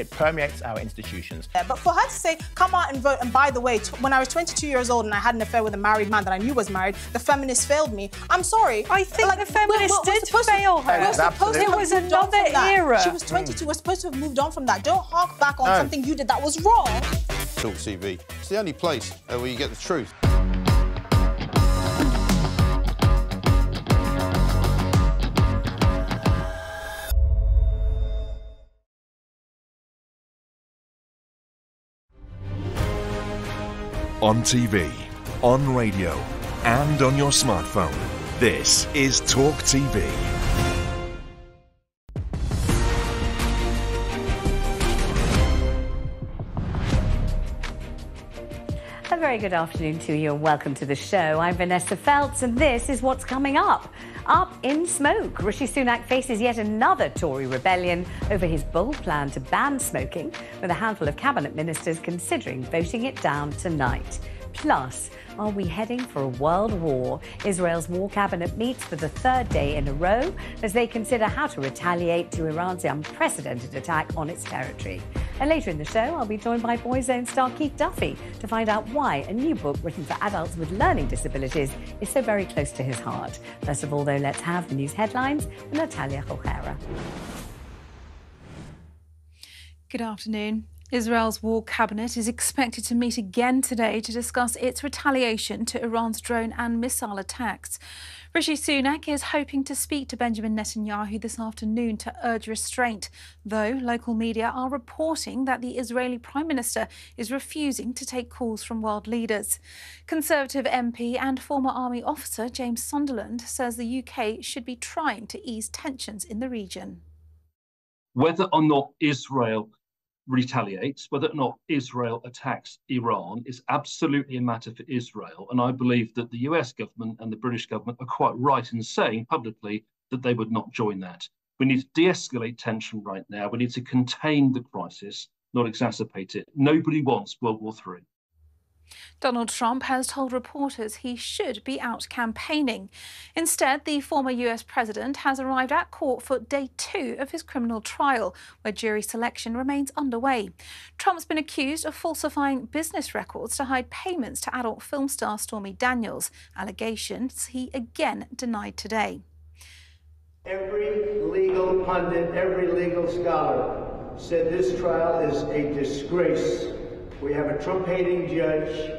It permeates our institutions. Yeah, but for her to say, come out and vote, and by the way, when I was 22 years old and I had an affair with a married man that I knew was married, the feminists failed me. I'm sorry. I think like, the feminists did fail her. It was another era. She was 22. We're supposed to have moved on from that. Don't hark back on something you did that was wrong. TalkTV. It's the only place where you get the truth. On TV, on radio, and on your smartphone. This is TalkTV. A very good afternoon to you and welcome to the show. I'm Vanessa Feltz and this is what's coming up. Up in smoke, Rishi Sunak faces yet another Tory rebellion over his bold plan to ban smoking, with a handful of cabinet ministers considering voting it down tonight. Plus, are we heading for a world war? Israel's war cabinet meets for the third day in a row as they consider how to retaliate to Iran's unprecedented attack on its territory. And later in the show, I'll be joined by Boyzone star Keith Duffy to find out why a new book written for adults with learning disabilities is so very close to his heart. First of all, though, let's have the news headlines and Natalia Hochera. Good afternoon. Israel's war cabinet is expected to meet again today to discuss its retaliation to Iran's drone and missile attacks. Rishi Sunak is hoping to speak to Benjamin Netanyahu this afternoon to urge restraint, though local media are reporting that the Israeli Prime Minister is refusing to take calls from world leaders. Conservative MP and former Army officer James Sunderland says the UK should be trying to ease tensions in the region. Whether or not Israel retaliates, whether or not Israel attacks Iran, is absolutely a matter for Israel. And I believe that the US government and the British government are quite right in saying publicly that they would not join that. We need to de-escalate tension right now. We need to contain the crisis, not exacerbate it. Nobody wants World War III. Donald Trump has told reporters he should be out campaigning. Instead, the former US president has arrived at court for day two of his criminal trial, where jury selection remains underway. Trump's been accused of falsifying business records to hide payments to adult film star Stormy Daniels, allegations he again denied today. Every legal pundit, every legal scholar said this trial is a disgrace. We have a Trump-hating judge.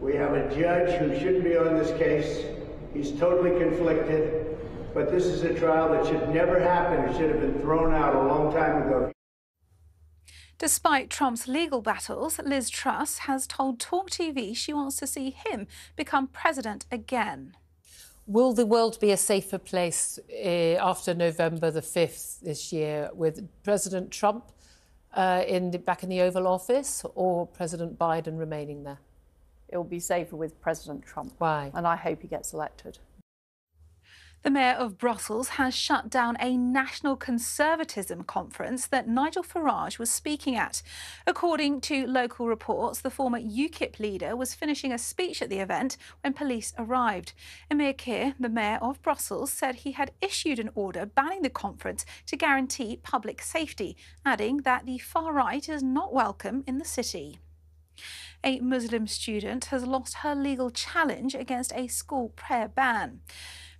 We have a judge who shouldn't be on this case. He's totally conflicted. But this is a trial that should never happen. It should have been thrown out a long time ago. Despite Trump's legal battles, Liz Truss has told TalkTV she wants to see him become president again. Will the world be a safer place after November the 5th this year with President Trump back in the Oval Office, or President Biden remaining there? It will be safer with President Trump. Why? And I hope he gets elected. The mayor of Brussels has shut down a national conservatism conference that Nigel Farage was speaking at. According to local reports, the former UKIP leader was finishing a speech at the event when police arrived. Emir Kir, the mayor of Brussels, said he had issued an order banning the conference to guarantee public safety, adding that the far right is not welcome in the city. A Muslim student has lost her legal challenge against a school prayer ban.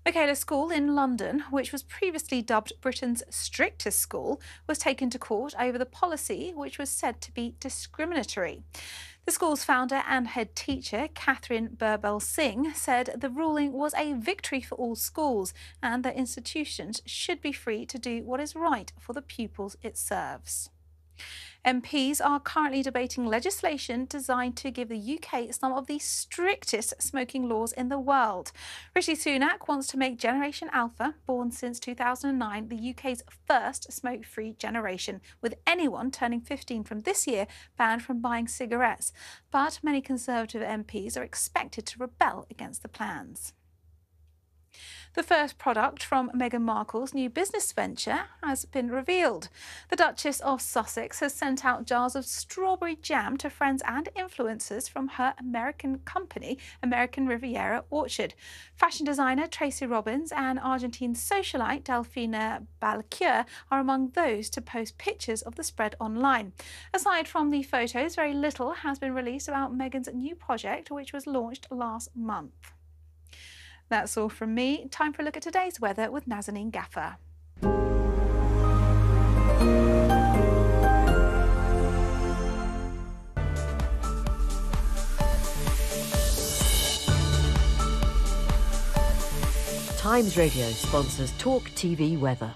Michaela School in London, which was previously dubbed Britain's strictest school, was taken to court over the policy, which was said to be discriminatory. The school's founder and head teacher, Katharine Birbalsingh, said the ruling was a victory for all schools and that institutions should be free to do what is right for the pupils it serves. MPs are currently debating legislation designed to give the UK some of the strictest smoking laws in the world. Rishi Sunak wants to make Generation Alpha, born since 2009, the UK's first smoke-free generation, with anyone turning 15 from this year banned from buying cigarettes. But many Conservative MPs are expected to rebel against the plans. The first product from Meghan Markle's new business venture has been revealed. The Duchess of Sussex has sent out jars of strawberry jam to friends and influencers from her American company, American Riviera Orchard. Fashion designer Tracy Robbins and Argentine socialite Delfina Balcour are among those to post pictures of the spread online. Aside from the photos, very little has been released about Meghan's new project, which was launched last month. That's all from me. Time for a look at today's weather with Nazaneen Ghaffar. Times Radio sponsors TalkTV Weather.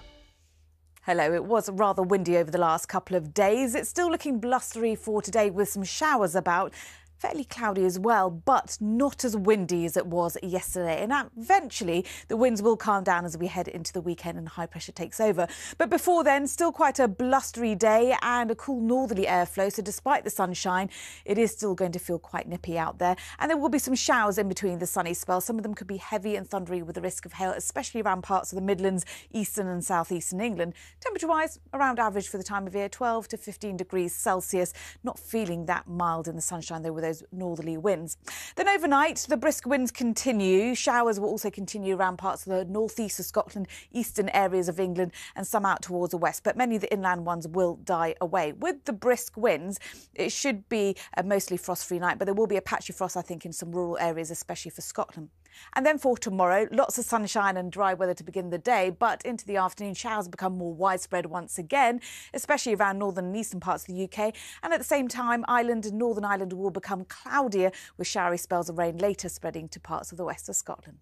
Hello, it was rather windy over the last couple of days. It's still looking blustery for today with some showers about. Fairly cloudy as well, but not as windy as it was yesterday. And eventually, the winds will calm down as we head into the weekend and high pressure takes over. But before then, still quite a blustery day and a cool northerly airflow. So despite the sunshine, it is still going to feel quite nippy out there. And there will be some showers in between the sunny spells. Some of them could be heavy and thundery with the risk of hail, especially around parts of the Midlands, eastern and southeastern England. Temperature-wise, around average for the time of year, 12 to 15 degrees Celsius. Not feeling that mild in the sunshine, though, with those northerly winds. Then overnight, the brisk winds continue. Showers will also continue around parts of the northeast of Scotland, eastern areas of England, and some out towards the west, but many of the inland ones will die away. With the brisk winds, it should be a mostly frost-free night, but there will be a patchy frost, I think, in some rural areas, especially for Scotland. And then for tomorrow, lots of sunshine and dry weather to begin the day, but into the afternoon, showers become more widespread once again, especially around northern and eastern parts of the UK. And at the same time, Ireland and Northern Ireland will become cloudier, with showery spells of rain later spreading to parts of the west of Scotland.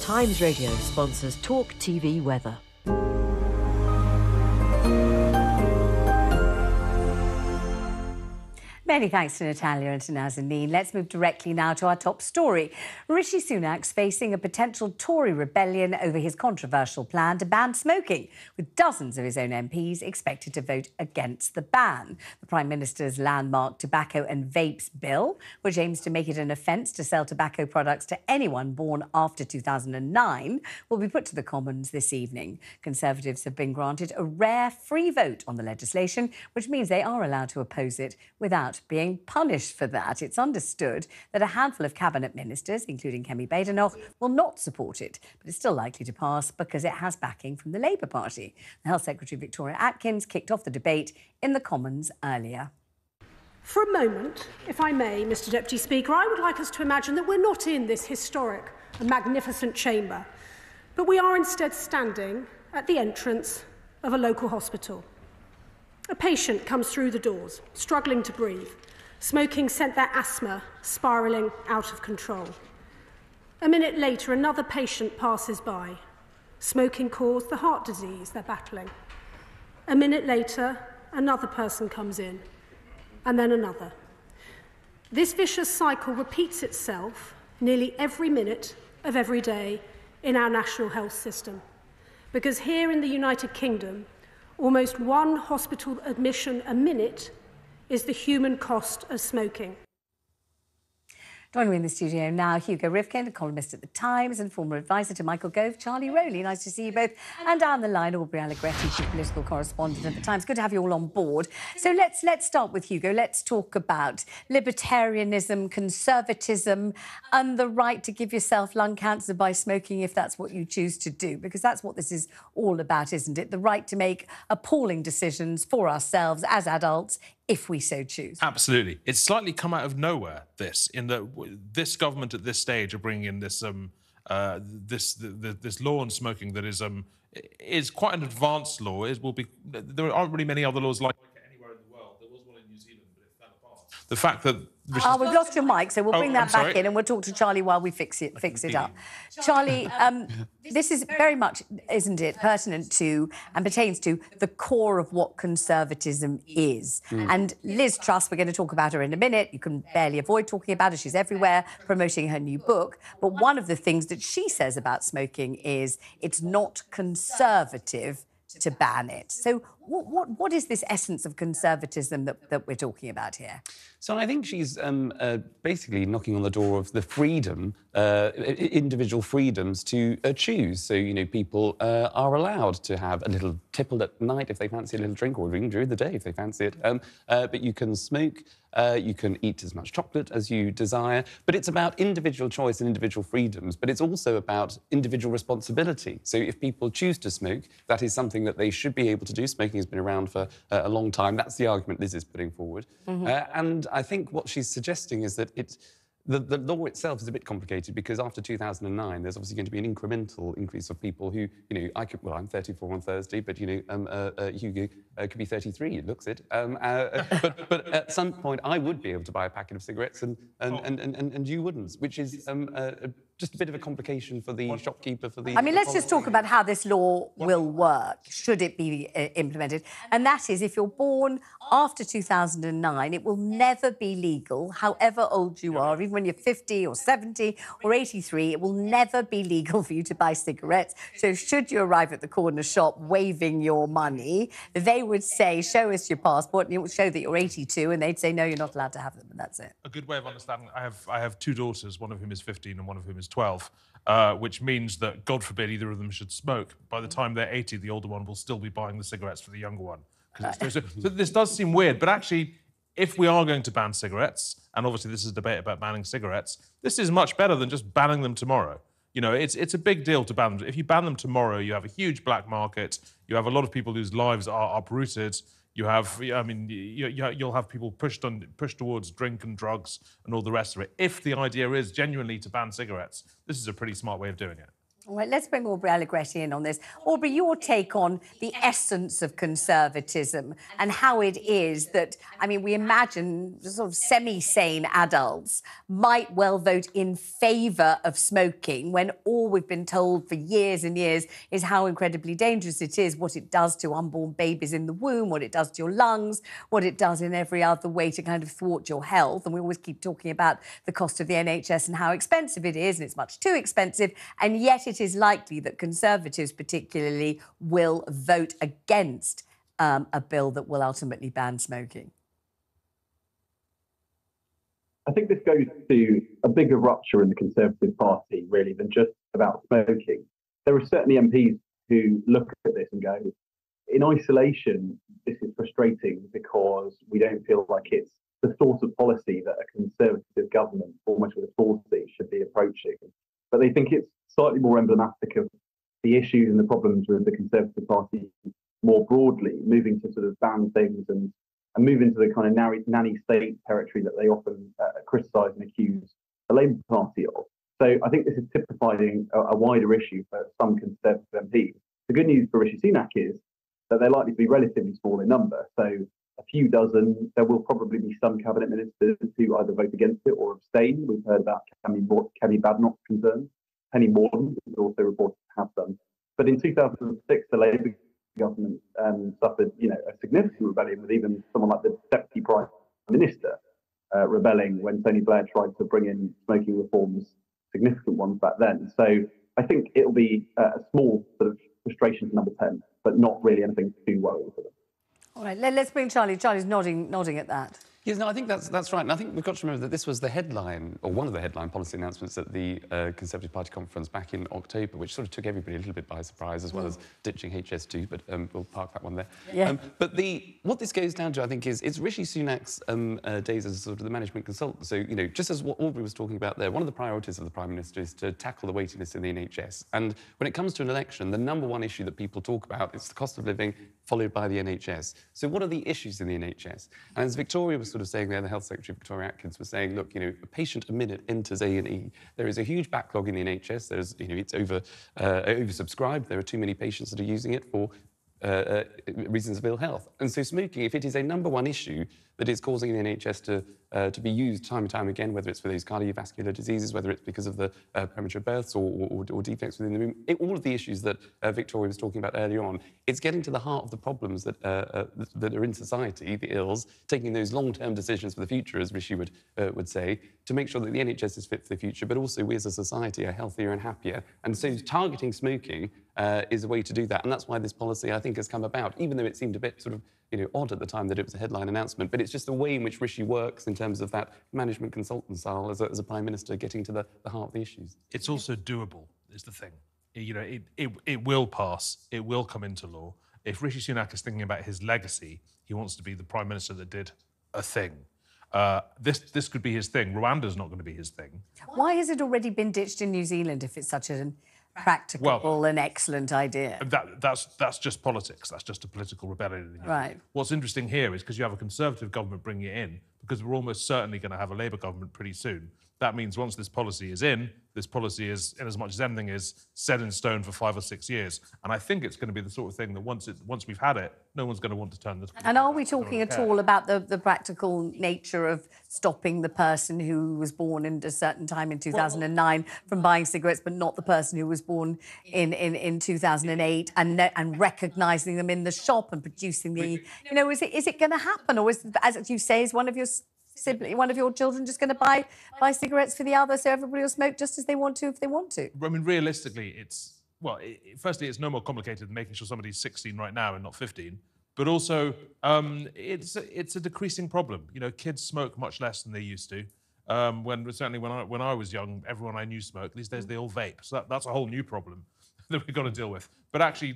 Times Radio sponsors TalkTV Weather. Many thanks to Natalia and to Nazaneen. Let's move directly now to our top story. Rishi Sunak's facing a potential Tory rebellion over his controversial plan to ban smoking, with dozens of his own MPs expected to vote against the ban. The Prime Minister's landmark tobacco and vapes bill, which aims to make it an offence to sell tobacco products to anyone born after 2009, will be put to the Commons this evening. Conservatives have been granted a rare free vote on the legislation, which means they are allowed to oppose it without being punished for that. It's understood that a handful of cabinet ministers, including Kemi Badenoch, will not support it, but it's still likely to pass because it has backing from the Labour Party. The Health Secretary Victoria Atkins kicked off the debate in the Commons earlier. For a moment, if I may, Mr Deputy Speaker, I would like us to imagine that we're not in this historic and magnificent chamber, but we are instead standing at the entrance of a local hospital. A patient comes through the doors, struggling to breathe. Smoking sent their asthma spiralling out of control. A minute later, another patient passes by. Smoking caused the heart disease they're battling. A minute later, another person comes in, and then another. This vicious cycle repeats itself nearly every minute of every day in our national health system, because here in the United Kingdom, almost one hospital admission a minute is the human cost of smoking. Joining me in the studio now, Hugo Rifkind, a columnist at The Times and former advisor to Michael Gove. Charlie Rowley, nice to see you both. And down the line, Aubrey Allegretti, chief political correspondent at The Times. Good to have you all on board. So let's start with Hugo. Let's talk about libertarianism, conservatism and the right to give yourself lung cancer by smoking if that's what you choose to do, because that's what this is all about, isn't it? The right to make appalling decisions for ourselves as adults, if we so choose. Absolutely. It's slightly come out of nowhere, this, in that this government at this stage are bringing in this this law on smoking that is quite an advanced law. It will be. There aren't really many other laws like it anywhere in the world. There was one in New Zealand, but it fell apart. The fact that we've lost your mic, so we'll bring that back in, and we'll talk to Charlie while we fix it up. Charlie, this is very much, isn't it, pertinent to and pertains to the core of what conservatism is. And Liz Truss, we're going to talk about her in a minute. You can barely avoid talking about her. She's everywhere promoting her new book. But one of the things that she says about smoking is it's not conservative to ban it. So What is this essence of conservatism that we're talking about here? So I think she's basically knocking on the door of the freedom, individual freedoms to choose. So, you know, people are allowed to have a little tipple at night if they fancy a little drink, or even during the day if they fancy it. But you can smoke, you can eat as much chocolate as you desire. But it's about individual choice and individual freedoms. But it's also about individual responsibility. So if people choose to smoke, that is something that they should be able to do. Smoking has been around for a long time. That's the argument Liz is putting forward. Mm-hmm. And I think what she's suggesting is that it's... The law itself is a bit complicated, because after 2009, there's obviously going to be an incremental increase of people who, you know, I'm 34 on Thursday, but, you know, Hugo could be 33, it looks it. But at some point, I would be able to buy a packet of cigarettes and you wouldn't, which is just a bit of a complication for the shopkeeper, for the... I mean, let's just talk about how this law will work, should it be implemented. And that is, if you're born after 2009, it will never be legal, however old you are, even when you're 50 or 70 or 83, it will never be legal for you to buy cigarettes. So should you arrive at the corner shop waving your money, they would say, show us your passport, and it would show that you're 82, and they'd say, no, you're not allowed to have them, and that's it. A good way of understanding, I have two daughters, one of whom is 15 and one of whom is 12, which means that, God forbid, either of them should smoke. By the time they're 80, the older one will still be buying the cigarettes for the younger one. So this does seem weird, but actually, if we are going to ban cigarettes, and obviously this is a debate about banning cigarettes, this is much better than just banning them tomorrow. You know, it's a big deal to ban them. If you ban them tomorrow, you have a huge black market, you have a lot of people whose lives are uprooted, you have, I mean, you'll have people pushed towards drink and drugs and all the rest of it. If the idea is genuinely to ban cigarettes, this is a pretty smart way of doing it. All right, let's bring Aubrey Allegretti in on this. Aubrey, your take on the essence of conservatism and how it is that, I mean, we imagine sort of semi-sane adults might well vote in favour of smoking when all we've been told for years and years is how incredibly dangerous it is, what it does to unborn babies in the womb, what it does to your lungs, what it does in every other way to kind of thwart your health. And we always keep talking about the cost of the NHS and how expensive it is, and it's much too expensive, and yet it is likely that Conservatives particularly will vote against a bill that will ultimately ban smoking. I think this goes to a bigger rupture in the Conservative Party, really, than just about smoking. There are certainly MPs who look at this and go, in isolation, this is frustrating because we don't feel like it's the sort of policy that a Conservative government, almost with a force, should be approaching. But they think it's slightly more emblematic of the issues and the problems with the Conservative Party more broadly, moving to sort of ban things and move into the kind of nanny state territory that they often criticise and accuse the Labour Party of. So I think this is typifying a wider issue for some Conservative MPs. The good news for Rishi Sunak is that they're likely to be relatively small in number. So a few dozen, there will probably be some cabinet ministers who either vote against it or abstain. We've heard about Kemi Badenoch concerns. Penny Mordaunt is also reported to have done. But in 2006, the Labour government suffered, you know, a significant rebellion, with even someone like the Deputy Prime Minister rebelling when Tony Blair tried to bring in smoking reforms, significant ones back then. So I think it'll be a small sort of frustration for number 10, but not really anything too worrying for them. All right, let's bring Charlie. Charlie's nodding at that. Yes, no, I think that's right. And I think we've got to remember that this was the headline, or one of the headline policy announcements at the Conservative Party conference back in October, which sort of took everybody a little bit by surprise, as well as ditching HS2, but we'll park that one there. Yeah. But what this goes down to, I think, is it's Rishi Sunak's days as sort of the management consultant. So, you know, just as what Aubrey was talking about there, one of the priorities of the Prime Minister is to tackle the waiting list in the NHS. And when it comes to an election, the number one issue that people talk about is the cost of living, followed by the NHS. So what are the issues in the NHS? And as Victoria was sort of saying there, the Health Secretary, Victoria Atkins, was saying, look, you know, a patient a minute enters A&E. There is a huge backlog in the NHS. There's, you know, it's oversubscribed. There are too many patients that are using it for reasons of ill health. And so smoking, if it is a number one issue that it's causing the NHS to be used time and time again, whether it's for these cardiovascular diseases, whether it's because of the premature births or defects within the womb, all of the issues that Victoria was talking about earlier on. It's getting to the heart of the problems that are in society, the ills, taking those long-term decisions for the future, as Rishi would say, to make sure that the NHS is fit for the future, but also we as a society are healthier and happier. And so targeting smoking is a way to do that. And that's why this policy, I think, has come about, even though it seemed a bit sort of, odd at the time that it was a headline announcement, but it's just the way in which Rishi works in terms of that management consultant style as a Prime Minister, getting to the heart of the issues. It's also doable, is the thing. It will pass, it will come into law. If Rishi Sunak is thinking about his legacy, he wants to be the Prime Minister that did a thing. This could be his thing. Rwanda's not going to be his thing. Why has it already been ditched in New Zealand if it's such an practicable and excellent idea? That's just politics. That's just a political rebellion. Right. What's interesting here is because you have a Conservative government bringing it in, because we're almost certainly going to have a Labour government pretty soon. That means once this policy is in, this policy is, in as much as anything is, set in stone for 5 or 6 years. And I think it's going to be the sort of thing that once we've had it, no one's going to want to turn this. And are we talking at all about the practical nature of stopping the person who was born in a certain time in 2009 from buying cigarettes, but not the person who was born in 2008, and recognising them in the shop and producing the... Is it going to happen? Or is, as you say, is one of your... one of your children just going to buy cigarettes for the other, so everybody will smoke just as they want to if they want to? I mean, realistically, it's... Well, firstly, it's no more complicated than making sure somebody's 16 right now and not 15. But also, it's a decreasing problem. Kids smoke much less than they used to. Certainly when I was young, everyone I knew smoked. These days, they all vape. So that's a whole new problem that we've got to deal with. But actually,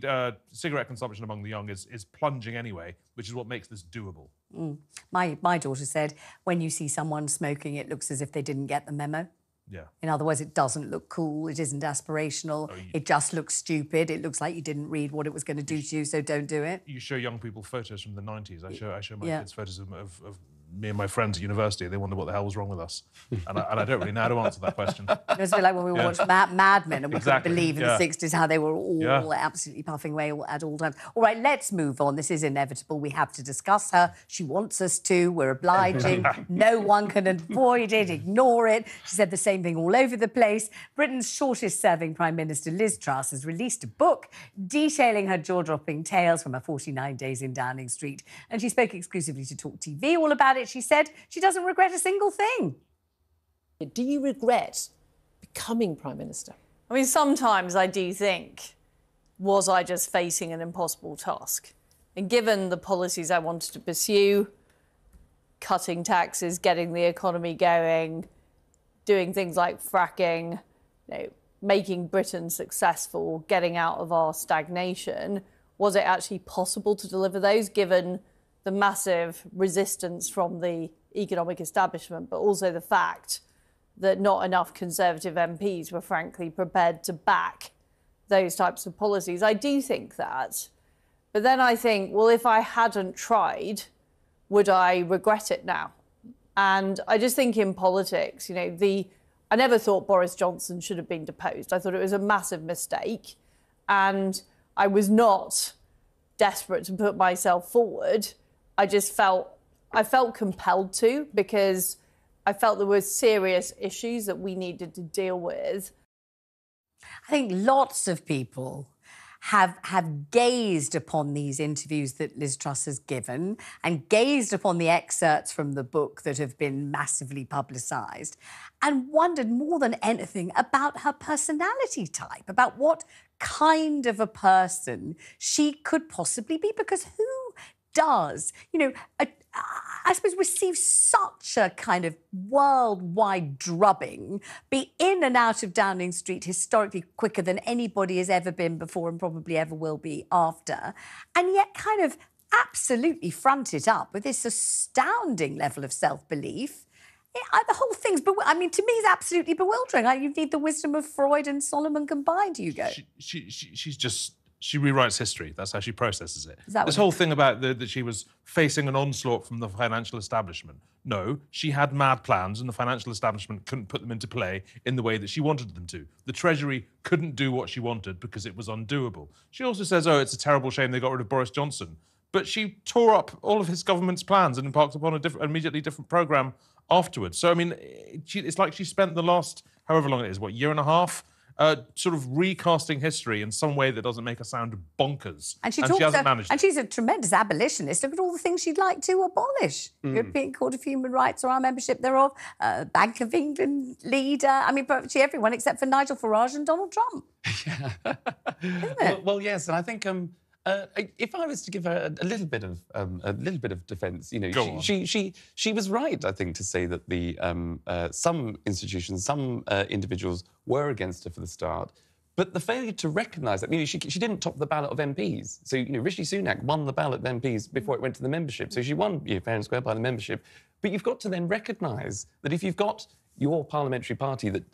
cigarette consumption among the young is plunging anyway, which is what makes this doable. Mm. My daughter said, when you see someone smoking, it looks as if they didn't get the memo. Yeah. In other words, it doesn't look cool, it isn't aspirational, it just looks stupid, it looks like you didn't read what it was going to do to you, so don't do it. You show young people photos from the 90s. I show my kids photos of me and my friends at university, and they wonder what the hell was wrong with us. And I don't really know how to answer that question. It's a bit like when we watched Mad Men, and we couldn't believe in the 60s how they were all absolutely puffing away at all times. All right, let's move on. This is inevitable. We have to discuss her. She wants us to. We're obliging. No one can avoid it, ignore it. She said the same thing all over the place. Britain's shortest-serving Prime Minister, Liz Truss, has released a book detailing her jaw-dropping tales from her 49 days in Downing Street. And she spoke exclusively to TalkTV all about it. She said she doesn't regret a single thing. Do you regret becoming Prime Minister? I mean, sometimes I do think, was I just facing an impossible task? And given the policies I wanted to pursue, cutting taxes, getting the economy going, doing things like fracking, making Britain successful, getting out of our stagnation, was it actually possible to deliver those, given the massive resistance from the economic establishment, but also the fact that not enough Conservative MPs were frankly prepared to back those types of policies? I do think that. But then I think, well, if I hadn't tried, would I regret it now? And I just think in politics, I never thought Boris Johnson should have been deposed. I thought it was a massive mistake. And I was not desperate to put myself forward. I just felt compelled to, because I felt there were serious issues that we needed to deal with. I think lots of people have gazed upon these interviews that Liz Truss has given and gazed upon the excerpts from the book that have been massively publicised and wondered more than anything about her personality type, about what kind of a person she could possibly be, because who does, I suppose, receive such a kind of worldwide drubbing, be in and out of Downing Street historically quicker than anybody has ever been before and probably ever will be after, and yet kind of absolutely front it up with this astounding level of self-belief? The whole thing's... I mean, to me, it's absolutely bewildering. You need the wisdom of Freud and Solomon combined, Hugo. She's just... She rewrites history. That's how she processes it. This whole thing about that she was facing an onslaught from the financial establishment. No, she had mad plans and the financial establishment couldn't put them into play in the way that she wanted them to. The Treasury couldn't do what she wanted because it was undoable. She also says, oh, it's a terrible shame they got rid of Boris Johnson. But she tore up all of his government's plans and embarked upon a immediately different programme afterwards. So, I mean, it's like she spent the last, however long it is, what, year and a half, sort of recasting history in some way that doesn't make her sound bonkers. And she hasn't managed. And she's a tremendous abolitionist. Look at all the things she'd like to abolish. European Court of Human Rights or our membership thereof, Bank of England leader. I mean, virtually everyone except for Nigel Farage and Donald Trump. Yeah. Isn't it? Well, yes, and I think... if I was to give her a little bit of defence, you know, she was right, I think, to say that the some institutions, some individuals were against her for the start, but the failure to recognise that, you know, she didn't top the ballot of MPs. So, you know, Rishi Sunak won the ballot of MPs before it went to the membership. So she won fair and square by the membership. But you've got to then recognise that if you've got your parliamentary party that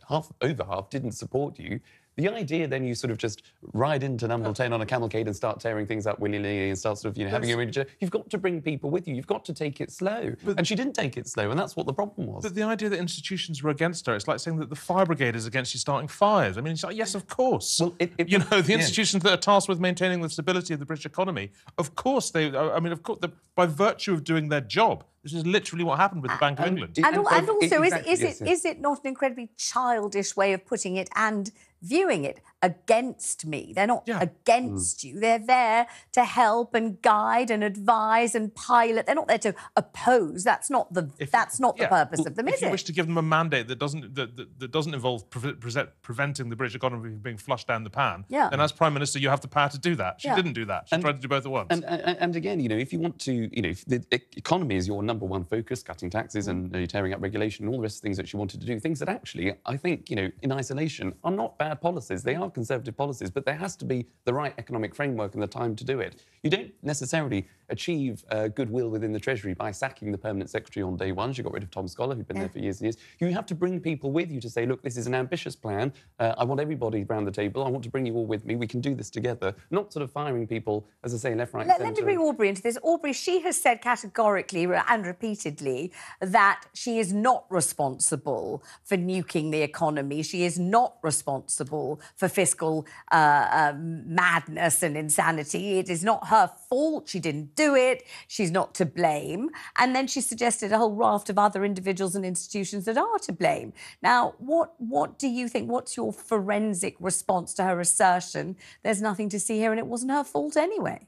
over half didn't support you. The idea then you sort of just ride into number 10 on a cavalcade and start tearing things up willy-nilly and start sort of, you know, having a really... You've got to bring people with you. You've got to take it slow. And she didn't take it slow, and that's what the problem was. But the idea that institutions were against her, it's like saying that the fire brigade is against you starting fires. I mean, it's like, yes, of course. Well, you know, the institutions that are tasked with maintaining the stability of the British economy, of course they... I mean, of course, by virtue of doing their job, this is literally what happened with the Bank of England. And also, is it not an incredibly childish way of putting it and viewing it? Against me. They're not against you. They're there to help and guide and advise and pilot. They're not there to oppose. That's not the purpose of them, is it? If you wish to give them a mandate that doesn't involve preventing the British economy from being flushed down the pan, then as Prime Minister you have the power to do that. She didn't do that. She tried to do both at once. And again, you know, if you want to, you know, if the economy is your number one focus, cutting taxes and tearing up regulation and all the rest of the things that she wanted to do, things that actually, I think, you know, in isolation are not bad policies. They are Conservative policies, but there has to be the right economic framework and the time to do it. You don't necessarily achieve goodwill within the Treasury by sacking the Permanent Secretary on day one. She got rid of Tom Scholar, who'd been there for years and years. You have to bring people with you to say, look, this is an ambitious plan. I want everybody round the table. I want to bring you all with me. We can do this together. Not sort of firing people, as I say, left, right, centre. Let me bring Aubrey into this. Aubrey, she has said categorically and repeatedly that she is not responsible for nuking the economy. She is not responsible for fiscal madness and insanity. It is not her fault. She didn't do it. She's not to blame. And then she suggested a whole raft of other individuals and institutions that are to blame. Now, what do you think? What's your forensic response to her assertion? There's nothing to see here and it wasn't her fault anyway.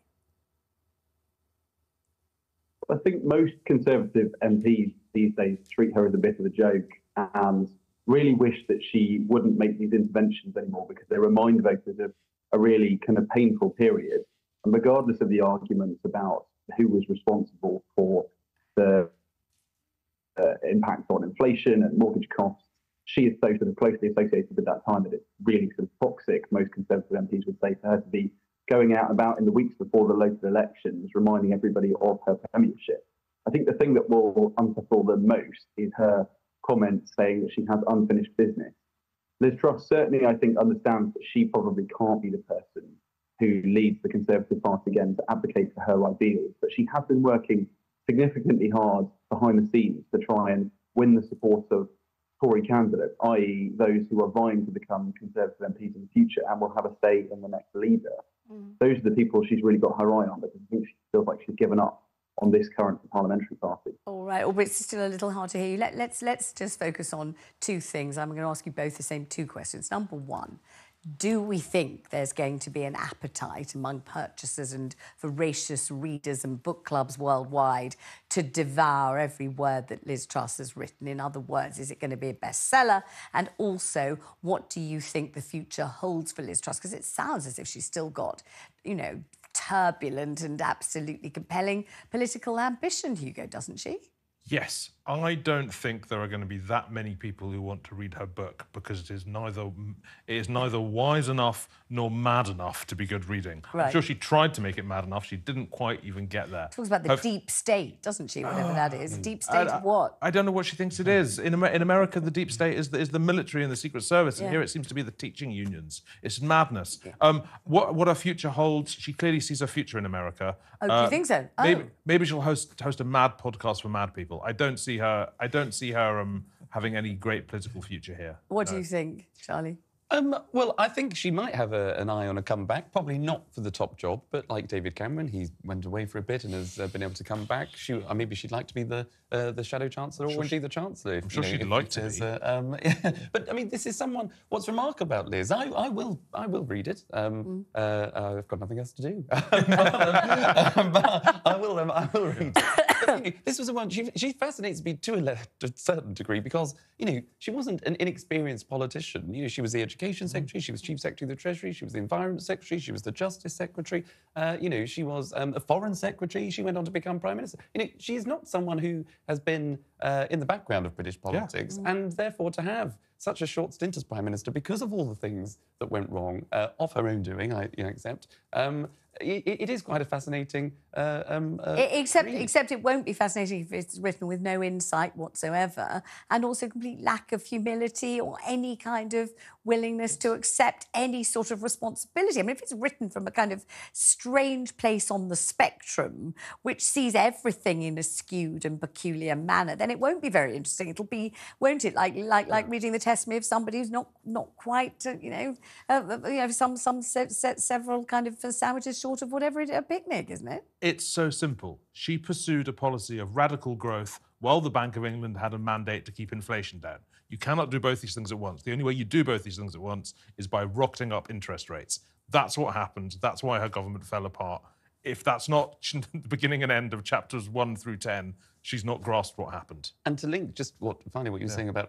I think most Conservative MPs these days treat her as a bit of a joke and really wish that she wouldn't make these interventions anymore because they remind voters of a really kind of painful period. And regardless of the arguments about who was responsible for the impact on inflation and mortgage costs, she is so sort of closely associated with that time that it's really sort of toxic. Most Conservative MPs would say for her to be going out and about in the weeks before the local elections, reminding everybody of her premiership. I think the thing that will unsettle them most is her comments saying that she has unfinished business. Liz Truss certainly, I think, understands that she probably can't be the person who leads the Conservative Party again to advocate for her ideals, but she has been working significantly hard behind the scenes to try and win the support of Tory candidates, i.e. those who are vying to become Conservative MPs in the future and will have a say in the next leader. Those are the people she's really got her eye on, but I think she feels like she's given up on this current parliamentary party. All right, Aubrey, it's still a little hard to hear you. Let's just focus on two things. I'm going to ask you both the same two questions. Number one, do we think there's going to be an appetite among purchasers and voracious readers and book clubs worldwide to devour every word that Liz Truss has written? In other words, is it going to be a bestseller? And also, what do you think the future holds for Liz Truss? Because it sounds as if she's still got, you know, turbulent and absolutely compelling political ambition, Hugo, doesn't she? Yes. I don't think there are going to be that many people who want to read her book because it is neither wise enough nor mad enough to be good reading. Right. I'm sure she tried to make it mad enough. She didn't quite even get there. Talks about the deep state, doesn't she, whatever that is. Deep state of what? I don't know what she thinks it is. In America, the deep state is the military and the Secret Service, and here it seems to be the teaching unions. It's madness. Yeah. What her future holds, she clearly sees her future in America. Oh, do you think so? Oh. Maybe she'll host a mad podcast for mad people. I don't see her having any great political future here. What do you think, Charlie? Well, I think she might have an eye on a comeback. Probably not for the top job, but like David Cameron, he went away for a bit and has been able to come back. Maybe she'd like to be the shadow chancellor, or indeed the chancellor. I'm sure she'd like to be. But I mean, this is someone. What's remarkable about Liz? I will read it. I've got nothing else to do. But I will read it. This was a one. She fascinates me to a certain degree because, you know, she wasn't an inexperienced politician. You know, she was the Education Secretary, she was Chief Secretary of the Treasury, she was the Environment Secretary, she was the Justice Secretary. You know, she was a Foreign Secretary. She went on to become Prime Minister. You know, she's not someone who has been in the background of British politics, and therefore to have such a short stint as Prime Minister because of all the things that went wrong, of her own doing, I accept. It is quite a fascinating... Except it won't be fascinating if it's written with no insight whatsoever, and also complete lack of humility or any kind of willingness to accept any sort of responsibility. I mean, if it's written from a kind of strange place on the spectrum, which sees everything in a skewed and peculiar manner, then it won't be very interesting. It'll be, won't it, like reading the testimony of somebody who's not quite, several kind of sandwiches short of whatever a picnic, isn't it? It's so simple. She pursued a policy of radical growth while the Bank of England had a mandate to keep inflation down. You cannot do both these things at once. The only way you do both these things at once is by rocketing up interest rates. That's what happened. That's why her government fell apart. If that's not the beginning and end of chapters 1 through 10, she's not grasped what happened. And to link just what you were saying about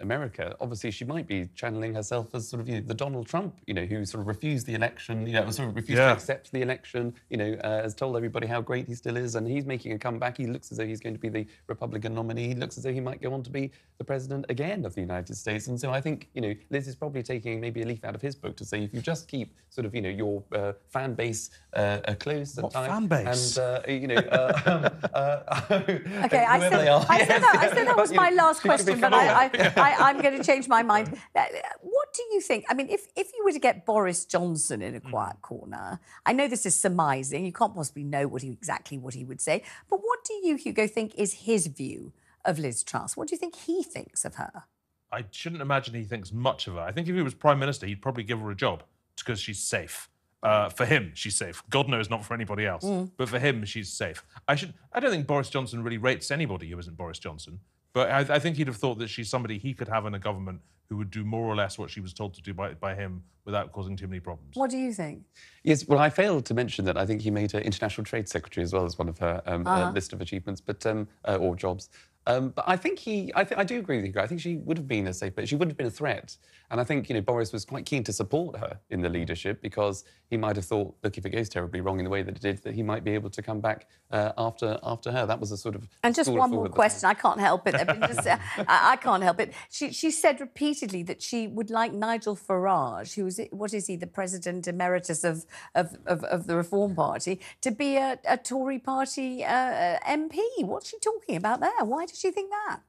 America, obviously she might be channeling herself as sort of the Donald Trump, who sort of refused the election, sort of refused to accept the election, has told everybody how great he still is, and he's making a comeback. He looks as though he's going to be the Republican nominee. He looks as though he might go on to be the president again of the United States. And so I think, Liz is probably taking maybe a leaf out of his book to say if you just keep sort of, your fan base close. What fan base? And, OK, I said that was my last question, but I'm going to change my mind. What do you think? I mean, if you were to get Boris Johnson in a quiet corner, I know this is surmising, you can't possibly know exactly what he would say, but what do you, Hugo, think is his view of Liz Truss? What do you think he thinks of her? I shouldn't imagine he thinks much of her. I think if he was Prime Minister, he'd probably give her a job because she's safe. For him, she's safe. God knows, not for anybody else. But for him, she's safe. I don't think Boris Johnson really rates anybody who isn't Boris Johnson. But I think he'd have thought that she's somebody he could have in a government who would do more or less what she was told to do by him without causing too many problems. What do you think? Yes, well, I failed to mention that I think he made her International Trade Secretary as well as one of her list of achievements, or jobs. But I think I do agree with you. I think she would have been a safe bet. She would have been a threat. And I think, Boris was quite keen to support her in the leadership because he might have thought, look, if it goes terribly wrong in the way that it did, that he might be able to come back after her. That was a sort of... And just one more question. I can't help it. I can't help it. She said repeatedly that she would like Nigel Farage, who is, what is he, the president emeritus of the Reform Party, to be a Tory party MP. What's she talking about there? Why did you think that?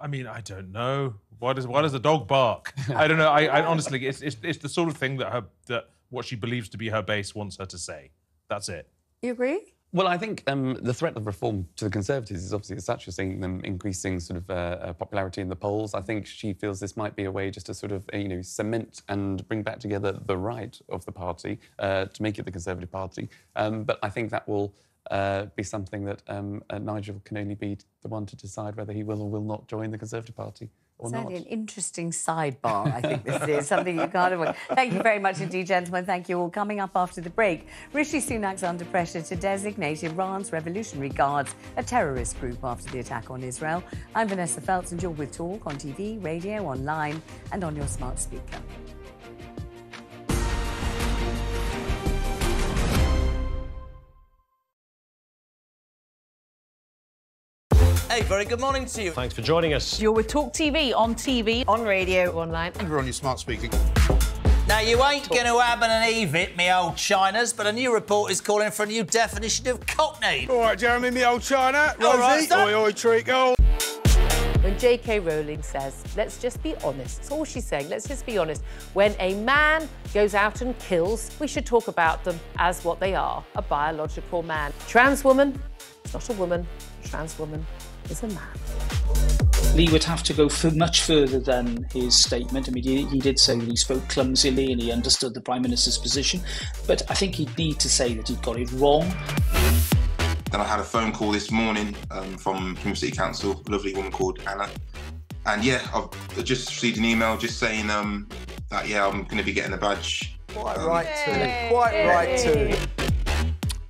I mean, I don't know. Why does the dog bark? I don't know. I honestly, it's the sort of thing that what she believes to be her base wants her to say. That's it. You agree? Well, I think the threat of reform to the Conservatives is obviously such as seeing them increasing sort of popularity in the polls. I think she feels this might be a way just to sort of, cement and bring back together the right of the party to make it the Conservative Party. But I think that will... be something that Nigel can only be the one to decide whether he will or will not join the Conservative Party or not. It's only an interesting sidebar, I think this is, something you can't avoid. Thank you very much indeed, gentlemen. Thank you all. Coming up after the break, Rishi Sunak's under pressure to designate Iran's Revolutionary Guards a terrorist group after the attack on Israel. I'm Vanessa Feltz and you're with Talk on TV, radio, online and on your smart speaker. Hey, very good morning to you. Thanks for joining us. You're with Talk TV, on TV, on radio, online. And we're on your smart speaker. Now, you ain't going to happen and Eve it, me old Chinas, but a new report is calling for a new definition of cockney. All right, Jeremy, me old China. All right, oi, oi, treacle. When J.K. Rowling says, let's just be honest, that's all she's saying, let's just be honest. When a man goes out and kills, we should talk about them as what they are, a biological man. Trans woman, it's not a woman, trans woman is a man. Lee would have to go for much further than his statement. I mean, he did say that he spoke clumsily and he understood the Prime Minister's position, but I think he'd need to say that he'd got it wrong. Then I had a phone call this morning from Plymouth City Council, a lovely woman called Anna. And yeah, I've just received an email just saying that, yeah, I'm going to be getting a badge. Quite right too. Quite right too.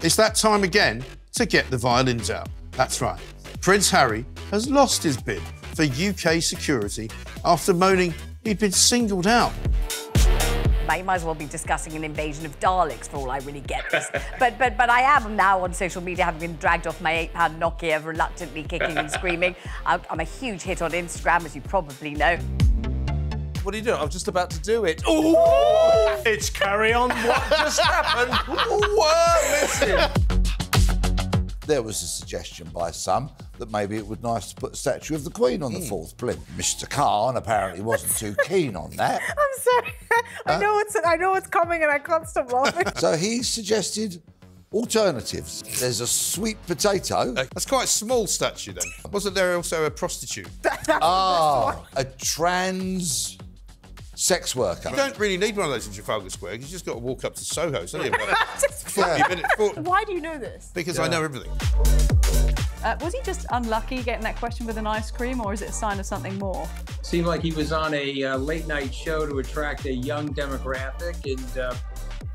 It's that time again to get the violins out. That's right. Prince Harry has lost his bid for UK security after moaning he'd been singled out. You might as well be discussing an invasion of Daleks for all I really get this. But I am now on social media, having been dragged off my £8 Nokia, reluctantly kicking and screaming. I'm a huge hit on Instagram, as you probably know. What are you doing? I'm just about to do it. Ooh! It's carry on. What just happened? There was a suggestion by some that maybe it would be nice to put a statue of the Queen on the fourth plinth. Mr. Khan apparently wasn't too keen on that. I'm sorry. I know it's coming and I can't stop laughing. So he suggested alternatives. There's a sweet potato. That's quite a small statue then. Wasn't there also a prostitute? Oh, a trans sex worker. You don't really need one of those in Trafalgar Square. You just got to walk up to Soho, so you have like 40 minutes. Why do you know this? Because I know everything. Was he just unlucky getting that question with an ice cream, or is it a sign of something more? Seemed like he was on a late-night show to attract a young demographic, and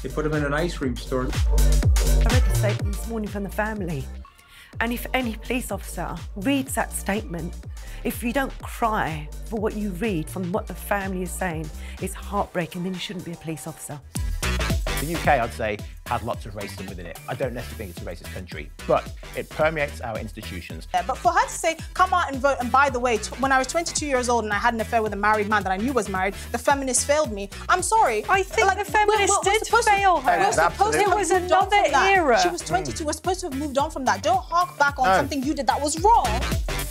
they put him in an ice cream store. I read a statement this morning from the family, and if any police officer reads that statement, if you don't cry for what you read from what the family is saying, it's heartbreaking, then you shouldn't be a police officer. The UK, I'd say, has lots of racism within it. I don't necessarily think it's a racist country, but it permeates our institutions. Yeah, but for her to say, come out and vote, and by the way, when I was 22 years old and I had an affair with a married man that I knew was married, the feminists failed me. I'm sorry. I think like, the feminists did fail her. It was another era. She was 22. We're supposed to have moved on from that. Don't hark back on something you did that was wrong.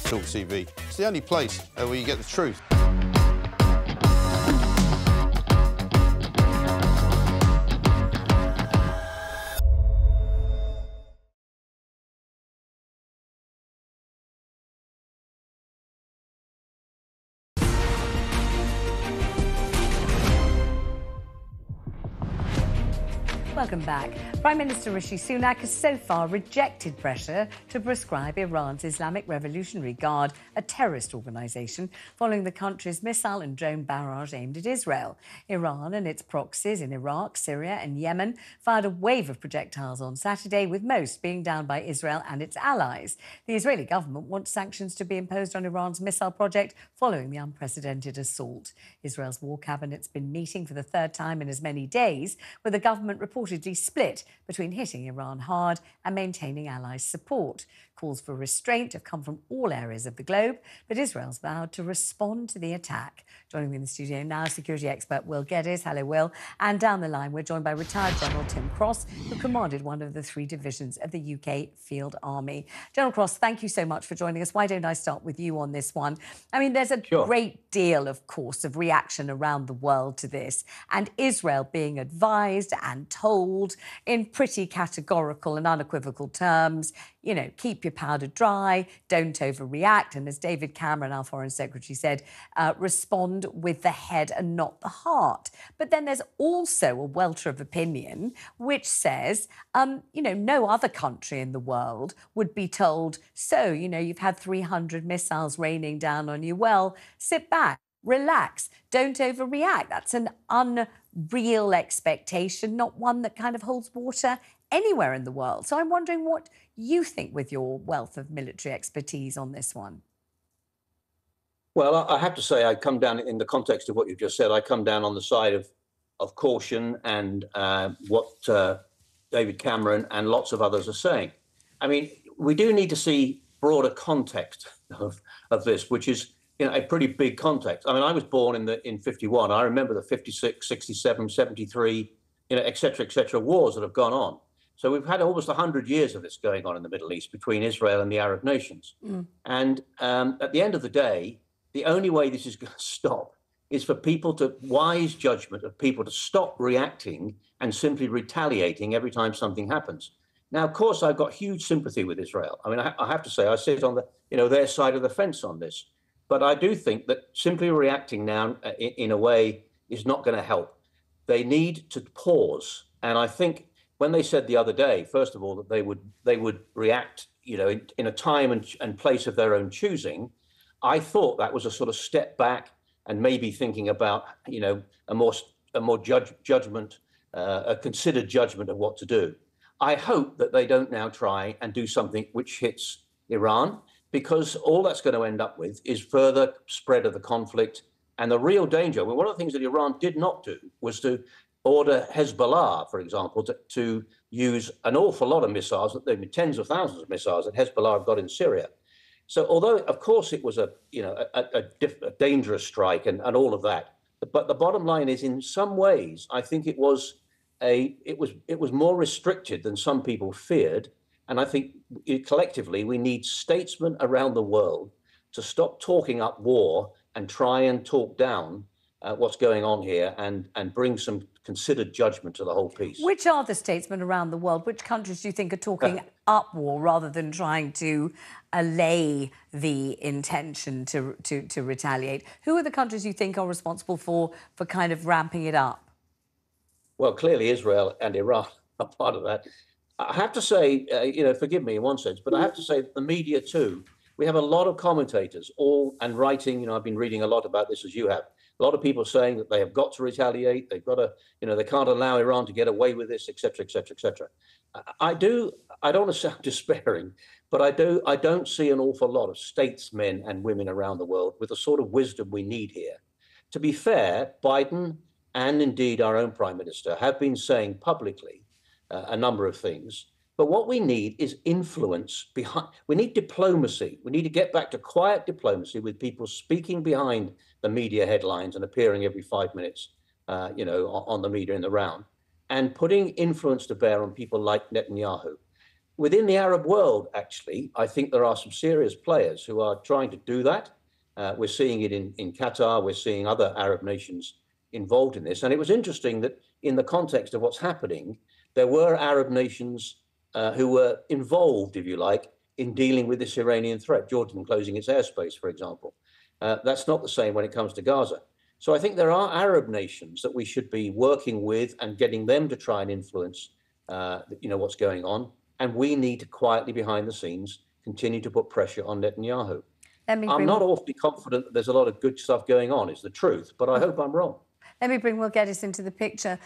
TalkTV. It's the only place where you get the truth. Welcome back. Prime Minister Rishi Sunak has so far rejected pressure to proscribe Iran's Islamic Revolutionary Guard, a terrorist organisation, following the country's missile and drone barrage aimed at Israel. Iran and its proxies in Iraq, Syria and Yemen fired a wave of projectiles on Saturday, with most being downed by Israel and its allies. The Israeli government wants sanctions to be imposed on Iran's missile project following the unprecedented assault. Israel's war cabinet's been meeting for the third time in as many days, with the government reporting split between hitting Iran hard and maintaining allies' support. Calls for restraint have come from all areas of the globe, but Israel's vowed to respond to the attack. Joining me in the studio now, security expert Will Geddes. Hello, Will. And down the line, we're joined by retired General Tim Cross, who commanded one of the 3 divisions of the UK Field Army. General Cross, thank you so much for joining us. Why don't I start with you on this one? I mean, there's a great deal, of course, of reaction around the world to this, and Israel being advised and told in pretty categorical and unequivocal terms, you know, keep your powder dry, don't overreact, and as David Cameron, our Foreign Secretary, said, respond with the head and not the heart. But then there's also a welter of opinion which says, you know, no other country in the world would be told, so, you know, you've had 300 missiles raining down on you. Well, sit back, relax, don't overreact. That's an unreal expectation, not one that kind of holds water anywhere in the world. So I'm wondering what you think with your wealth of military expertise on this one. Well, I have to say I come down, in the context of what you've just said, I come down on the side of caution and what David Cameron and lots of others are saying. I mean, we do need to see broader context of this, which is, you know, a pretty big context. I mean, I was born in 51. I remember the 56, 67, 73, you know, et cetera, wars that have gone on. So we've had almost 100 years of this going on in the Middle East between Israel and the Arab nations. And at the end of the day, the only way this is going to stop is for people to, wise judgment of people to stop reacting and simply retaliating every time something happens. Now, of course, I've got huge sympathy with Israel. I mean, I have to say, I sit on the, you know, their side of the fence on this. But I do think that simply reacting now in a way is not going to help. They need to pause. And I think when they said the other day, first of all, that they would react, you know, in a time and place of their own choosing, I thought that was a sort of step back and maybe thinking about, you know, a considered judgment of what to do. I hope that they don't now try and do something which hits Iran, because all that's going to end up with is further spread of the conflict and the real danger. Well, one of the things that Iran did not do was to order Hezbollah, for example, to use an awful lot of missiles, that there have been tens of thousands of missiles that Hezbollah have got in Syria. So although, of course, it was a dangerous strike and all of that, but the bottom line is, in some ways, I think it was more restricted than some people feared. And I think collectively we need statesmen around the world to stop talking up war and try and talk down what's going on here and bring some considered judgment to the whole piece. Which are the statesmen around the world? Which countries do you think are talking up war rather than trying to allay the intention to retaliate? Who are the countries you think are responsible for kind of ramping it up? Well, clearly Israel and Iran are part of that. I have to say, you know, forgive me in one sense, but I have to say that the media too, we have a lot of commentators and writing, you know, I've been reading a lot about this as you have, a lot of people saying that they have got to retaliate, they've got to, you know, they can't allow Iran to get away with this, et cetera, et cetera, et cetera. I don't want to sound despairing, but I don't see an awful lot of statesmen and women around the world with the sort of wisdom we need here. To be fair, Biden and indeed our own Prime Minister have been saying publicly a number of things, but what we need is influence behind. We need diplomacy. We need to get back to quiet diplomacy with people speaking behind the media headlines and appearing every 5 minutes, you know, on the media in the round, and putting influence to bear on people like Netanyahu. Within the Arab world, actually, I think there are some serious players who are trying to do that. We're seeing it in Qatar. We're seeing other Arab nations involved in this. And it was interesting that in the context of what's happening, there were Arab nations who were involved, if you like, in dealing with this Iranian threat. Jordan closing its airspace, for example. That's not the same when it comes to Gaza. So I think there are Arab nations that we should be working with and getting them to try and influence, you know, what's going on. And we need to quietly, behind the scenes, continue to put pressure on Netanyahu. I'm not awfully confident that there's a lot of good stuff going on, is the truth, but I hope I'm wrong. Let me bring Will Geddes into the picture.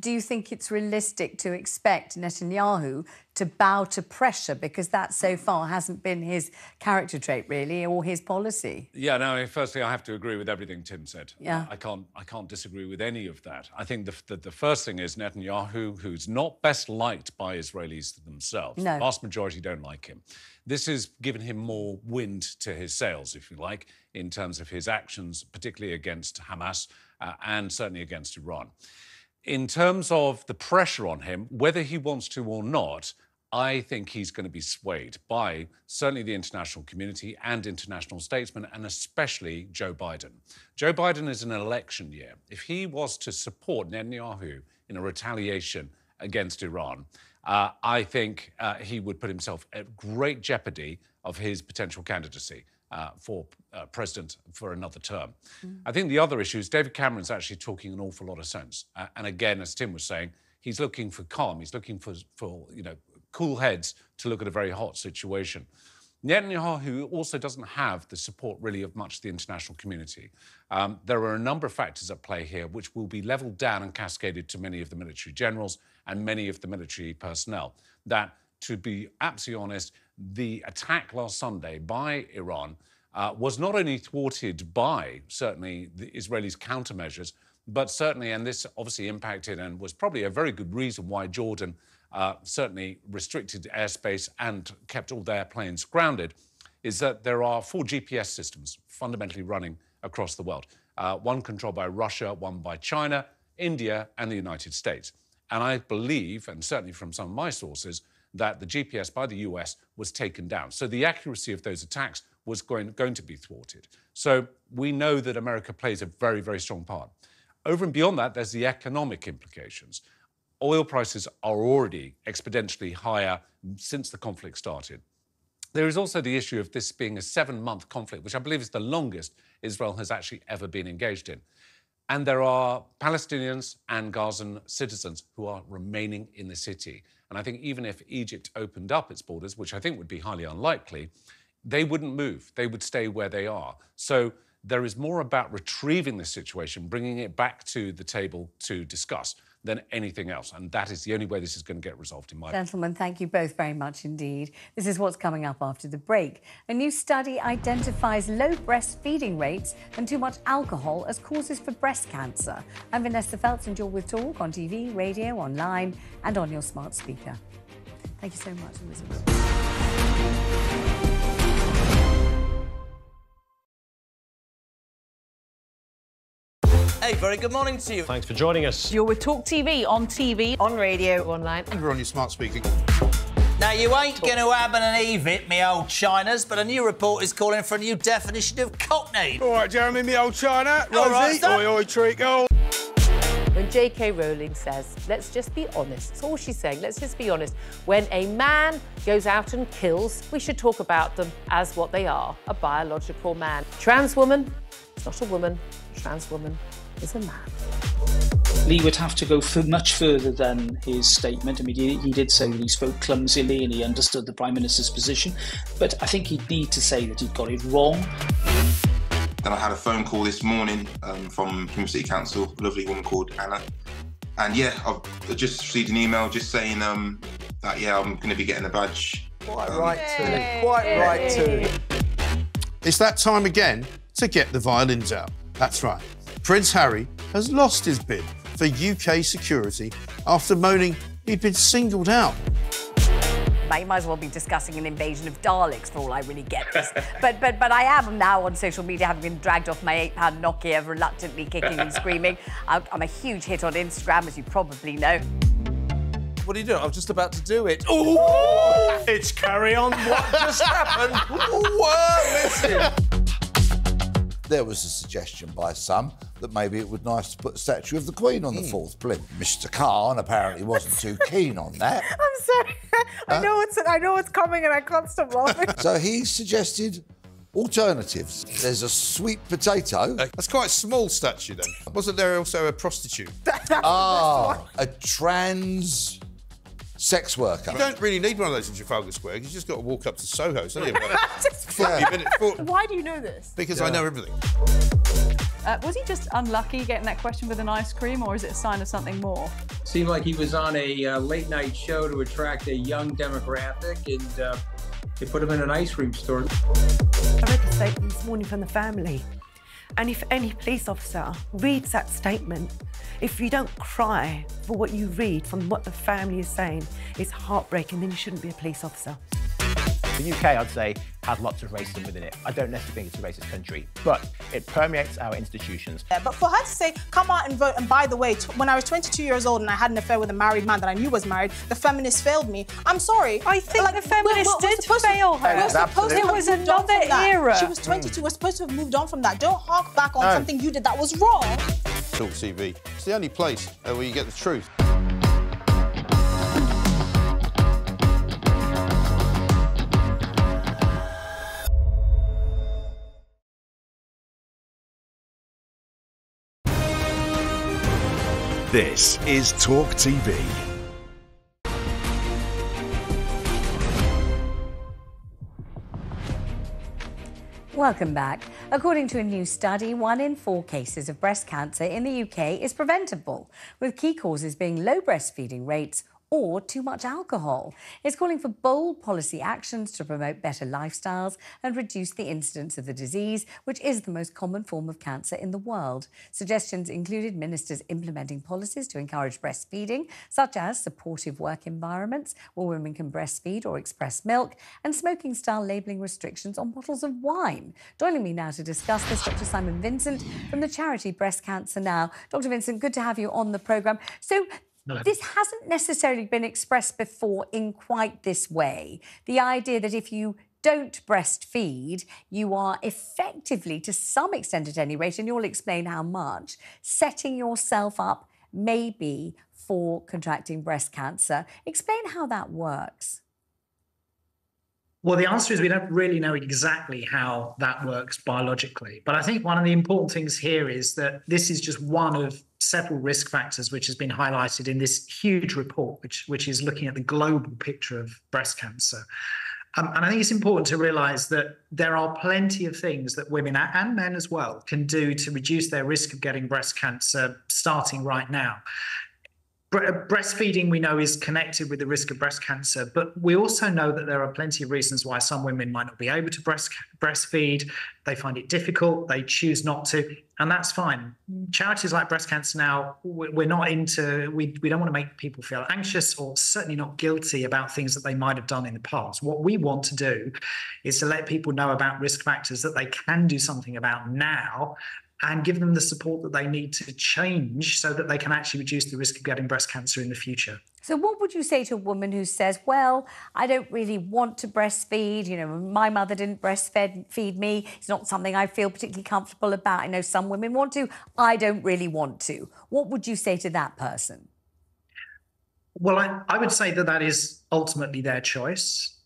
Do you think it's realistic to expect Netanyahu to bow to pressure? Because that so far hasn't been his character trait, really, or his policy. Yeah, no, firstly, I have to agree with everything Tim said. Yeah. I can't disagree with any of that. I think the first thing is Netanyahu, who's not best liked by Israelis themselves. No. The vast majority don't like him. This has given him more wind to his sails, if you like, in terms of his actions, particularly against Hamas, and certainly against Iran. In terms of the pressure on him, whether he wants to or not, I think he's going to be swayed by certainly the international community and international statesmen, and especially Joe Biden. Joe Biden is in an election year. If he was to support Netanyahu in a retaliation against Iran, I think he would put himself at great jeopardy of his potential candidacy for president for another term. I think the other issue is David Cameron's actually talking an awful lot of sense. And again, as Tim was saying, he's looking for calm. He's looking for you know, cool heads to look at a very hot situation. Netanyahu also doesn't have the support, really, of much of the international community. There are a number of factors at play here which will be levelled down and cascaded to many of the military generals and many of the military personnel. That, to be absolutely honest, the attack last Sunday by Iran was not only thwarted by, certainly, the Israelis' countermeasures, but certainly, and this obviously impacted and was probably a very good reason why Jordan certainly restricted airspace and kept all their planes grounded, is that there are 4 GPS systems fundamentally running across the world. One controlled by Russia, one by China, India, and the United States. And I believe, and certainly from some of my sources, that the GPS by the US was taken down. So the accuracy of those attacks was going to be thwarted. So we know that America plays a very, very strong part. Over and beyond that, there's the economic implications. Oil prices are already exponentially higher since the conflict started. There is also the issue of this being a 7-month conflict, which I believe is the longest Israel has actually ever been engaged in. And there are Palestinians and Gazan citizens who are remaining in the city. And I think even if Egypt opened up its borders, which I think would be highly unlikely, they wouldn't move. They would stay where they are. So there is more about retrieving the situation, bringing it back to the table to discuss than anything else. And that is the only way this is going to get resolved in my opinion. Gentlemen, thank you both very much indeed. This is what's coming up after the break. A new study identifies low breastfeeding rates and too much alcohol as causes for breast cancer. I'm Vanessa Feltz and you're with Talk on TV, radio, online and on your smart speaker. Thank you so much. Hey, very good morning to you. Thanks for joining us. You're with Talk TV, on TV, on radio, online. And we're on your smart speaker. Now, you ain't going to happen and Eve it, me old Chinas, but a new report is calling for a new definition of cockney. All right, Jeremy, me old China. Rosie. Oi, oi, treacle. When J.K. Rowling says, let's just be honest, that's all she's saying, let's just be honest. When a man goes out and kills, we should talk about them as what they are, a biological man. Trans woman, it's not a woman, trans woman. Is a man. Lee would have to go for much further than his statement. I mean, he did say that he spoke clumsily and he understood the Prime Minister's position, but I think he'd need to say that he'd got it wrong. Then I had a phone call this morning from Hume City Council, a lovely woman called Anna, and yeah, I've just received an email just saying that, yeah, I'm going to be getting a badge. Quite right too. Quite right too. It's that time again to get the violins out. That's right. Prince Harry has lost his bid for UK security after moaning he'd been singled out. You might as well be discussing an invasion of Daleks for all I really get this. but I am now on social media, having been dragged off my £8 Nokia, reluctantly kicking and screaming. I'm a huge hit on Instagram, as you probably know. What are you doing? I was just about to do it. Ooh! It's carry on. What just happened? Listen. There was a suggestion by some that maybe it would be nice to put a statue of the Queen on the fourth plinth. Mr. Khan apparently wasn't too keen on that. I'm sorry. I know it's coming and I can't stop laughing. So he suggested alternatives. There's a sweet potato. That's quite a small statue then. Wasn't there also a prostitute? A trans sex worker. You don't really need one of those in Trafalgar Square. You've just got to walk up to Soho, so you Why do you know this? Because I know everything. Was he just unlucky getting that question with an ice cream, or is it a sign of something more? Seemed like he was on a late-night show to attract a young demographic, and they put him in an ice cream store. I read the statement this morning from the family, and if any police officer reads that statement, if you don't cry for what you read from what the family is saying, it's heartbreaking, then you shouldn't be a police officer. The UK, I'd say, has lots of racism within it. I don't necessarily think it's a racist country, but it permeates our institutions. Yeah, but for her to say, come out and vote, and by the way, when I was 22 years old and I had an affair with a married man that I knew was married, the feminists failed me. I'm sorry. I think the feminists did fail her. It was another era. She was 22. We're supposed to have moved on from that. Don't hark back on something you did that was wrong. Talk TV. It's the only place where you get the truth. This is Talk TV. Welcome back. According to a new study, 1 in 4 cases of breast cancer in the UK is preventable, with key causes being low breastfeeding rates or too much alcohol. It's calling for bold policy actions to promote better lifestyles and reduce the incidence of the disease, which is the most common form of cancer in the world. Suggestions included ministers implementing policies to encourage breastfeeding, such as supportive work environments where women can breastfeed or express milk, and smoking-style labelling restrictions on bottles of wine. Joining me now to discuss this, Dr. Simon Vincent from the charity Breast Cancer Now. Dr. Vincent, good to have you on the programme. So, this hasn't necessarily been expressed before in quite this way. The idea that if you don't breastfeed, you are effectively, to some extent at any rate, and you'll explain how much, setting yourself up maybe for contracting breast cancer. Explain how that works. Well, the answer is we don't really know exactly how that works biologically. But I think one of the important things here is that this is just one of several risk factors which has been highlighted in this huge report, which is looking at the global picture of breast cancer. And I think it's important to realise that there are plenty of things that women and men as well can do to reduce their risk of getting breast cancer starting right now. Breastfeeding, we know, is connected with the risk of breast cancer, but we also know that there are plenty of reasons why some women might not be able to breastfeed. They find it difficult, they choose not to, and that's fine. Charities like Breast Cancer Now, we don't want to make people feel anxious or certainly not guilty about things that they might have done in the past. What we want to do is to let people know about risk factors that they can do something about now, and give them the support that they need to change so that they can actually reduce the risk of getting breast cancer in the future. So what would you say to a woman who says, well, I don't really want to breastfeed, you know, my mother didn't breastfeed me, it's not something I feel particularly comfortable about. I know some women want to, I don't really want to. What would you say to that person? Well, I would say that that is ultimately their choice.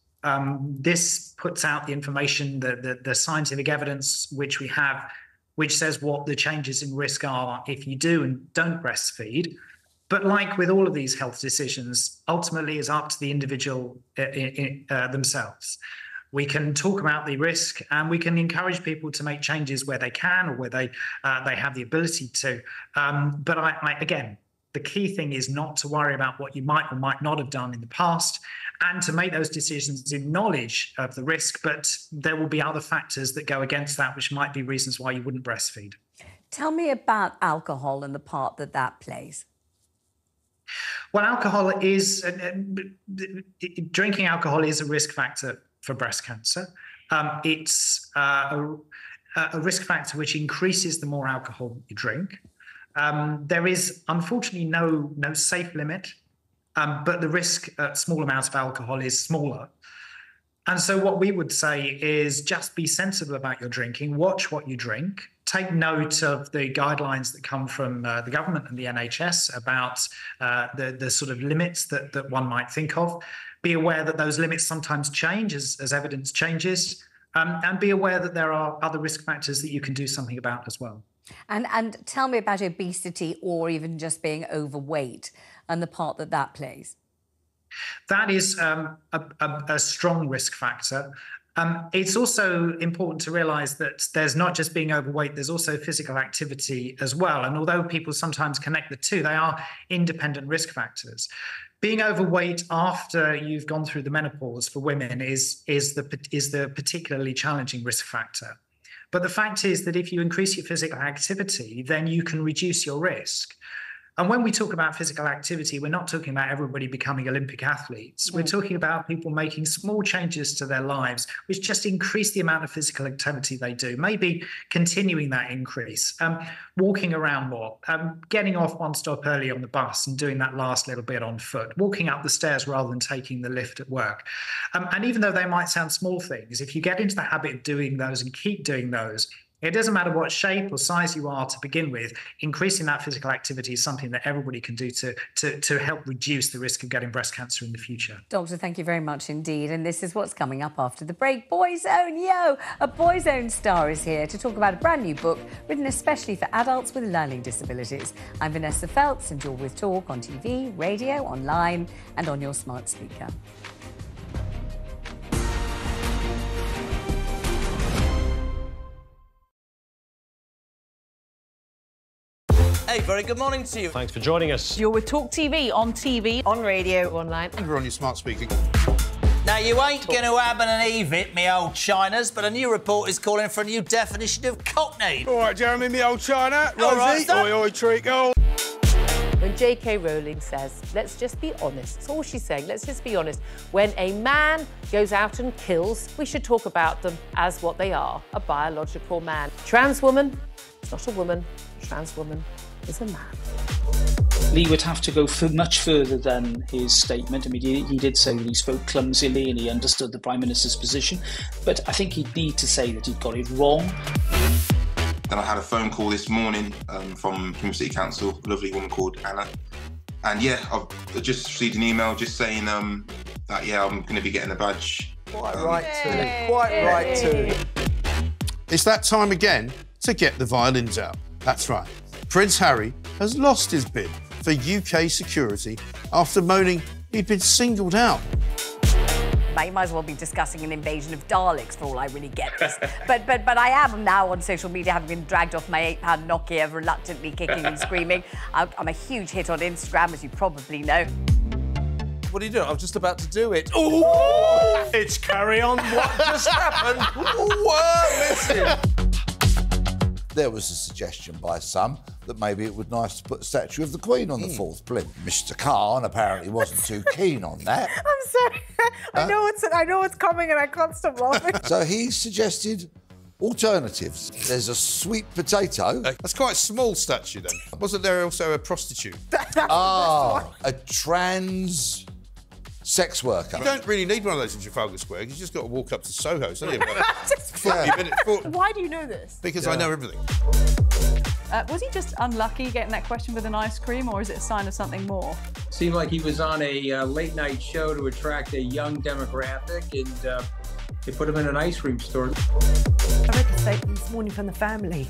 This puts out the information, the scientific evidence which we have, which says what the changes in risk are if you do and don't breastfeed. But like with all of these health decisions, ultimately it's up to the individual themselves. We can talk about the risk and we can encourage people to make changes where they can or where they have the ability to. But again, the key thing is not to worry about what you might or might not have done in the past and to make those decisions in knowledge of the risk, but there will be other factors that go against that, which might be reasons why you wouldn't breastfeed. Tell me about alcohol and the part that that plays. Well, drinking alcohol is a risk factor for breast cancer. It's a risk factor which increases the more alcohol you drink. There is, unfortunately, no safe limit, but the risk at small amounts of alcohol is smaller. And so what we would say is just be sensible about your drinking, watch what you drink, take note of the guidelines that come from the government and the NHS about the sort of limits that one might think of. Be aware that those limits sometimes change as evidence changes, and be aware that there are other risk factors that you can do something about as well. And tell me about obesity or even just being overweight and the part that that plays. That is a strong risk factor. It's also important to realise that there's not just being overweight, there's also physical activity as well. And although people sometimes connect the two, they are independent risk factors. Being overweight after you've gone through the menopause for women is the particularly challenging risk factor. But the fact is that if you increase your physical activity, then you can reduce your risk. And when we talk about physical activity, we're not talking about everybody becoming Olympic athletes. We're talking about people making small changes to their lives, which just increase the amount of physical activity they do, maybe continuing that increase, walking around more, getting off one stop early on the bus and doing that last little bit on foot, walking up the stairs rather than taking the lift at work. And even though they might sound small things, if you get into the habit of doing those and keep doing those, it doesn't matter what shape or size you are to begin with, increasing that physical activity is something that everybody can do to help reduce the risk of getting breast cancer in the future. Doctor, thank you very much indeed. And this is what's coming up after the break. Boyzone, yo! A Boyzone star is here to talk about a brand new book written especially for adults with learning disabilities. I'm Vanessa Feltz and you're with Talk on TV, radio, online and on your smart speaker. Hey, very good morning to you. Thanks for joining us. You're with Talk TV, on TV, on radio, online. And you're on your smart speaker. Now, you ain't going to have an eve it, me old Chinas, but a new report is calling for a new definition of cockney. All right, Jeremy, me old China. All right, oi, oi, treacle. When J.K. Rowling says, let's just be honest, that's all she's saying, let's just be honest. When a man goes out and kills, we should talk about them as what they are, a biological man. Trans woman, it's not a woman, trans woman. Is a man. Lee would have to go much further than his statement. I mean, he did say that he spoke clumsily and he understood the Prime Minister's position, but I think he'd need to say that he'd got it wrong. Then I had a phone call this morning from Plymouth City Council, a lovely woman called Anna, and yeah, I've just received an email just saying that, yeah, I'm going to be getting a badge Quite right too. Quite right too. It's that time again to get the violins out. That's right. Prince Harry has lost his bid for UK security after moaning he'd been singled out. You might as well be discussing an invasion of Daleks for all I really get this. But I am now on social media, having been dragged off my £8 Nokia, reluctantly kicking and screaming. I'm a huge hit on Instagram, as you probably know. What are you doing? I was just about to do it. Ooh! It's carry on. What just happened? Listen. There was a suggestion by some that maybe it would be nice to put a statue of the Queen on the fourth plinth. Mr. Khan apparently wasn't too keen on that. I'm sorry. I know it's coming and I can't stop laughing. So he suggested alternatives. There's a sweet potato. That's quite a small statue then. Wasn't there also a prostitute? A trans sex worker. You don't really need one of those in Trafalgar Square. You just got to walk up to Soho, don't you? Why do you know this? Because I know everything. Was he just unlucky getting that question with an ice cream, or is it a sign of something more? Seemed like he was on a late-night show to attract a young demographic, and they put him in an ice cream store. I read the statement this morning from the family,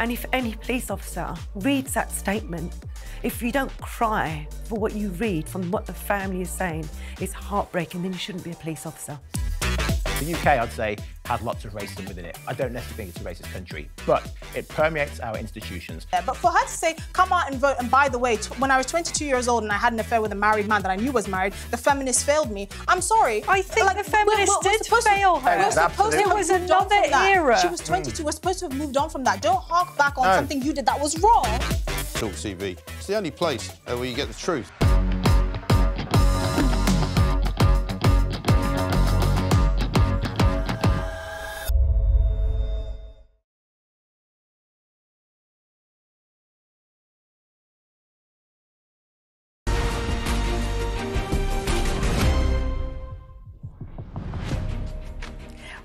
and if any police officer reads that statement, if you don't cry for what you read from what the family is saying, it's heartbreaking, then you shouldn't be a police officer. The UK, I'd say, has lots of racism within it. I don't necessarily think it's a racist country, but it permeates our institutions. Yeah, but for her to say, come out and vote, and by the way, when I was 22 years old and I had an affair with a married man that I knew was married, the feminists failed me. I'm sorry. I think like, the feminists did fail her. It was another era. She was 22. We're supposed to have moved on from that. Don't hark back on something you did that was wrong. TalkTV. It's the only place where you get the truth.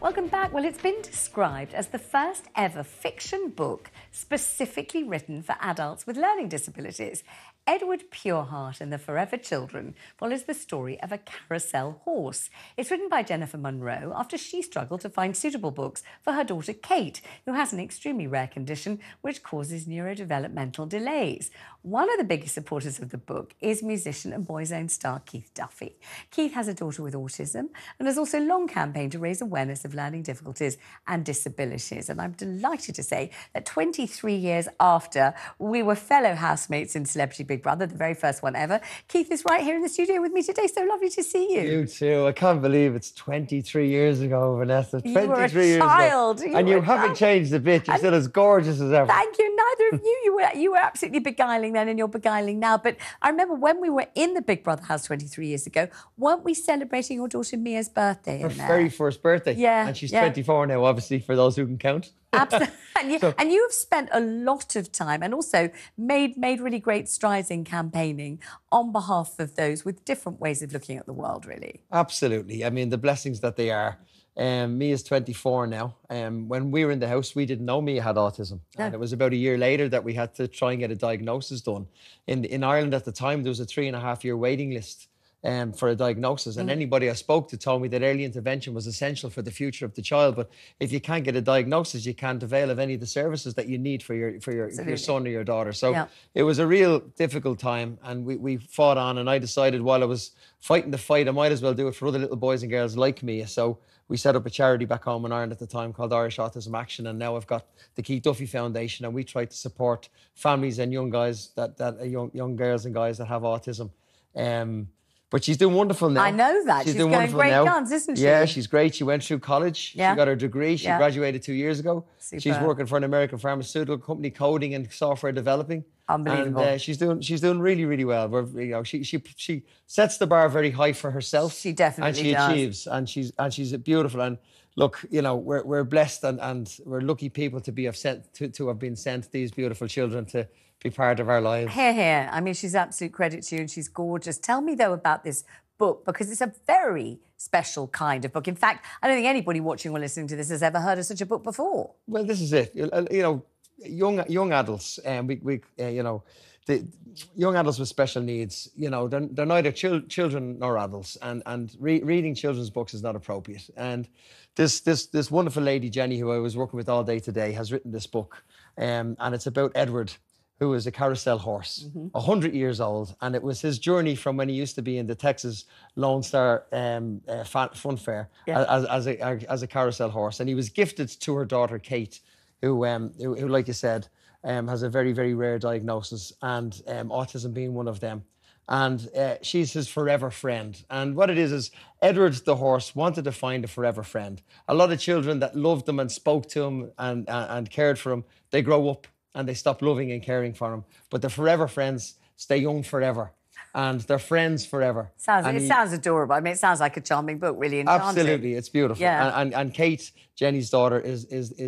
Welcome back. Well, it's been described as the first ever fiction book specifically written for adults with learning disabilities. Edward Pureheart and the Forever Children follows the story of a carousel horse. It's written by Jennifer Munro after she struggled to find suitable books for her daughter Kate, who has an extremely rare condition which causes neurodevelopmental delays. One of the biggest supporters of the book is musician and Boyzone star Keith Duffy. Keith has a daughter with autism and has also long campaigned to raise awareness of learning difficulties and disabilities. And I'm delighted to say that 23 years after we were fellow housemates in Celebrity Big Brother, the very first one ever, Keith is right here in the studio with me today. So lovely to see you. You too. I can't believe it's 23 years ago, Vanessa. 23 years ago. You were a child. And you haven't changed a bit. You're still as gorgeous as ever. Thank you. Neither of you. You were absolutely beguiling then and you're beguiling now. But I remember when we were in the Big Brother house 23 years ago, weren't we celebrating your daughter Mia's birthday? Her very first birthday. Yeah. And she's 24 now, obviously, for those who can count. Absolutely. And you have spent a lot of time and also made really great strides in campaigning on behalf of those with different ways of looking at the world, really. Absolutely. I mean, the blessings that they are. Mia's 24 now. When we were in the house, we didn't know Mia had autism. No. And it was about a year later that we had to try and get a diagnosis done. In Ireland at the time, there was a 3.5-year waiting list for a diagnosis. And anybody I spoke to told me that early intervention was essential for the future of the child. But if you can't get a diagnosis, you can't avail of any of the services that you need for your son or your daughter. So it was a real difficult time. And we fought on. And I decided while I was fighting the fight, I might as well do it for other little boys and girls like me. So we set up a charity back home in Ireland at the time called Irish Autism Action, and now I've got the Keith Duffy Foundation, and we try to support families and young guys young girls and guys that have autism. But she's doing wonderful now. I know that. She's doing going great now. Guns, isn't she? Yeah, she's great. She went through college. Yeah. She got her degree. She graduated 2 years ago. Super. She's working for an American pharmaceutical company, coding and software developing. Unbelievable. And she's doing really, really well. She sets the bar very high for herself. She definitely does. And she achieves. And she's beautiful. And look, you know, we're blessed and we're lucky people to be have been sent these beautiful children to be part of our lives. Hear, hear. I mean, she's absolute credit to you and she's gorgeous. Tell me, though, about this book, because it's a very special kind of book. In fact, I don't think anybody watching or listening to this has ever heard of such a book before. Well, this is it. You know, young adults, and we you know, the young adults with special needs, you know, they're neither children nor adults, and reading children's books is not appropriate. And this wonderful lady, Jenny, who I was working with all day today, has written this book, and it's about Edward, who is a carousel horse, 100 years old, and it was his journey from when he used to be in the Texas Lone Star Fun Fair as a carousel horse, and he was gifted to her daughter Kate, who like you said, has a very, very rare diagnosis, and autism being one of them. And she's his forever friend. And what it is Edward the horse wanted to find a forever friend. A lot of children that loved him and spoke to him and cared for him, they grow up and they stop loving and caring for him. But the forever friends stay young forever. And they're friends forever. It sounds adorable. I mean, it sounds like a charming book, really enchanting. Absolutely, it's beautiful. Yeah. And Kate, Jenny's daughter, is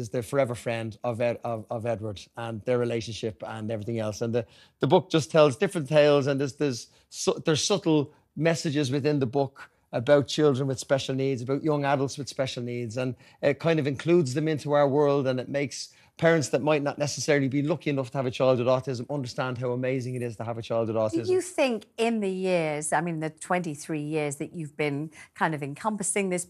the forever friend of Edward, and their relationship and everything else. And the book just tells different tales, and there's subtle messages within the book about children with special needs, about young adults with special needs, and it kind of includes them into our world, and it makes parents that might not necessarily be lucky enough to have a child with autism understand how amazing it is to have a child with autism. Do you think in the years, I mean, the 23 years that you've been kind of encompassing this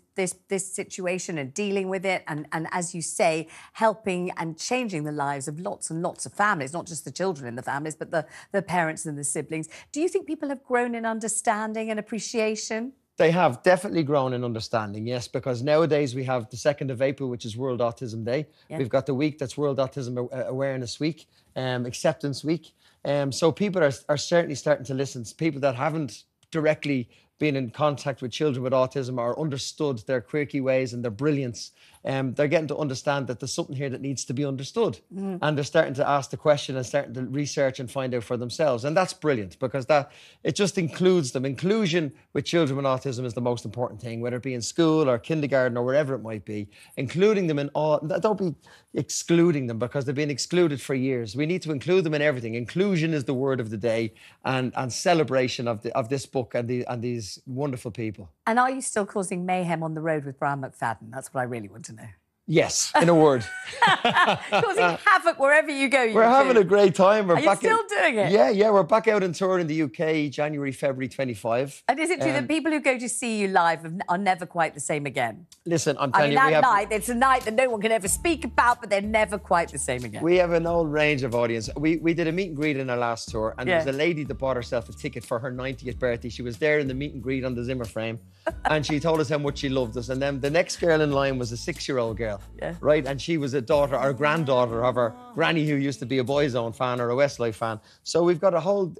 situation and dealing with it and as you say, helping and changing the lives of lots and lots of families, not just the children in the families, but the parents and the siblings, do you think people have grown in understanding and appreciation? They have definitely grown in understanding, yes, because nowadays we have the 2nd of April, which is World Autism Day. Yeah. We've got the week that's World Autism Awareness Week, Acceptance Week. So people are certainly starting to listen. People that haven't directly been in contact with children with autism or understood their quirky ways and their brilliance, they're getting to understand that there's something here that needs to be understood. Mm. And they're starting to ask the question and starting to research and find out for themselves. And that's brilliant because it just includes them. Inclusion with children with autism is the most important thing, whether it be in school or kindergarten or wherever it might be. Including them in all... Don't be excluding them because they've been excluded for years. We need to include them in everything. Inclusion is the word of the day and celebration of this book and these wonderful people. And are you still causing mayhem on the road with Brian McFadden? That's what I really want to know. Yes, in a word. Causing havoc wherever you go. We're having a great time. Are you still doing it? Yeah, yeah. We're back out on tour in the UK, January, February 25. And is it true that people who go to see you live are never quite the same again? Listen, I'm telling you... I mean, that night, it's a night that no one can ever speak about, but they're never quite the same again. We have an old range of audience. We did a meet and greet in our last tour, and there was a lady that bought herself a ticket for her 90th birthday. She was there in the meet and greet on the Zimmer frame, and she told us how much she loved us. And then the next girl in line was a 6-year-old girl. Yeah. Right, and she was a daughter or granddaughter of her granny who used to be a Boyzone fan or a Westlife fan. So we've got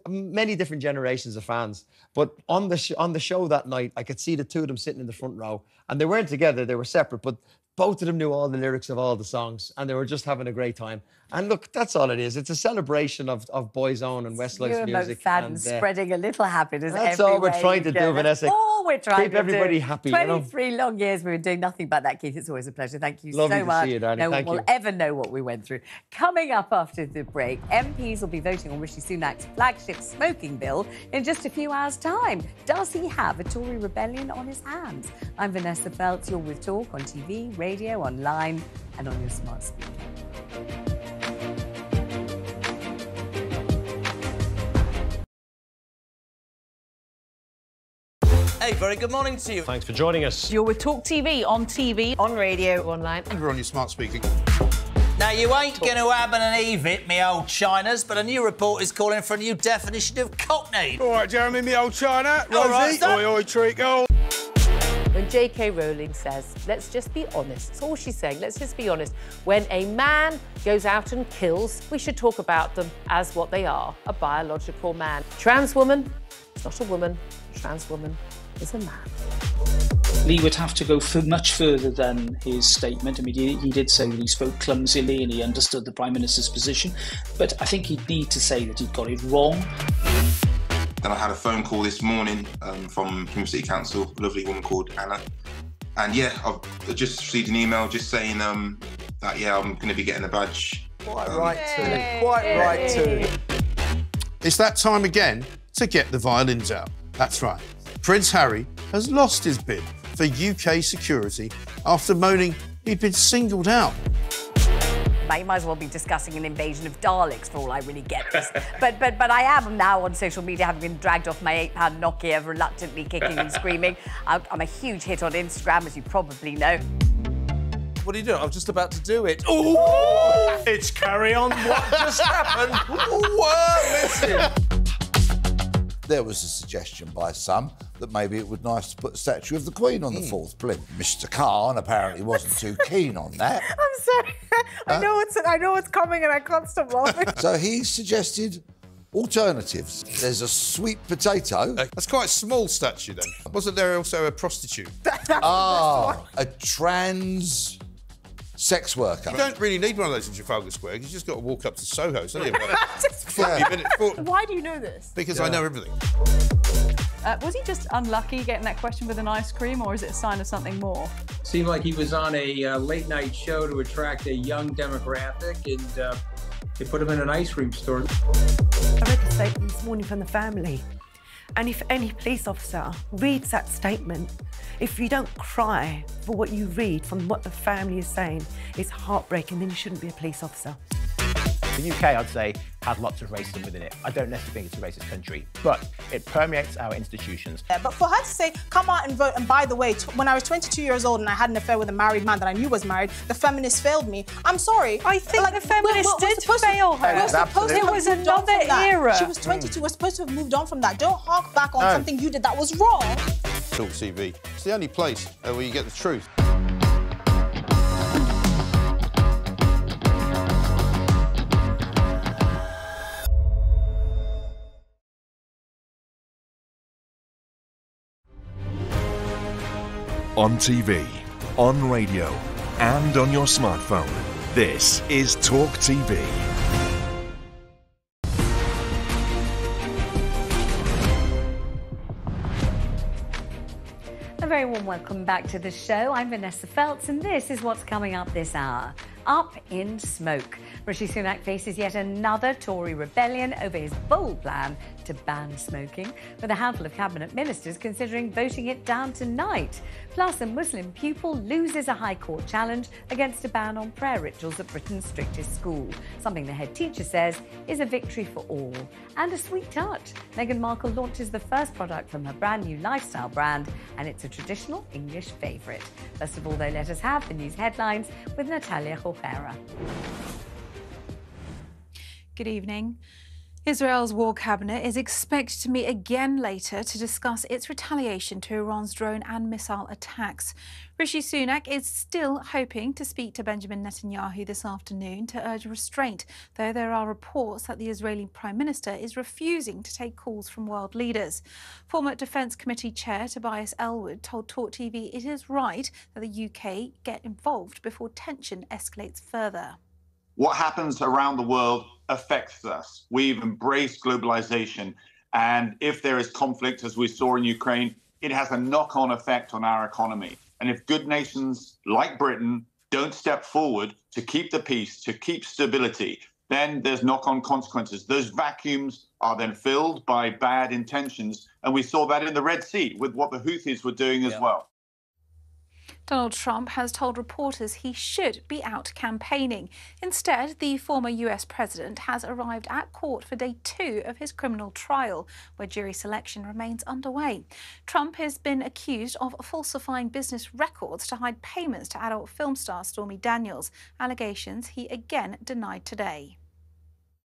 many different generations of fans. But on the show that night, I could see the two of them sitting in the front row, and they weren't together; they were separate. But both of them knew all the lyrics of all the songs, and they were just having a great time. And look, that's all it is. It's a celebration of Boyzone and Westlife's music. And spreading a little happiness everywhere. That's all we're trying to do, Vanessa. All we're trying to do. Keep everybody happy. 23 long years we've been doing nothing but that, Keith. It's always a pleasure. Thank you so much. Lovely to see you, darling. No one will ever know what we went through. Coming up after the break, MPs will be voting on Rishi Sunak's flagship smoking bill in just a few hours' time. Does he have a Tory rebellion on his hands? I'm Vanessa Feltz. You're with Talk on TV, radio, online, and on your smart speaker. Hey, very good morning to you. Thanks for joining us. You're with Talk TV, on TV, on radio, online, and you're on your smart speaker. Now, you ain't going to have an eve it, me old Chinas, but a new report is calling for a new definition of cockney. All right, Jeremy, me old China. All right, oi, oi, treacle. When J.K. Rowling says, let's just be honest, that's all she's saying, let's just be honest. When a man goes out and kills, we should talk about them as what they are, a biological man. Trans woman, it's not a woman, trans woman is a man. Lee would have to go much further than his statement. I mean, he did say that he spoke clumsily and he understood the Prime Minister's position, but I think he'd need to say that he'd got it wrong. Then I had a phone call this morning from Plymouth City Council, a lovely woman called Anna. And yeah, I've just received an email just saying that, yeah, I'm going to be getting a badge. Quite right too. Quite right too. It's that time again to get the violins out. That's right. Prince Harry has lost his bid for UK security after moaning he'd been singled out. You might as well be discussing an invasion of Daleks for all I really get this. but I am now on social media, having been dragged off my £8 Nokia, reluctantly kicking and screaming. I'm a huge hit on Instagram, as you probably know. What are you doing? I'm just about to do it. Ooh! It's carry on. What just happened? Listen. There was a suggestion by some that maybe it would be nice to put a statue of the Queen on the fourth plinth. Mr. Khan apparently wasn't too keen on that. I'm sorry. I know it's coming, and I can't stop laughing. So he suggested alternatives. There's a sweet potato. That's quite a small statue, then. Wasn't there also a prostitute? A trans sex worker. You don't really need one of those in Trafalgar Square. You've just got to walk up to Soho, don't you? Why do you know this? Because I know everything. Was he just unlucky getting that question with an ice cream, or is it a sign of something more? Seemed like he was on a late-night show to attract a young demographic, and they put him in an ice cream store. I read a statement this morning from the family, and if any police officer reads that statement, if you don't cry for what you read from what the family is saying, it's heartbreaking, then you shouldn't be a police officer. The UK, I'd say, has lots of racism within it. I don't necessarily think it's a racist country, but it permeates our institutions. Yeah, but for her to say, come out and vote, and by the way, when I was 22 years old and I had an affair with a married man that I knew was married, the feminists failed me. I'm sorry. I think like, the feminists did fail her. It was another era. She was 22. We're supposed to have moved on from that. Don't hark back on something you did that was wrong. TalkTV. It's the only place where you get the truth. On TV, on radio, and on your smartphone. This is TalkTV. A very warm welcome back to the show. I'm Vanessa Feltz, and this is what's coming up this hour. Up in smoke. Rishi Sunak faces yet another Tory rebellion over his bold plan to ban smoking, with a handful of cabinet ministers considering voting it down tonight. Plus, a Muslim pupil loses a High Court challenge against a ban on prayer rituals at Britain's strictest school, something the head teacher says is a victory for all. And a sweet touch. Meghan Markle launches the first product from her brand new lifestyle brand, and it's a traditional English favourite. First of all, though, let us have the news headlines with Natalia Hochera. Good evening. Israel's war cabinet is expected to meet again later to discuss its retaliation to Iran's drone and missile attacks. Rishi Sunak is still hoping to speak to Benjamin Netanyahu this afternoon to urge restraint, though there are reports that the Israeli Prime Minister is refusing to take calls from world leaders. Former Defence Committee Chair Tobias Elwood told TalkTV it is right that the UK get involved before tension escalates further. What happens around the world affects us. We've embraced globalization, and if there is conflict, as we saw in Ukraine, it has a knock-on effect on our economy. And if good nations like Britain don't step forward to keep the peace, to keep stability, then there's knock-on consequences. Those vacuums are then filled by bad intentions. And we saw that in the Red Sea with what the Houthis were doing as well. Donald Trump has told reporters he should be out campaigning. Instead, the former US president has arrived at court for day two of his criminal trial, where jury selection remains underway. Trump has been accused of falsifying business records to hide payments to adult film star Stormy Daniels, allegations he again denied today.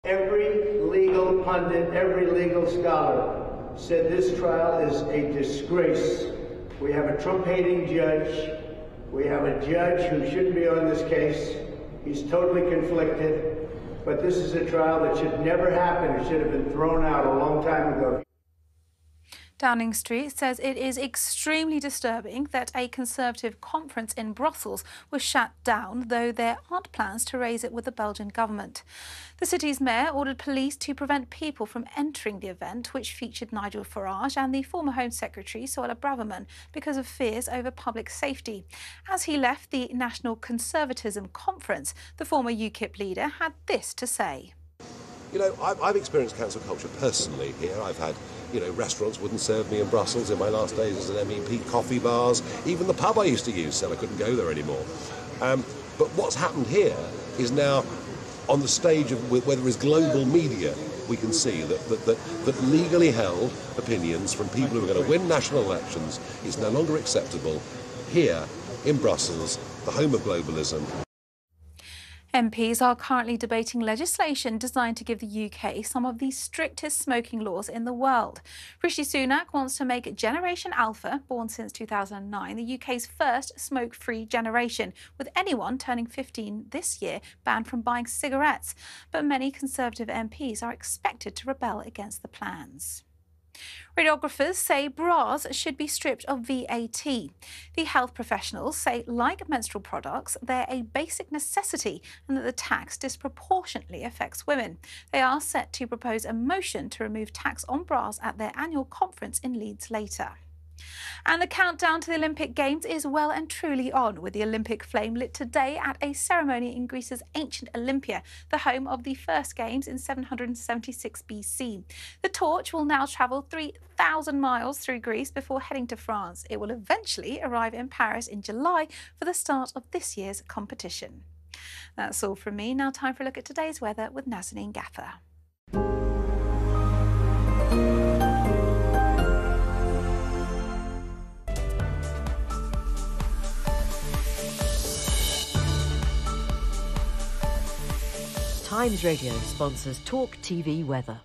Every legal pundit, every legal scholar said this trial is a disgrace. We have a Trump-hating judge. We have a judge who shouldn't be on this case. He's totally conflicted, but this is a trial that should never happen. It should have been thrown out a long time ago. Downing Street says it is extremely disturbing that a Conservative conference in Brussels was shut down, though there aren't plans to raise it with the Belgian government. The city's mayor ordered police to prevent people from entering the event, which featured Nigel Farage and the former Home Secretary Soila Braverman, because of fears over public safety. As he left the National Conservatism Conference, the former UKIP leader had this to say. You know, I've experienced council culture personally here. I've had, you know, restaurants wouldn't serve me in Brussels in my last days as an MEP, coffee bars, even the pub I used to use, so I couldn't go there anymore. But what's happened here is now on the stage of whether it's global media. We can see that legally held opinions from people who are going to win national elections is no longer acceptable here in Brussels, the home of globalism. MPs are currently debating legislation designed to give the UK some of the strictest smoking laws in the world. Rishi Sunak wants to make Generation Alpha, born since 2009, the UK's first smoke-free generation, with anyone turning 15 this year banned from buying cigarettes. But many Conservative MPs are expected to rebel against the plans. Radiographers say bras should be stripped of VAT. The health professionals say, like menstrual products, they're a basic necessity and that the tax disproportionately affects women. They are set to propose a motion to remove tax on bras at their annual conference in Leeds later. And the countdown to the Olympic Games is well and truly on, with the Olympic flame lit today at a ceremony in Greece's ancient Olympia, the home of the first Games in 776 BC. The torch will now travel 3,000 miles through Greece before heading to France. It will eventually arrive in Paris in July for the start of this year's competition. That's all from me. Now time for a look at today's weather with Nazaneen Ghaffar. Times Radio sponsors TalkTV Weather.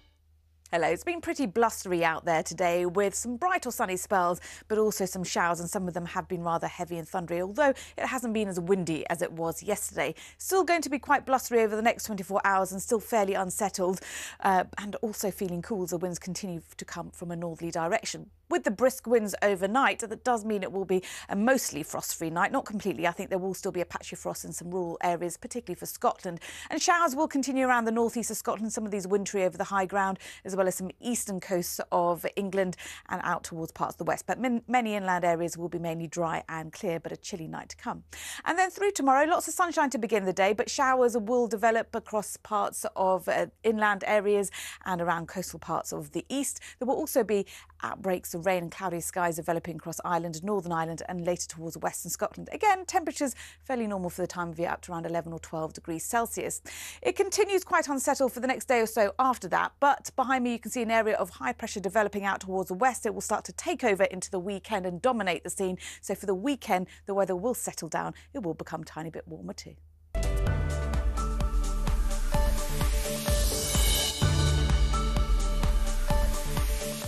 Hello, it's been pretty blustery out there today with some bright or sunny spells, but also some showers, and some of them have been rather heavy and thundery, although it hasn't been as windy as it was yesterday. Still going to be quite blustery over the next 24 hours and still fairly unsettled, and also feeling cool as the winds continue to come from a northerly direction. With the brisk winds overnight, that does mean it will be a mostly frost-free night. Not completely. I think there will still be a patchy frost in some rural areas, particularly for Scotland. And showers will continue around the northeast of Scotland, some of these wintry over the high ground, as well as some eastern coasts of England and out towards parts of the west. But many inland areas will be mainly dry and clear, but a chilly night to come. And then through tomorrow, lots of sunshine to begin the day, but showers will develop across parts of inland areas and around coastal parts of the east. There will also be outbreaks of rain and cloudy skies developing across Ireland, Northern Ireland and later towards western Scotland. Again, temperatures fairly normal for the time of year, up to around 11 or 12 degrees Celsius. It continues quite unsettled for the next day or so after that, but behind me you can see an area of high pressure developing out towards the west. It will start to take over into the weekend and dominate the scene. So for the weekend, the weather will settle down. It will become a tiny bit warmer too.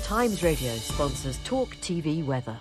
Times Radio sponsors TalkTV Weather.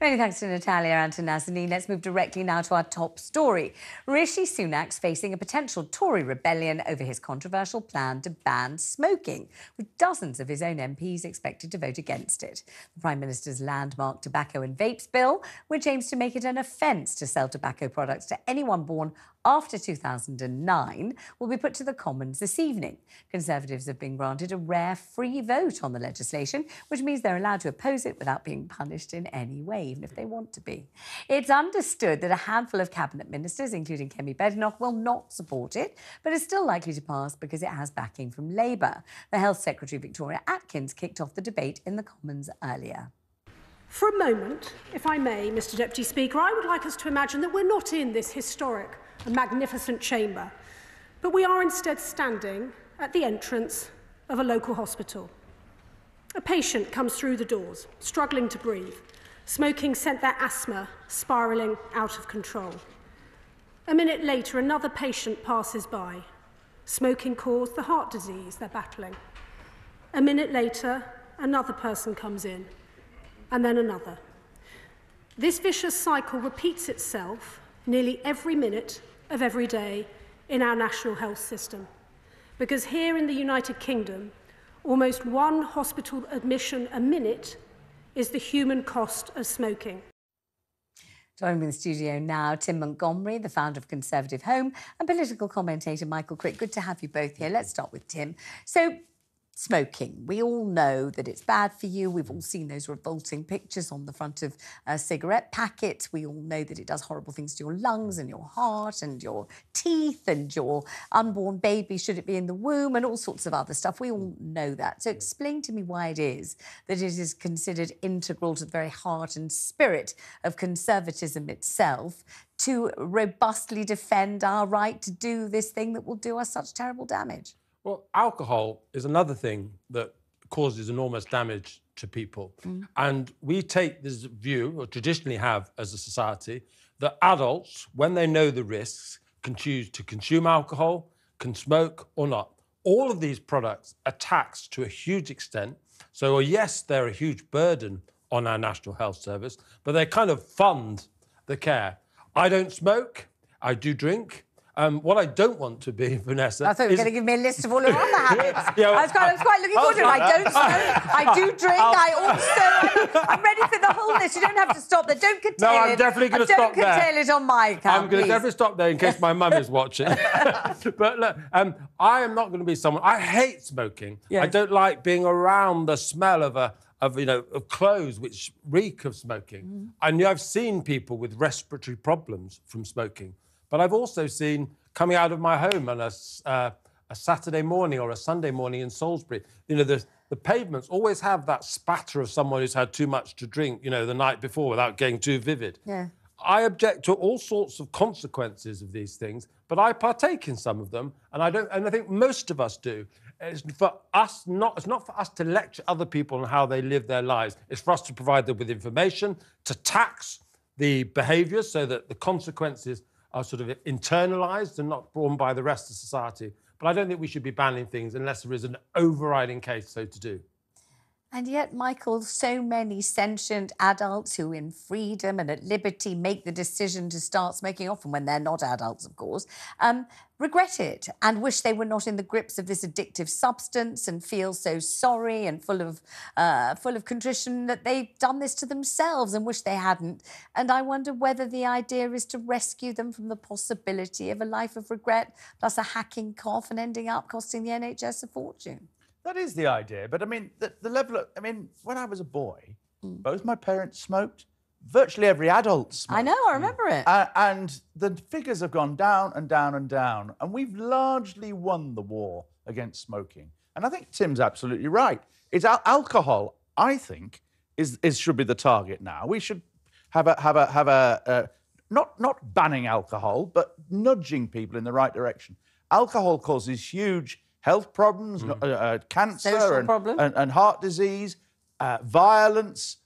Many thanks to Natalia and to Nazaneen. Let's move directly now to our top story. Rishi Sunak's facing a potential Tory rebellion over his controversial plan to ban smoking, with dozens of his own MPs expected to vote against it. The Prime Minister's landmark tobacco and vapes bill, which aims to make it an offence to sell tobacco products to anyone born after 2009, will be put to the Commons this evening. Conservatives have been granted a rare free vote on the legislation, which means they're allowed to oppose it without being punished in any way, even if they want to be. It's understood that a handful of cabinet ministers, including Kemi Badenoch, will not support it, but is still likely to pass because it has backing from Labour. The Health Secretary, Victoria Atkins, kicked off the debate in the Commons earlier. For a moment, if I may, Mr Deputy Speaker, I would like us to imagine that we're not in this historic and magnificent chamber, but we are instead standing at the entrance of a local hospital. A patient comes through the doors, struggling to breathe. Smoking sent their asthma spiralling out of control. A minute later, another patient passes by. Smoking caused the heart disease they're battling. A minute later, another person comes in, and then another. This vicious cycle repeats itself nearly every minute of every day in our national health system, because here in the United Kingdom, almost one hospital admission a minute is the human cost of smoking. Joining me in the studio now, Tim Montgomery, the founder of Conservative Home, and political commentator Michael Crick. Good to have you both here. Let's start with Tim. So smoking. We all know that it's bad for you. We've all seen those revolting pictures on the front of cigarette packets. We all know that it does horrible things to your lungs and your heart and your teeth and your unborn baby, should it be in the womb, and all sorts of other stuff. We all know that. So explain to me why it is that it is considered integral to the very heart and spirit of conservatism itself to robustly defend our right to do this thing that will do us such terrible damage. Well, alcohol is another thing that causes enormous damage to people. Mm. And we take this view, or traditionally have as a society, that adults, when they know the risks, can choose to consume alcohol, can smoke or not. All of these products are taxed to a huge extent. So, yes, they're a huge burden on our National Health Service, but they kind of fund the care. I don't smoke, I do drink. What I don't want to be, Vanessa... I thought you were going to give me a list of all your other habits. Yeah, well, I was quite looking forward to it. I don't smoke, I do drink, I'm ready for the whole list. You don't have to stop there. Don't curtail it. No, I'm definitely going to stop there. Don't curtail it on my account, I'm going to definitely stop there in case my mum is watching. But look, I am not going to be someone... I hate smoking. Yes. I don't like being around the smell of of clothes which reek of smoking. Mm. And I've seen people with respiratory problems from smoking. But I've also seen, coming out of my home on a Saturday morning or a Sunday morning in Salisbury, you know, the pavements always have that spatter of someone who's had too much to drink, you know, the night before, without getting too vivid. Yeah. I object to all sorts of consequences of these things, but I partake in some of them, and I think most of us do. It's not for us to lecture other people on how they live their lives. It's for us to provide them with information, to tax the behaviour so that the consequences are sort of internalised and not borne by the rest of society. But I don't think we should be banning things unless there is an overriding case so to do. And yet, Michael, so many sentient adults who in freedom and at liberty make the decision to start smoking, often when they're not adults, of course, regret it and wish they were not in the grips of this addictive substance and feel so sorry and full of contrition that they've done this to themselves and wish they hadn't. And I wonder whether the idea is to rescue them from the possibility of a life of regret, plus a hacking cough and ending up costing the NHS a fortune. That is the idea, but I mean, the level of... I mean, when I was a boy, both my parents smoked. Virtually every adult smoked. I know, I remember it. And the figures have gone down and down and down, and we've largely won the war against smoking. And I think Tim's absolutely right. It's alcohol, I think, should be the target now. We should have not banning alcohol, but nudging people in the right direction. Alcohol causes huge health problems, cancer and heart disease, violence,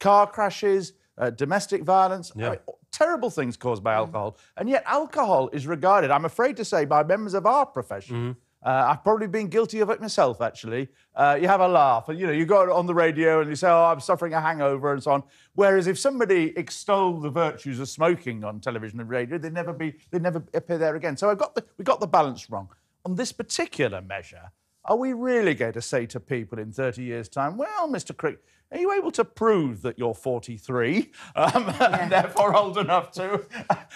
car crashes, domestic violence. Yeah. I mean, terrible things caused by alcohol. And yet alcohol is regarded, I'm afraid to say, by members of our profession. I've probably been guilty of it myself, actually. You have a laugh, and, you know, you go on the radio and you say, oh, I'm suffering a hangover and so on. Whereas if somebody extolled the virtues of smoking on television and radio, they'd never appear there again. So we got the balance wrong. On this particular measure, are we really going to say to people in 30 years' time, well, Mr. Crick, are you able to prove that you're 43 and therefore old enough to...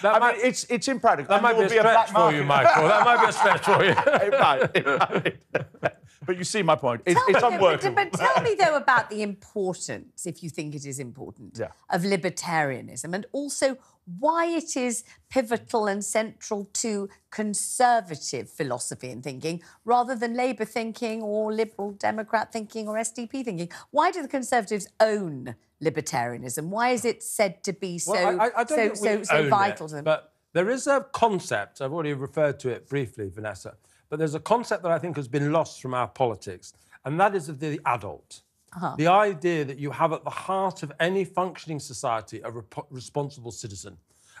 I mean, it's impractical. That might be a stretch for you, Michael. That might be a stretch for you. It might. But you see my point. It's unworkable. But tell me, though, about the importance, if you think it is important, of libertarianism, and also why it is pivotal and central to conservative philosophy and thinking rather than Labour thinking or Liberal Democrat thinking or SDP thinking. Why do the Conservatives own libertarianism? Why is it said to be so vital to them? But there is a concept, I've already referred to it briefly, Vanessa, but there's a concept that I think has been lost from our politics, and that is of the adult. The idea that you have at the heart of any functioning society a responsible citizen.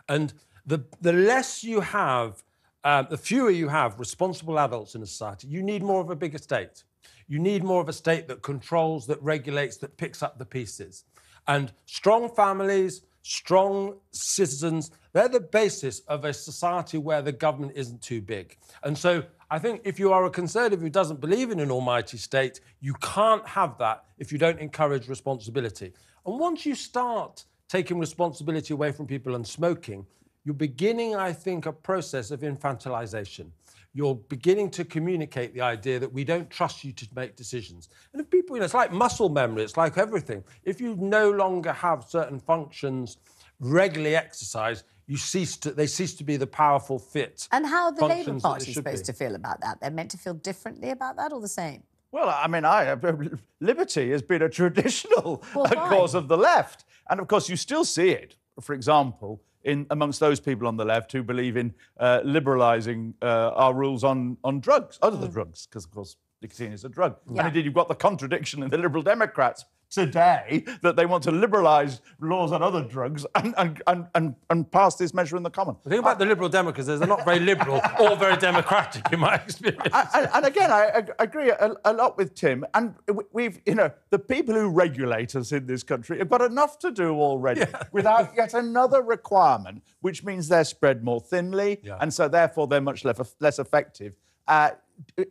And the less you have, the fewer you have responsible adults in a society, you need more of a bigger state. You need more of a state that controls, that regulates, that picks up the pieces. And strong families, strong citizens, they're the basis of a society where the government isn't too big. And so I think if you are a conservative who doesn't believe in an almighty state, you can't have that if you don't encourage responsibility. And once you start taking responsibility away from people and smoking, you're beginning, I think, a process of infantilization. you're beginning to communicate the idea that we don't trust you to make decisions. And if people, you know, it's like muscle memory, it's like everything. If you no longer have certain functions regularly exercised, you cease to, they cease to be the powerful fit. And how are the Labour Party supposed to feel about that? They're meant to feel differently about that or the same? Well, I mean, liberty has been a traditional cause of the left. And, of course, you still see it, for example, in amongst those people on the left who believe in liberalising our rules on drugs, other drugs, because, of course, nicotine is a drug. Yeah. And, indeed, you've got the contradiction in the Liberal Democrats today that they want to liberalise laws on other drugs and pass this measure in the Commons. The thing about the Liberal Democrats is they're not very liberal or very democratic, in my experience. And again, I agree a lot with Tim. And we've, you know, the people who regulate us in this country have got enough to do already without yet another requirement, which means they're spread more thinly, and so therefore they're much less effective.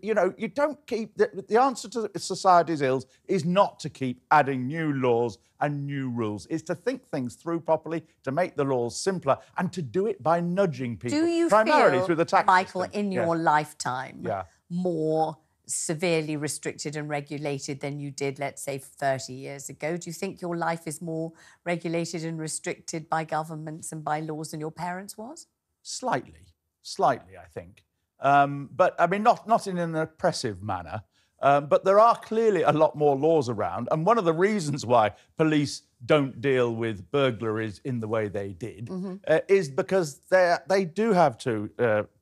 You know, you don't keep... The answer to society's ills is not to keep adding new laws and new rules. It's to think things through properly, to make the laws simpler, and to do it by nudging people. Do you feel, through the tax system. In your lifetime, more severely restricted and regulated than you did, let's say, 30 years ago? Do you think your life is more regulated and restricted by governments and by laws than your parents was? Slightly. Slightly, I think. But, I mean, not in an oppressive manner, but there are clearly a lot more laws around, and one of the reasons why police don't deal with burglaries in the way they did is because they do have to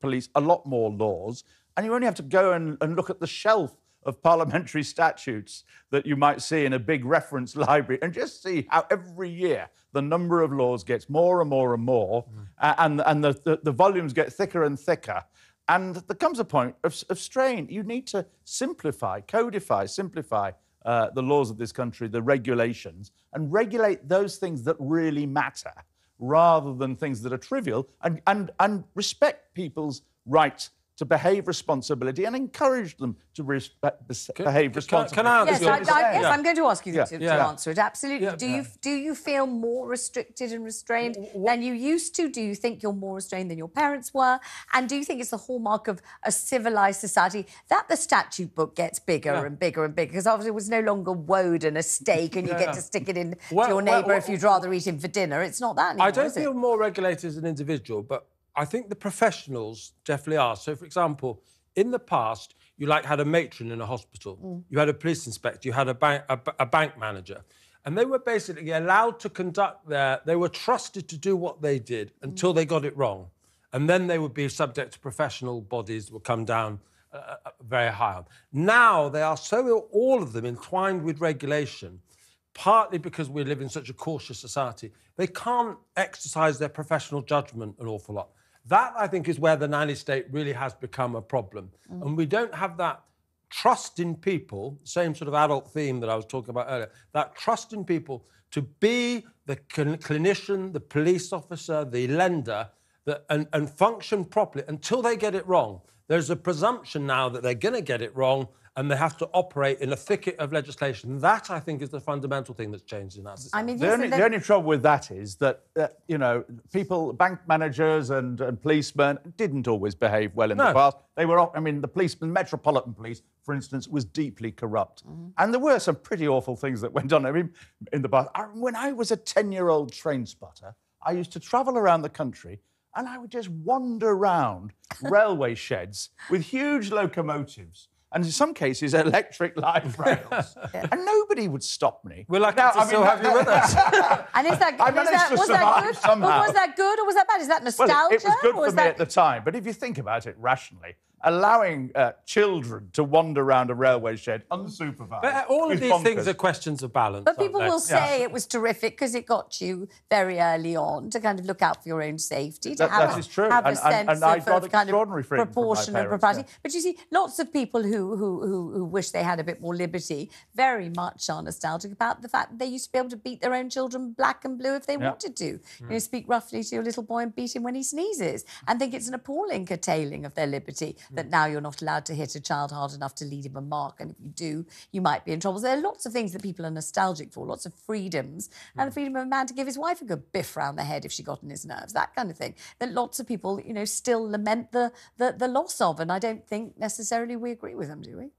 police a lot more laws, and you only have to go and look at the shelf of parliamentary statutes that you might see in a big reference library and just see how every year the number of laws gets more and more and more, and the volumes get thicker and thicker. And there comes a point of strain. You need to simplify, codify, simplify the laws of this country, the regulations, and regulate those things that really matter rather than things that are trivial, and respect people's right to behave responsibly and encourage them to behave responsibly. Can I answer yes, I'm going to ask you to answer it, absolutely. Yeah. Do you feel more restricted and restrained than you used to? Do you think you're more restrained than your parents were? And do you think it's the hallmark of a civilised society that the statute book gets bigger and bigger and bigger? Because obviously it was no longer woad and a steak and you get to stick it in to your neighbour if you'd rather eat him for dinner. It's not that anymore, I don't feel more regulated as an individual, but I think the professionals definitely are. So, for example, in the past, you had a matron in a hospital, you had a police inspector, you had a bank manager, and they were basically allowed to conduct their... They were trusted to do what they did until they got it wrong, and then they would be subject to professional bodies that would come down very high on. Now they are so, all of them, entwined with regulation, partly because we live in such a cautious society. They can't exercise their professional judgment an awful lot. That, I think, is where the nanny state really has become a problem. And we don't have that trust in people, same sort of adult theme that I was talking about earlier, that trust in people to be the clinician, the police officer, the lender, and function properly until they get it wrong. There's a presumption now that they're going to get it wrong, and they have to operate in a thicket of legislation. That, I think, is the fundamental thing that's changed in our society. I mean, the only trouble with that is that, you know, people, bank managers and policemen didn't always behave well in the past. They were, I mean, the policemen, Metropolitan Police, for instance, was deeply corrupt. And there were some pretty awful things that went on. I mean, in the past, when I was a 10-year-old train spotter, I used to travel around the country and I would just wander around railway sheds with huge locomotives and in some cases, electric light rails. And nobody would stop me. We're lucky to still have you with us. And is that, was that good? Somehow. Was that good or was that bad? Is that nostalgia? Well, it was good for me at the time. But if you think about it rationally, allowing children to wander around a railway shed unsupervised. But all of these things are questions of balance. But people will say it was terrific because it got you very early on to kind of look out for your own safety, to have a sense of kind of proportion and propriety. But you see, lots of people who wish they had a bit more liberty very much are nostalgic about the fact that they used to be able to beat their own children black and blue if they wanted to. You know, speak roughly to your little boy and beat him when he sneezes and think it's an appalling curtailing of their liberty. that now you're not allowed to hit a child hard enough to leave him a mark, and if you do, you might be in trouble. So there are lots of things that people are nostalgic for, lots of freedoms, and the freedom of a man to give his wife a good biff round the head if she got in his nerves, that kind of thing, that lots of people, you know, still lament the loss of, and I don't think necessarily we agree with them, do we?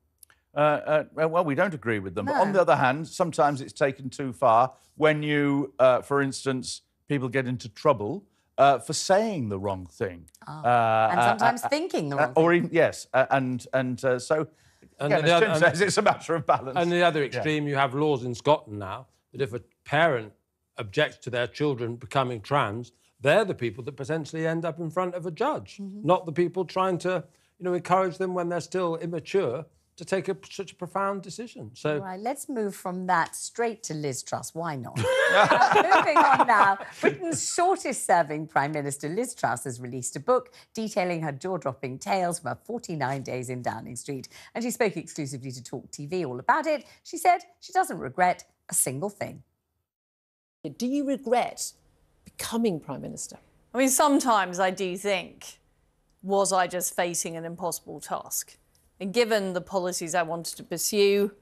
Well, we don't agree with them. No. But on the other hand, sometimes it's taken too far when you, for instance, people get into trouble for saying the wrong thing. And sometimes thinking the wrong thing. Or even, yes, and so and again, the other, says, it's a matter of balance. And the other extreme, you have laws in Scotland now that if a parent objects to their children becoming trans, they're the people that potentially end up in front of a judge, not the people trying to, you know, encourage them when they're still immature to take such a profound decision. So right, let's move from that straight to Liz Truss. Why not? Moving on now. Britain's shortest-serving Prime Minister, Liz Truss, has released a book detailing her jaw-dropping tales from her 49 days in Downing Street. And she spoke exclusively to TalkTV all about it. She said she doesn't regret a single thing. Do you regret becoming Prime Minister? I mean, sometimes I do think, was I just facing an impossible task? And given the policies I wanted to pursue,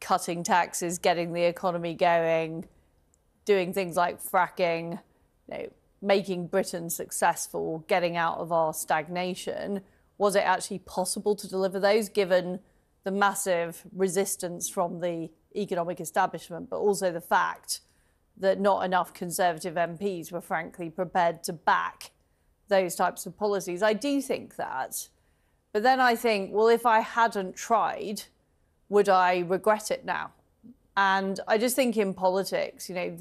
cutting taxes, getting the economy going, doing things like fracking, you know, making Britain successful, getting out of our stagnation, was it actually possible to deliver those, given the massive resistance from the economic establishment, but also the fact that not enough Conservative MPs were, frankly, prepared to back those types of policies? I do think that. But then I think, well, if I hadn't tried, would I regret it now? And I just think in politics, you know,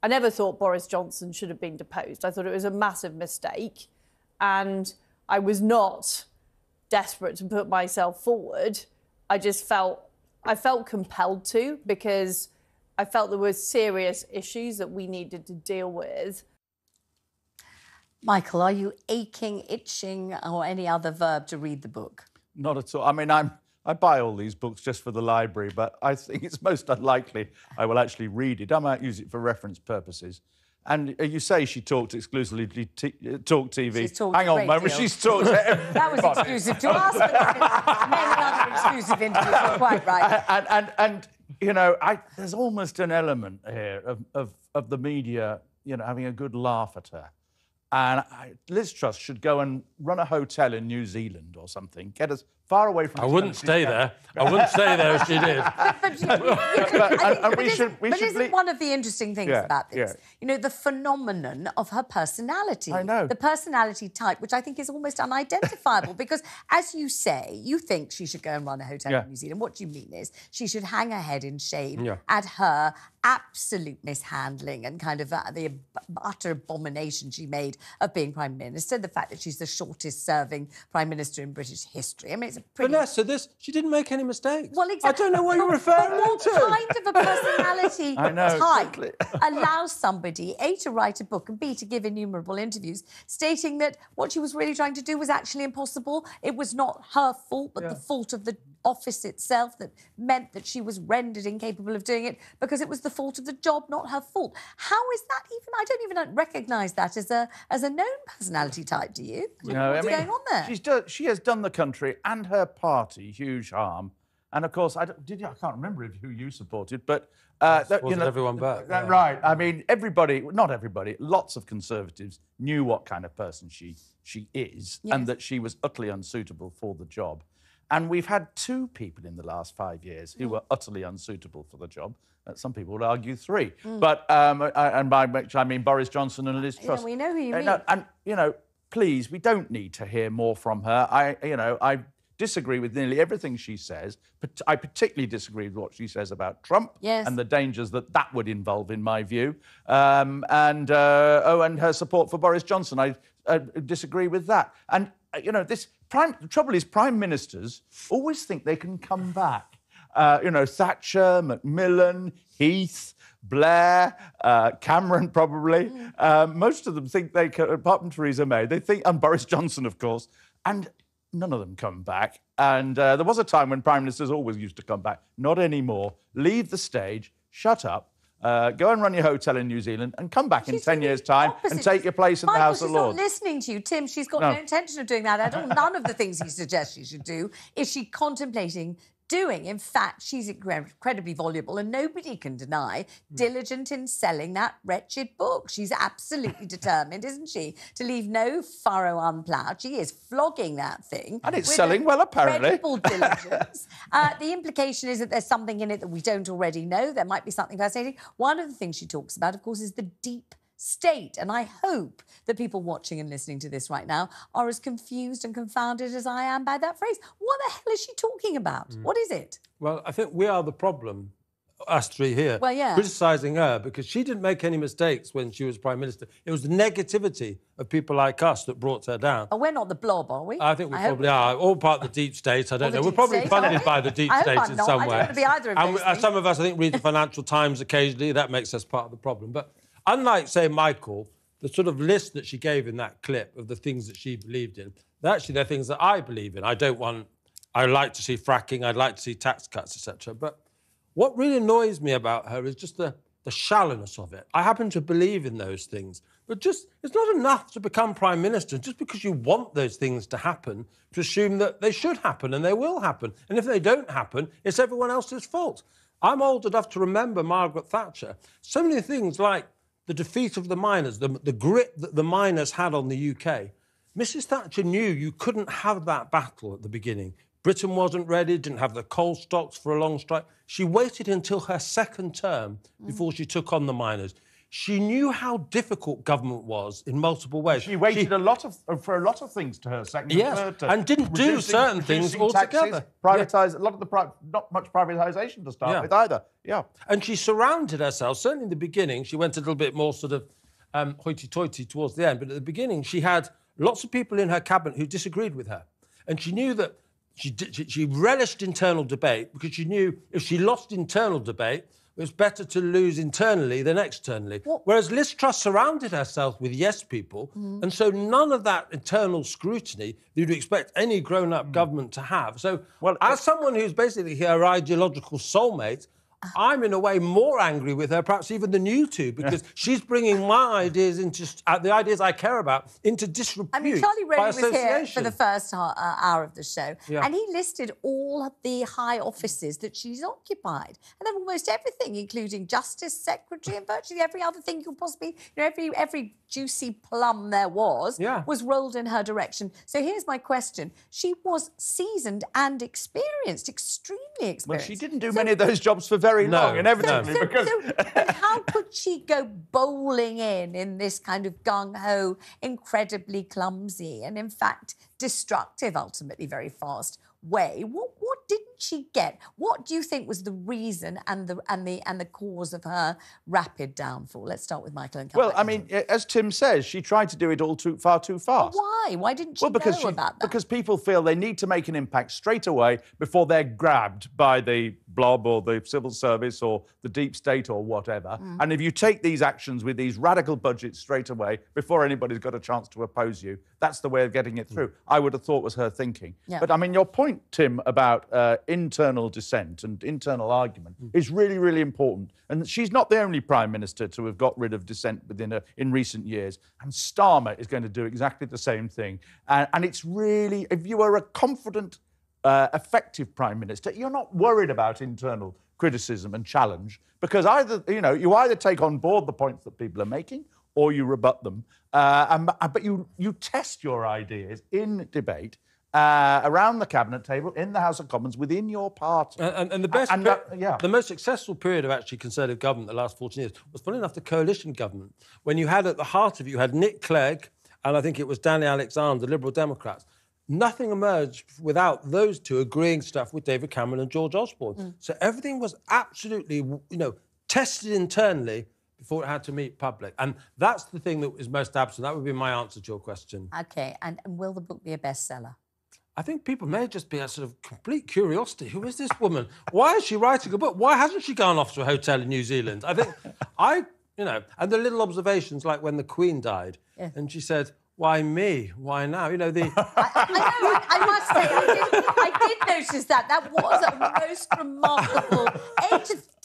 I never thought Boris Johnson should have been deposed. I thought it was a massive mistake. And I was not desperate to put myself forward. I just felt compelled to, because I felt there were serious issues that we needed to deal with. Michael, are you aching, itching, or any other verb to read the book? Not at all. I mean, I buy all these books just for the library, but I think it's most unlikely I will actually read it. I might use it for reference purposes. And you say she talked exclusively to TalkTV. She's talked Hang on a moment, deal. She's talked to everybody. That was exclusive to us, but many other exclusive interviews are quite right. And you know, there's almost an element here of the media, you know, having a good laugh at her. And Liz Truss should go and run a hotel in New Zealand or something. Get us far away from... I wouldn't stay there if she did. But isn't one of the interesting things about this? Yeah. You know, the phenomenon of her personality. I know. The personality type, which I think is almost unidentifiable because, as you say, you think she should go and run a hotel in New Zealand. What you mean is she should hang her head in shame at her absolute mishandling and kind of the utter abomination she made of being Prime Minister, the fact that she's the shortest-serving Prime Minister in British history. I mean, it's a pretty... Vanessa, she didn't make any mistakes. Well, exactly. I don't know what you're referring to. What kind of a personality type allows somebody, A, to write a book and, B, to give innumerable interviews, stating that what she was really trying to do was actually impossible. It was not her fault, but the fault of the office itself that meant that she was rendered incapable of doing it because it was the fault of the job, not her fault. How is that even... I don't even recognise that as a known personality type, do you? No, what's going on there? She has done the country and her party huge harm. And, of course, I can't remember who you supported, but... everyone back. Right. I mean, everybody... Not everybody. Lots of Conservatives knew what kind of person she is and that she was utterly unsuitable for the job. And we've had two people in the last 5 years who were utterly unsuitable for the job. Some people would argue three. But, and by which I mean Boris Johnson and Liz Truss. We know who you mean. And, you know, please, we don't need to hear more from her. I disagree with nearly everything she says. But I particularly disagree with what she says about Trump and the dangers that would involve, in my view. And her support for Boris Johnson. I disagree with that. And, you know, the trouble is prime ministers always think they can come back. You know, Thatcher, Macmillan, Heath, Blair, Cameron probably. Most of them think they can, apart from Theresa May, and Boris Johnson, of course, and none of them come back. And there was a time when prime ministers always used to come back. Not anymore. Leave the stage, shut up, Go and run your hotel in New Zealand and come back in 10 years' time and take your place in the House of Lords. She's not listening to you, Tim. She's got no intention of doing that at all. None of the things he suggests she should do is she contemplating doing. In fact, she's incredibly voluble, and nobody can deny diligent in selling that wretched book. She's absolutely determined, isn't she, to leave no furrow unploughed. She is flogging that thing. And it's selling well, apparently. Incredible diligence. The implication is that there's something in it that we don't already know. There might be something fascinating. One of the things she talks about, of course, is the deep state. And I hope that people watching and listening to this right now are as confused and confounded as I am by that phrase. What the hell is she talking about? What is it? Well, I think we are the problem, us three here, criticising her, because she didn't make any mistakes when she was Prime Minister. It was the negativity of people like us that brought her down. But we're not the blob, are we? I think we probably are. All part of the deep state, I don't know. We're probably funded by the deep state in some way. I don't want to be either of those. Some of us, I think, read the Financial Times occasionally. That makes us part of the problem. But unlike, say, Michael, the sort of list that she gave in that clip of the things that she believed in, actually they're things that I believe in. I don't want... I like to see fracking, I'd like to see tax cuts, etc. But what really annoys me about her is just the shallowness of it. I happen to believe in those things. But just, it's not enough to become Prime Minister just because you want those things to happen, to assume that they should happen and they will happen. And if they don't happen, it's everyone else's fault. I'm old enough to remember Margaret Thatcher. So many things like the defeat of the miners, the grip that the miners had on the UK. Mrs Thatcher knew you couldn't have that battle at the beginning. Britain wasn't ready, didn't have the coal stocks for a long strike. She waited until her second term before she took on the miners. She knew how difficult government was in multiple ways. She waited for a lot of things to her second and third term. And didn't do certain things altogether. Privatise a lot of the not much privatisation to start with either. Yeah. And she surrounded herself. Certainly in the beginning, she went a little bit more sort of hoity-toity towards the end. But at the beginning, she had lots of people in her cabinet who disagreed with her, and she knew that she relished internal debate because she knew if she lost internal debate, it's better to lose internally than externally. What? Whereas Liz Truss surrounded herself with yes people, and so none of that internal scrutiny you'd expect any grown-up government to have. So, well, as someone who's basically her ideological soulmate, I'm in a way more angry with her, perhaps even than you two, because she's bringing my ideas into the ideas I care about into disrepute. I mean, Charlie Rowley was here for the first hour of the show, and he listed all of the high offices that she's occupied, and then almost everything, including Justice Secretary and virtually every other thing you could possibly, you know, every juicy plum there was rolled in her direction. So here's my question: she was seasoned and experienced, extremely experienced. Well, she didn't do many of those jobs for very long, inevitably, because... So how could she go bowling in this kind of gung-ho, incredibly clumsy and, in fact, destructive, ultimately, very fast way? What didn't she get? What do you think was the reason and the cause of her rapid downfall? Let's start with Michael and Kate. Well, I mean, as Tim says, she tried to do it all too fast. Why? Why didn't she know about that? Because people feel they need to make an impact straight away before they're grabbed by the blob or the civil service or the deep state or whatever. And if you take these actions with these radical budgets straight away before anybody's got a chance to oppose you, that's the way of getting it through. I would have thought was her thinking. Yeah. But, I mean, your point, Tim, about internal dissent and internal argument is really, really important. And she's not the only Prime Minister to have got rid of dissent in recent years. And Starmer is going to do exactly the same thing. And it's really... If you are a confident, effective Prime Minister, you're not worried about internal criticism and challenge because either, you know, you either take on board the points that people are making or you rebut them. But you test your ideas in debate around the Cabinet table, in the House of Commons, within your party. And the best... The most successful period of actually Conservative government the last 14 years was, funny enough, the coalition government, when you had at the heart of it, you had Nick Clegg and I think it was Danny Alexander, Liberal Democrats. Nothing emerged without those two agreeing stuff with David Cameron and George Osborne. So everything was absolutely, you know, tested internally before it had to meet public. And that's the thing that is most absent. That would be my answer to your question. OK, and will the book be a bestseller? I think people may just be a sort of complete curiosity. Who is this woman? Why is she writing a book? Why hasn't she gone off to a hotel in New Zealand? I think you know, and the little observations like when the Queen died and she said... Why me? Why now? You know, the... I must say, I did notice that. That was a most remarkable...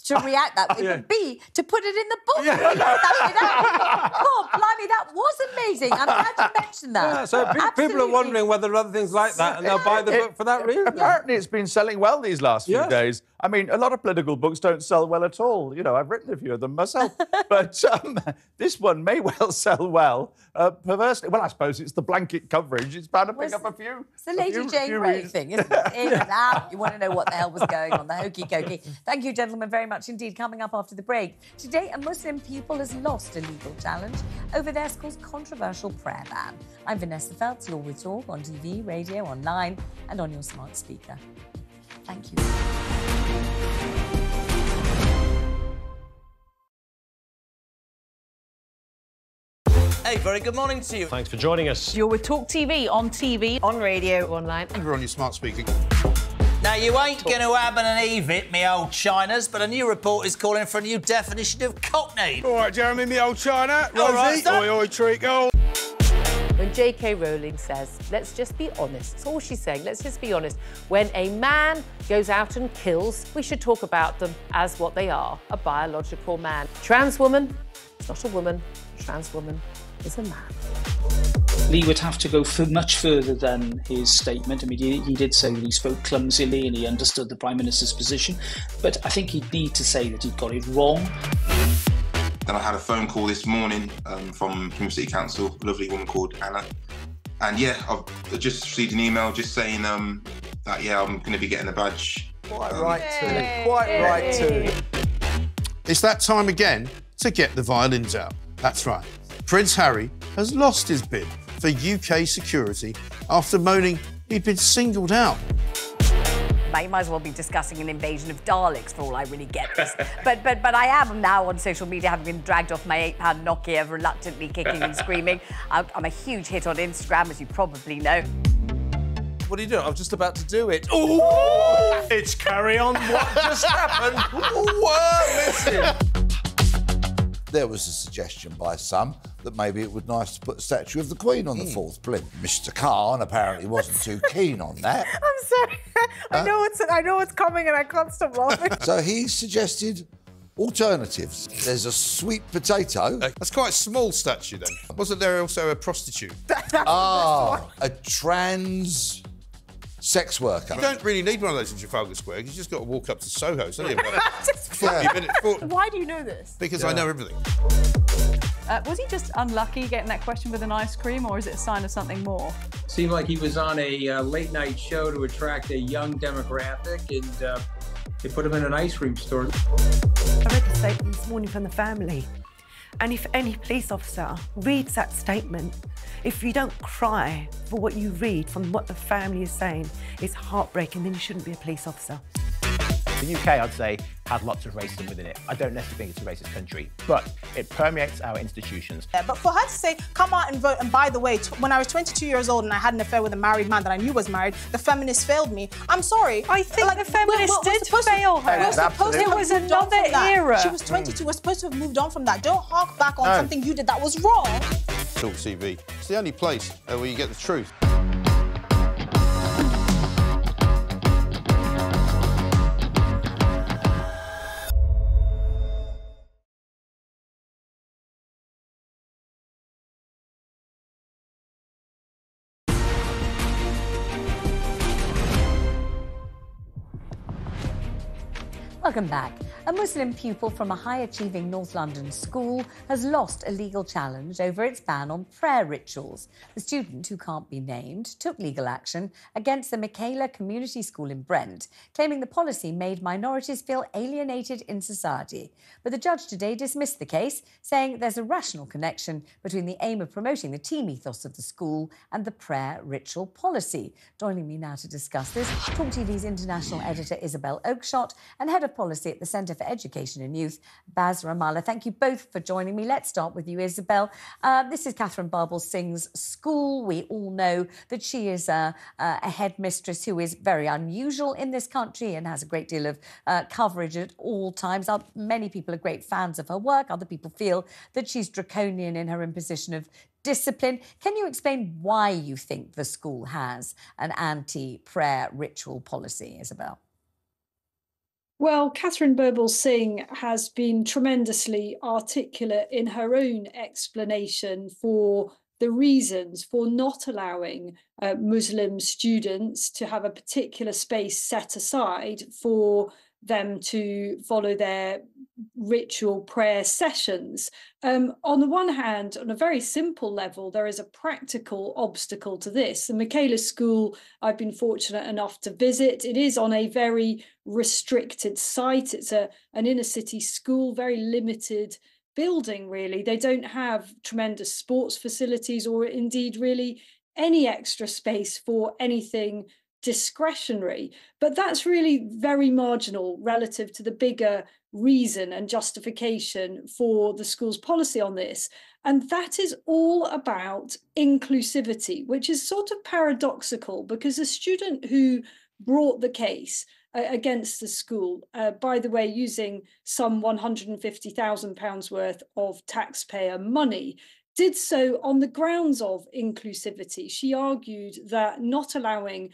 to react that way, but B, to put it in the book. Yeah. Oh, blimey, that was amazing. I'm glad you mentioned that. Yeah, so people are wondering whether other things like that, and they'll buy the book for that reason. Apparently it's been selling well these last few days. I mean, a lot of political books don't sell well at all. You know, I've written a few of them myself. But this one may well sell well, perversely. Well, I suppose it's the blanket coverage. It's bound to pick up a few. It's the Lady Jane Grey thing, isn't it? In and out. You want to know what the hell was going on, the hokey-cokey. Thank you, gentlemen, very much indeed. Coming up after the break, today a Muslim pupil has lost a legal challenge over their school's controversial prayer ban. I'm Vanessa Feltz. You're with Talk on TV, radio, online, and on your smart speaker. Thank you. Hey, very good morning to you. Thanks for joining us. You're with Talk TV, on TV, on radio, online. And we're on your smart speaker. Now, you ain't going to have an eve it, me old Chinas, but a new report is calling for a new definition of cockney. All right, Jeremy, me old China. Rosie. All right, oi, oi, treacle. When J.K. Rowling says, let's just be honest, that's all she's saying, let's just be honest. When a man goes out and kills, we should talk about them as what they are, a biological man. Trans woman, it's not a woman, trans woman. Is a man. Lee would have to go for much further than his statement. I mean, he did say that he spoke clumsily and he understood the Prime Minister's position, but I think he'd need to say that he'd got it wrong. Then I had a phone call this morning from Plymouth City Council, a lovely woman called Anna, and yeah, I've just received an email just saying that, yeah, I'm going to be getting a badge. Quite right too. Quite right too. It's that time again to get the violins out. That's right. Prince Harry has lost his bid for UK security after moaning he'd been singled out. You might as well be discussing an invasion of Daleks for all I really get this. But I am now on social media, having been dragged off my £8 Nokia, reluctantly kicking and screaming. I'm a huge hit on Instagram, as you probably know. What are you doing? I was just about to do it. Ooh! It's carry on what just happened. Whoa, listen. There was a suggestion by some that maybe it would be nice to put a statue of the Queen on the fourth plinth. Mr. Khan apparently wasn't too keen on that. I'm sorry. I know it's coming and I can't stop laughing. So he suggested alternatives. There's a sweet potato. That's quite a small statue then. Wasn't there also a prostitute? Ah, a trans sex worker. You don't really need one of those in Trafalgar Square. You've just got to walk up to Soho. So why do you know this? Because I know everything. Was he just unlucky getting that question with an ice cream, or is it a sign of something more? Seemed like he was on a late-night show to attract a young demographic, and they put him in an ice cream store. I read a statement this morning from the family, and if any police officer reads that statement, if you don't cry for what you read from what the family is saying, it's heartbreaking, then you shouldn't be a police officer. The UK, I'd say, has lots of racism within it. I don't necessarily think it's a racist country, but it permeates our institutions. Yeah, but for her to say, come out and vote, and by the way, when I was 22 years old and I had an affair with a married man that I knew was married, the feminists failed me. I'm sorry. I think like, the feminists did fail her. It was another era. She was 22. We're supposed to have moved on from that. Don't hark back on something you did that was wrong. Talk TV. It's the only place where you get the truth. Welcome back. A Muslim pupil from a high-achieving North London school has lost a legal challenge over its ban on prayer rituals. The student, who can't be named, took legal action against the Michaela Community School in Brent, claiming the policy made minorities feel alienated in society. But the judge today dismissed the case, saying there's a rational connection between the aim of promoting the team ethos of the school and the prayer ritual policy. Joining me now to discuss this, Talk TV's international editor Isabel Oakeshott and head of policy at the Centre for Education and Youth, Baz Ramallah. Thank you both for joining me. Let's start with you, Isabel. This is Katharine Birbalsingh's school. We all know that she is a headmistress who is very unusual in this country and has a great deal of coverage at all times. Many people are great fans of her work. Other people feel that she's draconian in her imposition of discipline. Can you explain why you think the school has an anti-prayer ritual policy, Isabel? Well, Katharine Birbalsingh has been tremendously articulate in her own explanation for the reasons for not allowing Muslim students to have a particular space set aside for them to follow their ritual prayer sessions. On the one hand, on a very simple level, there is a practical obstacle to this. The Michaela School, I've been fortunate enough to visit. It is on a very restricted site. It's an inner city school, very limited building, really. They don't have tremendous sports facilities or indeed really any extra space for anything discretionary, but that's really very marginal relative to the bigger reason and justification for the school's policy on this. And that is all about inclusivity, which is sort of paradoxical because a student who brought the case against the school, by the way, using some £150,000 worth of taxpayer money, did so on the grounds of inclusivity. She argued that not allowing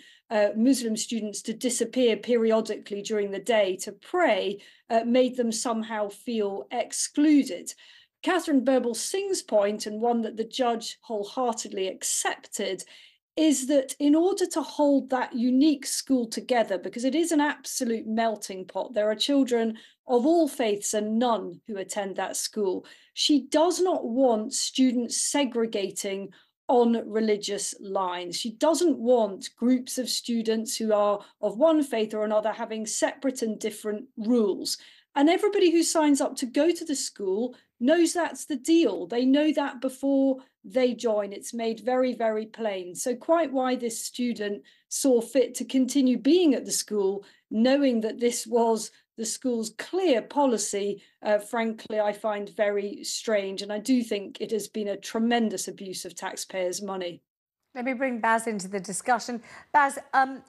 Muslim students to disappear periodically during the day to pray made them somehow feel excluded. Katharine Birbalsingh's point, and one that the judge wholeheartedly accepted, is that in order to hold that unique school together, because it is an absolute melting pot, there are children of all faiths and none who attend that school, she does not want students segregating on religious lines. She doesn't want groups of students who are of one faith or another having separate and different rules. And everybody who signs up to go to the school knows that's the deal. They know that before they join. It's made very, very plain. So quite why this student saw fit to continue being at the school, knowing that this was the school's clear policy, frankly, I find very strange. And I do think it has been a tremendous abuse of taxpayers' money. Let me bring Baz into the discussion. Baz,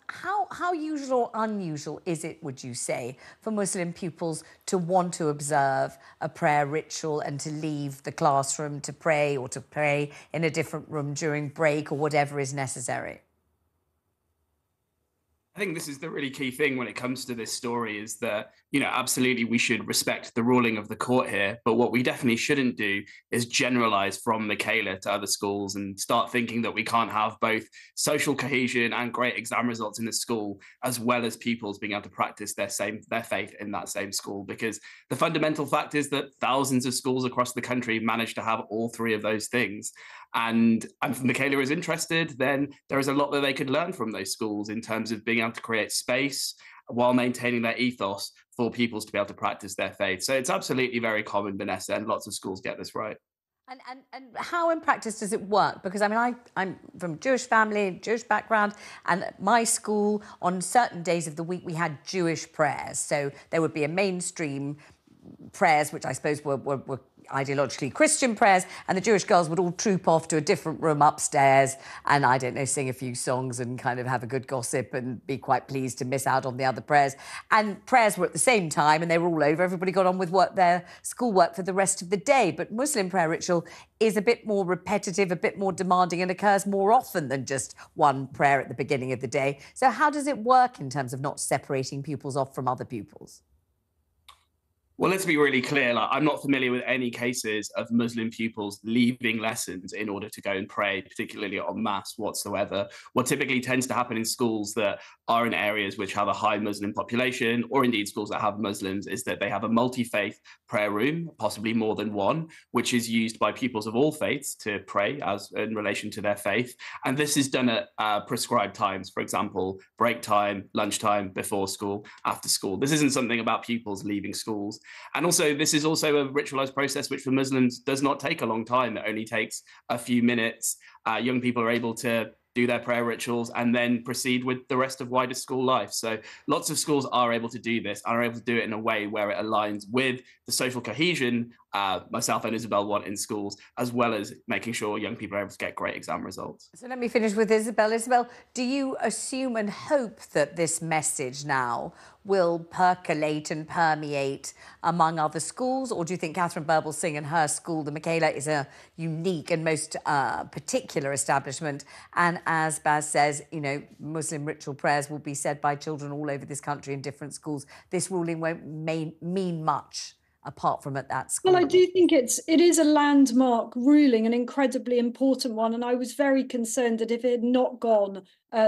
how usual or unusual is it, would you say, for Muslim pupils to want to observe a prayer ritual and to leave the classroom to pray or to pray in a different room during break or whatever is necessary? I think this is the really key thing when it comes to this story is that, you know, absolutely we should respect the ruling of the court here, but what we definitely shouldn't do is generalize from Michaela to other schools and start thinking that we can't have both social cohesion and great exam results in the school, as well as pupils being able to practice their faith in that same school, because the fundamental fact is that thousands of schools across the country manage to have all three of those things. And if Michaela is interested, then there is a lot that they could learn from those schools in terms of being able to create space while maintaining their ethos for pupils to be able to practice their faith. So it's absolutely very common, Vanessa, and lots of schools get this right. And how in practice does it work? Because I mean, I'm from a Jewish family, Jewish background, and at my school on certain days of the week, we had Jewish prayers. So there would be a mainstream prayers, which I suppose were ideologically Christian prayers, and the Jewish girls would all troop off to a different room upstairs and, I don't know, sing a few songs and kind of have a good gossip and be quite pleased to miss out on the other prayers. And prayers were at the same time and they were all over. Everybody got on with their schoolwork for the rest of the day. But Muslim prayer ritual is a bit more repetitive, a bit more demanding, and occurs more often than just one prayer at the beginning of the day. So how does it work in terms of not separating pupils off from other pupils? Well, let's be really clear. Like, I'm not familiar with any cases of Muslim pupils leaving lessons in order to go and pray, particularly en masse whatsoever. What typically tends to happen in schools that are in areas which have a high Muslim population, or indeed schools that have Muslims, is that they have a multi-faith prayer room, possibly more than one, which is used by pupils of all faiths to pray as in relation to their faith. And this is done at prescribed times, for example, break time, lunchtime, before school, after school. This isn't something about pupils leaving schools. And also, this is also a ritualized process, which for Muslims does not take a long time. It only takes a few minutes. Young people are able to do their prayer rituals and then proceed with the rest of wider school life. So lots of schools are able to do this, are able to do it in a way where it aligns with the social cohesion myself and Isabel want in schools, as well as making sure young people are able to get great exam results. So let me finish with Isabel. Isabel, do you assume and hope that this message now will percolate and permeate among other schools, or do you think Katharine Birbalsingh and her school, the Michaela, is a unique and most particular establishment, and as Baz says, you know, Muslim ritual prayers will be said by children all over this country in different schools? This ruling won't mean much apart from at that school. Well, I do think it is a landmark ruling, an incredibly important one, and I was very concerned that if it had not gone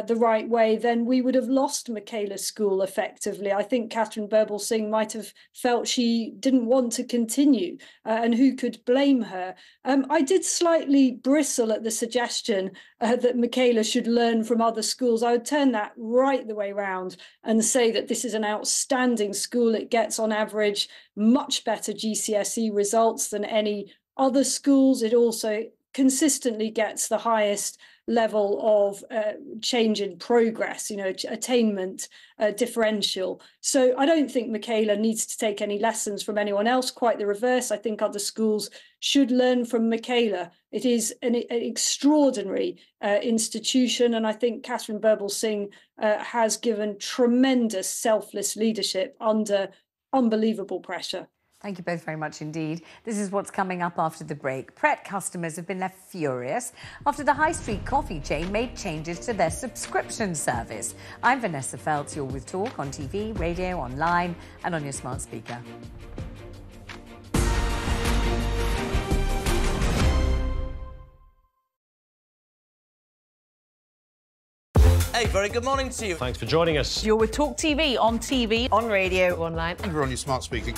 the right way, then we would have lost Michaela School effectively. I think Katharine Birbalsingh might have felt she didn't want to continue, and who could blame her? I did slightly bristle at the suggestion that Michaela should learn from other schools. I would turn that right the way round and say that this is an outstanding school. It gets on average much better GCSE results than any other schools. It also consistently gets the highest level of change in progress, you know, attainment differential. So I don't think Michaela needs to take any lessons from anyone else, quite the reverse. I think other schools should learn from Michaela. It is an extraordinary institution, and I think Katharine Birbalsingh has given tremendous selfless leadership under unbelievable pressure. Thank you both very much indeed. This is what's coming up after the break. Pret customers have been left furious after the high street coffee chain made changes to their subscription service. I'm Vanessa Feltz. You're with Talk on TV, radio, online, and on your smart speaker. Hey, very good morning to you. Thanks for joining us. You're with Talk TV on TV, on radio, online, and we're on your smart speaker.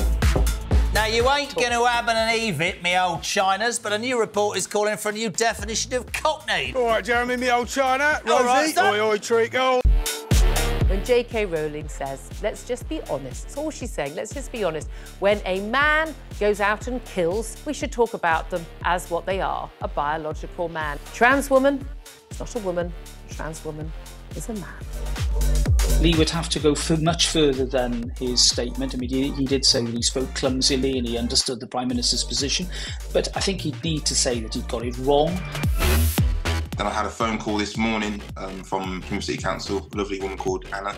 Now, you ain't going to ab and eve it, me old Chinas, but a new report is calling for a new definition of cockney. All right, Jeremy, me old China. Rosie. All right, oi, oi, treacle. When J.K. Rowling says, let's just be honest, that's all she's saying, let's just be honest. When a man goes out and kills, we should talk about them as what they are, a biological man. Trans woman is not a woman. Trans woman is a man. Lee would have to go for much further than his statement. I mean, he did say that he spoke clumsily and he understood the Prime Minister's position, but I think he'd need to say that he'd got it wrong. Then I had a phone call this morning from Plymouth City Council, a lovely woman called Anna,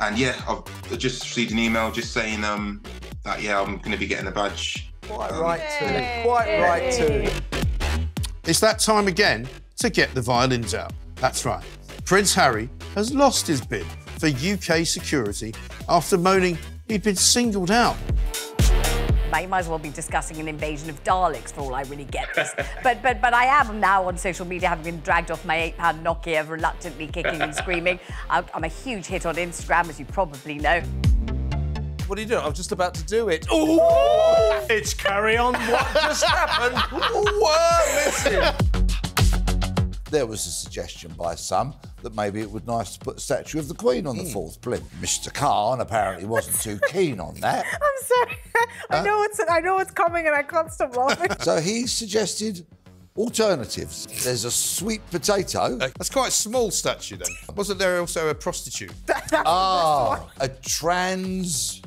and yeah, I've just received an email just saying that, yeah, I'm going to be getting a badge. Quite right too. Quite right too. It's that time again to get the violins out. That's right. Prince Harry has lost his bid for UK security after moaning he'd been singled out. You might as well be discussing an invasion of Daleks for all I really get this. but I am now on social media, having been dragged off my £8 Nokia, reluctantly kicking and screaming. I'm a huge hit on Instagram, as you probably know. What are you doing? I was just about to do it. Ooh! It's carry on. What just happened? Whoa, listen. There was a suggestion by some that maybe it would be nice to put a statue of the Queen on the fourth plinth. Mr. Khan apparently wasn't too keen on that. I'm sorry. I know it's coming and I can't stop laughing. So he suggested alternatives. There's a sweet potato. That's quite a small statue then. Wasn't there also a prostitute? Ah, a trans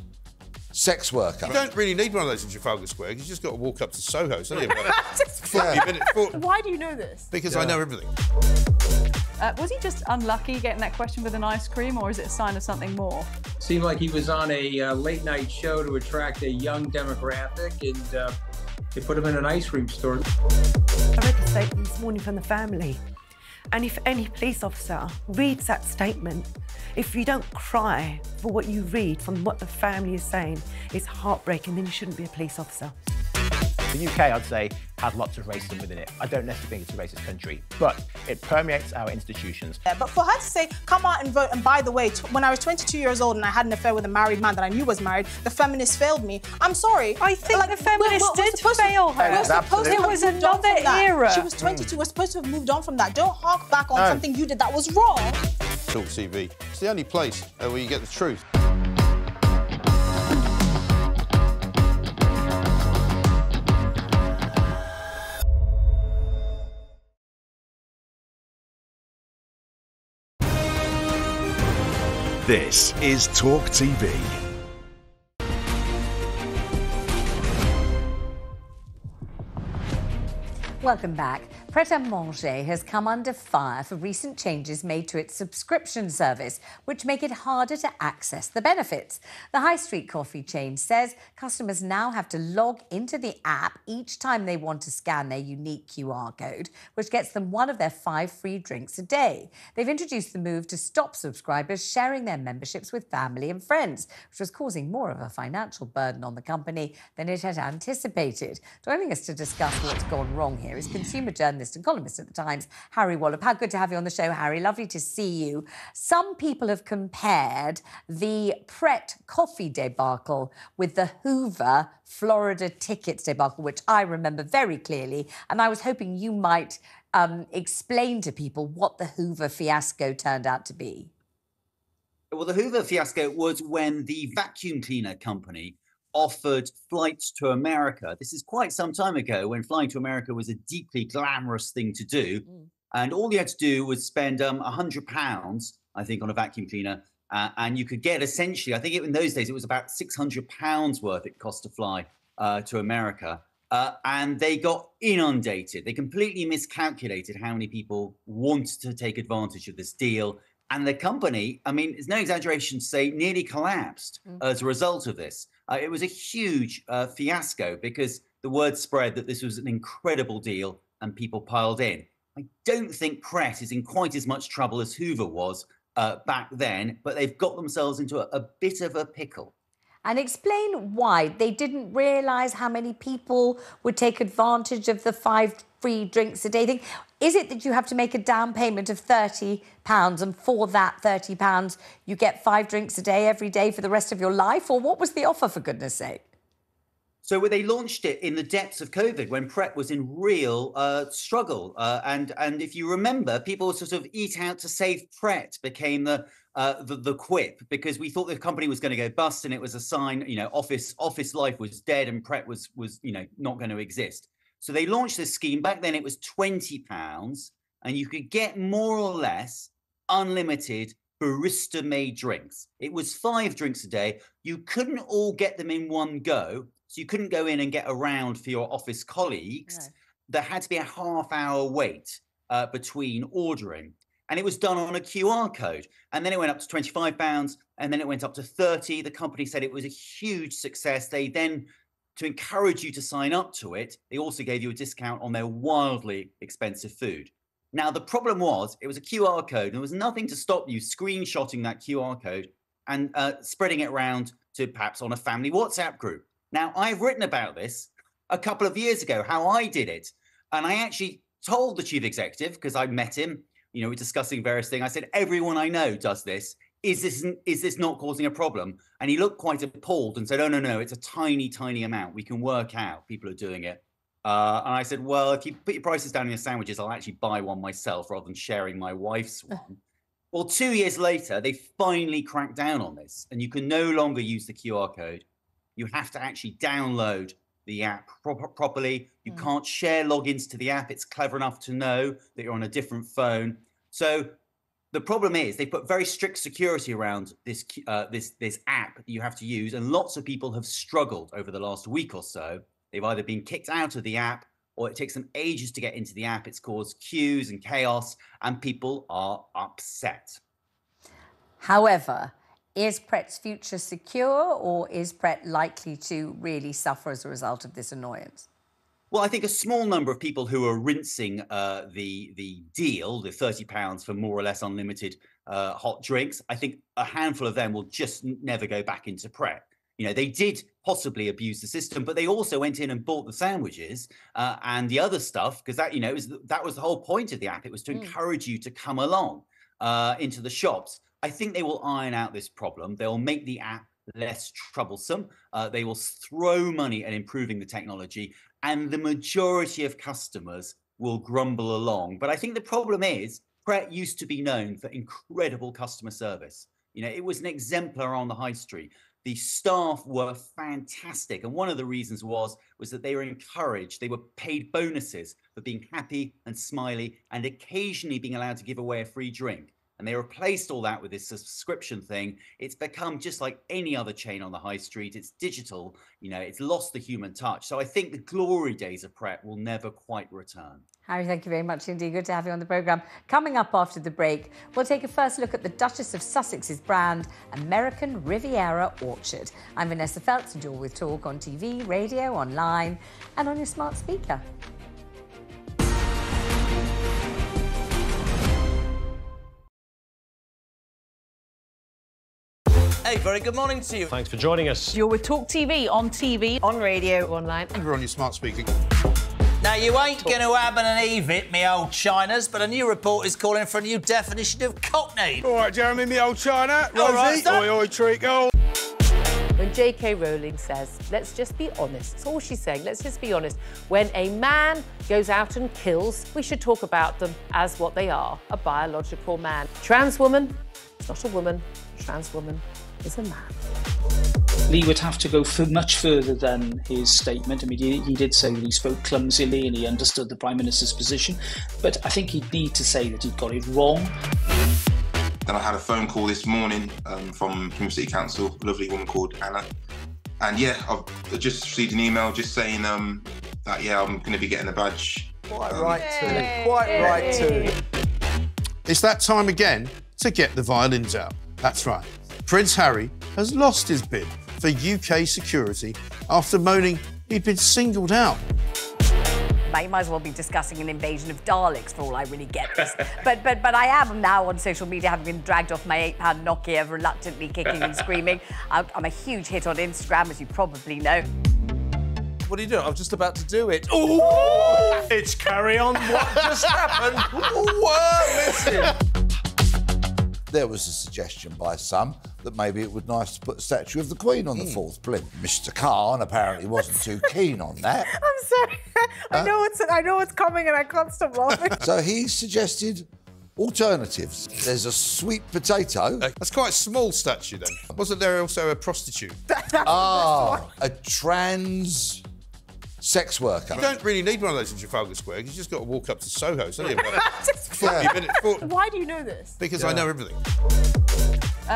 sex worker. You don't really need one of those in Trafalgar Square. You've just got to walk up to Soho. So anyway, why do you know this? Because I know everything. Was he just unlucky getting that question with an ice cream, or is it a sign of something more? Seemed like he was on a late-night show to attract a young demographic, and they put him in an ice cream store. I read a statement this morning from the family, and if any police officer reads that statement, if you don't cry for what you read from what the family is saying, it's heartbreaking, then you shouldn't be a police officer. The UK, I'd say, has lots of racism within it. I don't necessarily think it's a racist country, but it permeates our institutions. Yeah, but for her to say, come out and vote, and by the way, when I was 22 years old and I had an affair with a married man that I knew was married, the feminists failed me. I'm sorry. I think like, the feminists did fail her. It was another era. She was 22. We're supposed to have moved on from that. Don't hark back on something you did that was wrong. Talk TV. It's the only place where you get the truth. This is Talk TV. Welcome back. Pret-a-manger has come under fire for recent changes made to its subscription service, which make it harder to access the benefits. The high street coffee chain says customers now have to log into the app each time they want to scan their unique QR code, which gets them one of their 5 free drinks a day. They've introduced the move to stop subscribers sharing their memberships with family and friends, which was causing more of a financial burden on the company than it had anticipated. Joining us to discuss what's gone wrong here is consumer journalist and columnist at The Times, Harry Wallop. How good to have you on the show, Harry. Lovely to see you. Some people have compared the Pret coffee debacle with the Hoover Florida tickets debacle, which I remember very clearly, and I was hoping you might explain to people what the Hoover fiasco turned out to be. Well, the Hoover fiasco was when the vacuum cleaner company offered flights to America. This is quite some time ago, when flying to America was a deeply glamorous thing to do. And all you had to do was spend £100, I think, on a vacuum cleaner. And you could get essentially, I think in those days, it was about £600 worth it cost to fly to America. And they got inundated. They completely miscalculated how many people wanted to take advantage of this deal. And the company, I mean, it's no exaggeration to say, nearly collapsed as a result of this. It was a huge fiasco because the word spread that this was an incredible deal and people piled in. I don't think Pret is in quite as much trouble as Hoover was back then, but they've got themselves into a bit of a pickle. And explain why they didn't realise how many people would take advantage of the 5 free drinks a day thing. Is it that you have to make a down payment of £30 and for that £30 you get 5 drinks a day every day for the rest of your life? Or what was the offer, for goodness sake? So when they launched it in the depths of COVID, when Pret was in real struggle. And if you remember, people sort of eat out to save Pret became the quip, because we thought the company was going to go bust and it was a sign, you know, office life was dead and Pret was you know, not going to exist. So they launched this scheme. Back then it was £20 and you could get more or less unlimited barista-made drinks. It was 5 drinks a day. You couldn't all get them in one go. So you couldn't go in and get a round for your office colleagues. No. There had to be a half-hour wait between ordering. And it was done on a QR code. And then it went up to £25, and then it went up to £30. The company said it was a huge success. They then, to encourage you to sign up to it, they also gave you a discount on their wildly expensive food. Now, the problem was it was a QR code. And there was nothing to stop you screenshotting that QR code and spreading it around to perhaps on a family WhatsApp group. Now, I've written about this a couple of years ago, how I did it. And I actually told the chief executive, because I met him, you know, we're discussing various things. I said, everyone I know does this. Is this not causing a problem? And he looked quite appalled and said, oh, no, no, it's a tiny, tiny amount. We can work out. People are doing it. And I said, well, if you put your prices down on your sandwiches, I'll actually buy one myself rather than sharing my wife's one. Well, 2 years later, they finally cracked down on this. And you can no longer use the QR code. You have to actually download the app properly. You can't share logins to the app. It's clever enough to know that you're on a different phone. So the problem is they put very strict security around this, this app that you have to use. And lots of people have struggled over the last week or so. They've either been kicked out of the app or it takes them ages to get into the app. It's caused queues and chaos and people are upset. However, is Pret's future secure, or is Pret likely to really suffer as a result of this annoyance? Well, I think a small number of people who are rinsing the deal, the £30 for more or less unlimited hot drinks, I think a handful of them will just never go back into Pret. You know, they did possibly abuse the system, but they also went in and bought the sandwiches and the other stuff, because that, you know, that was the whole point of the app. It was to encourage you to come along into the shops. I think they will iron out this problem. They'll make the app less troublesome. They will throw money at improving the technology, and the majority of customers will grumble along. But I think the problem is Pret used to be known for incredible customer service. You know, it was an exemplar on the high street. The staff were fantastic. And one of the reasons was that they were encouraged. They were paid bonuses for being happy and smiley and occasionally being allowed to give away a free drink. And they replaced all that with this subscription thing. It's become just like any other chain on the high street. It's digital, you know, it's lost the human touch. So I think the glory days of Pret will never quite return. Harry, thank you very much indeed. Good to have you on the programme. Coming up after the break, we'll take a first look at the Duchess of Sussex's brand, American Riviera Orchard. I'm Vanessa Feltz, and you're with Talk on TV, radio, online, and on your smart speaker. Hey, very good morning to you. Thanks for joining us. You're with Talk TV, on TV, on radio, online, and we're on your smart speaker. Now, you ain't going to happen and Eve it, me old Chinas, but a new report is calling for a new definition of cockney. All right, Jeremy, me old China. All right, oi, oi, treacle. When J.K. Rowling says, let's just be honest, that's all she's saying, let's just be honest. When a man goes out and kills, we should talk about them as what they are, a biological man. Trans woman, it's not a woman, trans woman. Is a man. Lee would have to go for much further than his statement. I mean, he did say that he spoke clumsily and he understood the Prime Minister's position, but I think he'd need to say that he got it wrong. Then I had a phone call this morning from Plymouth City Council, a lovely woman called Anna, and yeah, I've just received an email just saying that, yeah, I'm going to be getting a badge. Quite right too. Quite right too. It's that time again to get the violins out. That's right. Prince Harry has lost his bid for UK security after moaning he'd been singled out. You might as well be discussing an invasion of Daleks for all I really get this. but I am now on social media, having been dragged off my £8 Nokia, reluctantly kicking and screaming. I'm a huge hit on Instagram, as you probably know. What are you doing? I'm just about to do it. Ooh! It's carry on. What just happened? We're missing. There was a suggestion by some that maybe it would be nice to put a statue of the Queen on the fourth plinth. Mr. Khan apparently wasn't too keen on that. I'm sorry. I know what's coming and I can't stop laughing. So he suggested alternatives. There's a sweet potato. That's quite a small statue, then. Wasn't there also a prostitute? Oh, a trans... sex worker. You don't really need one of those in Trafalgar Square. You just got to walk up to Soho, so you Why do you know this? Because I know everything.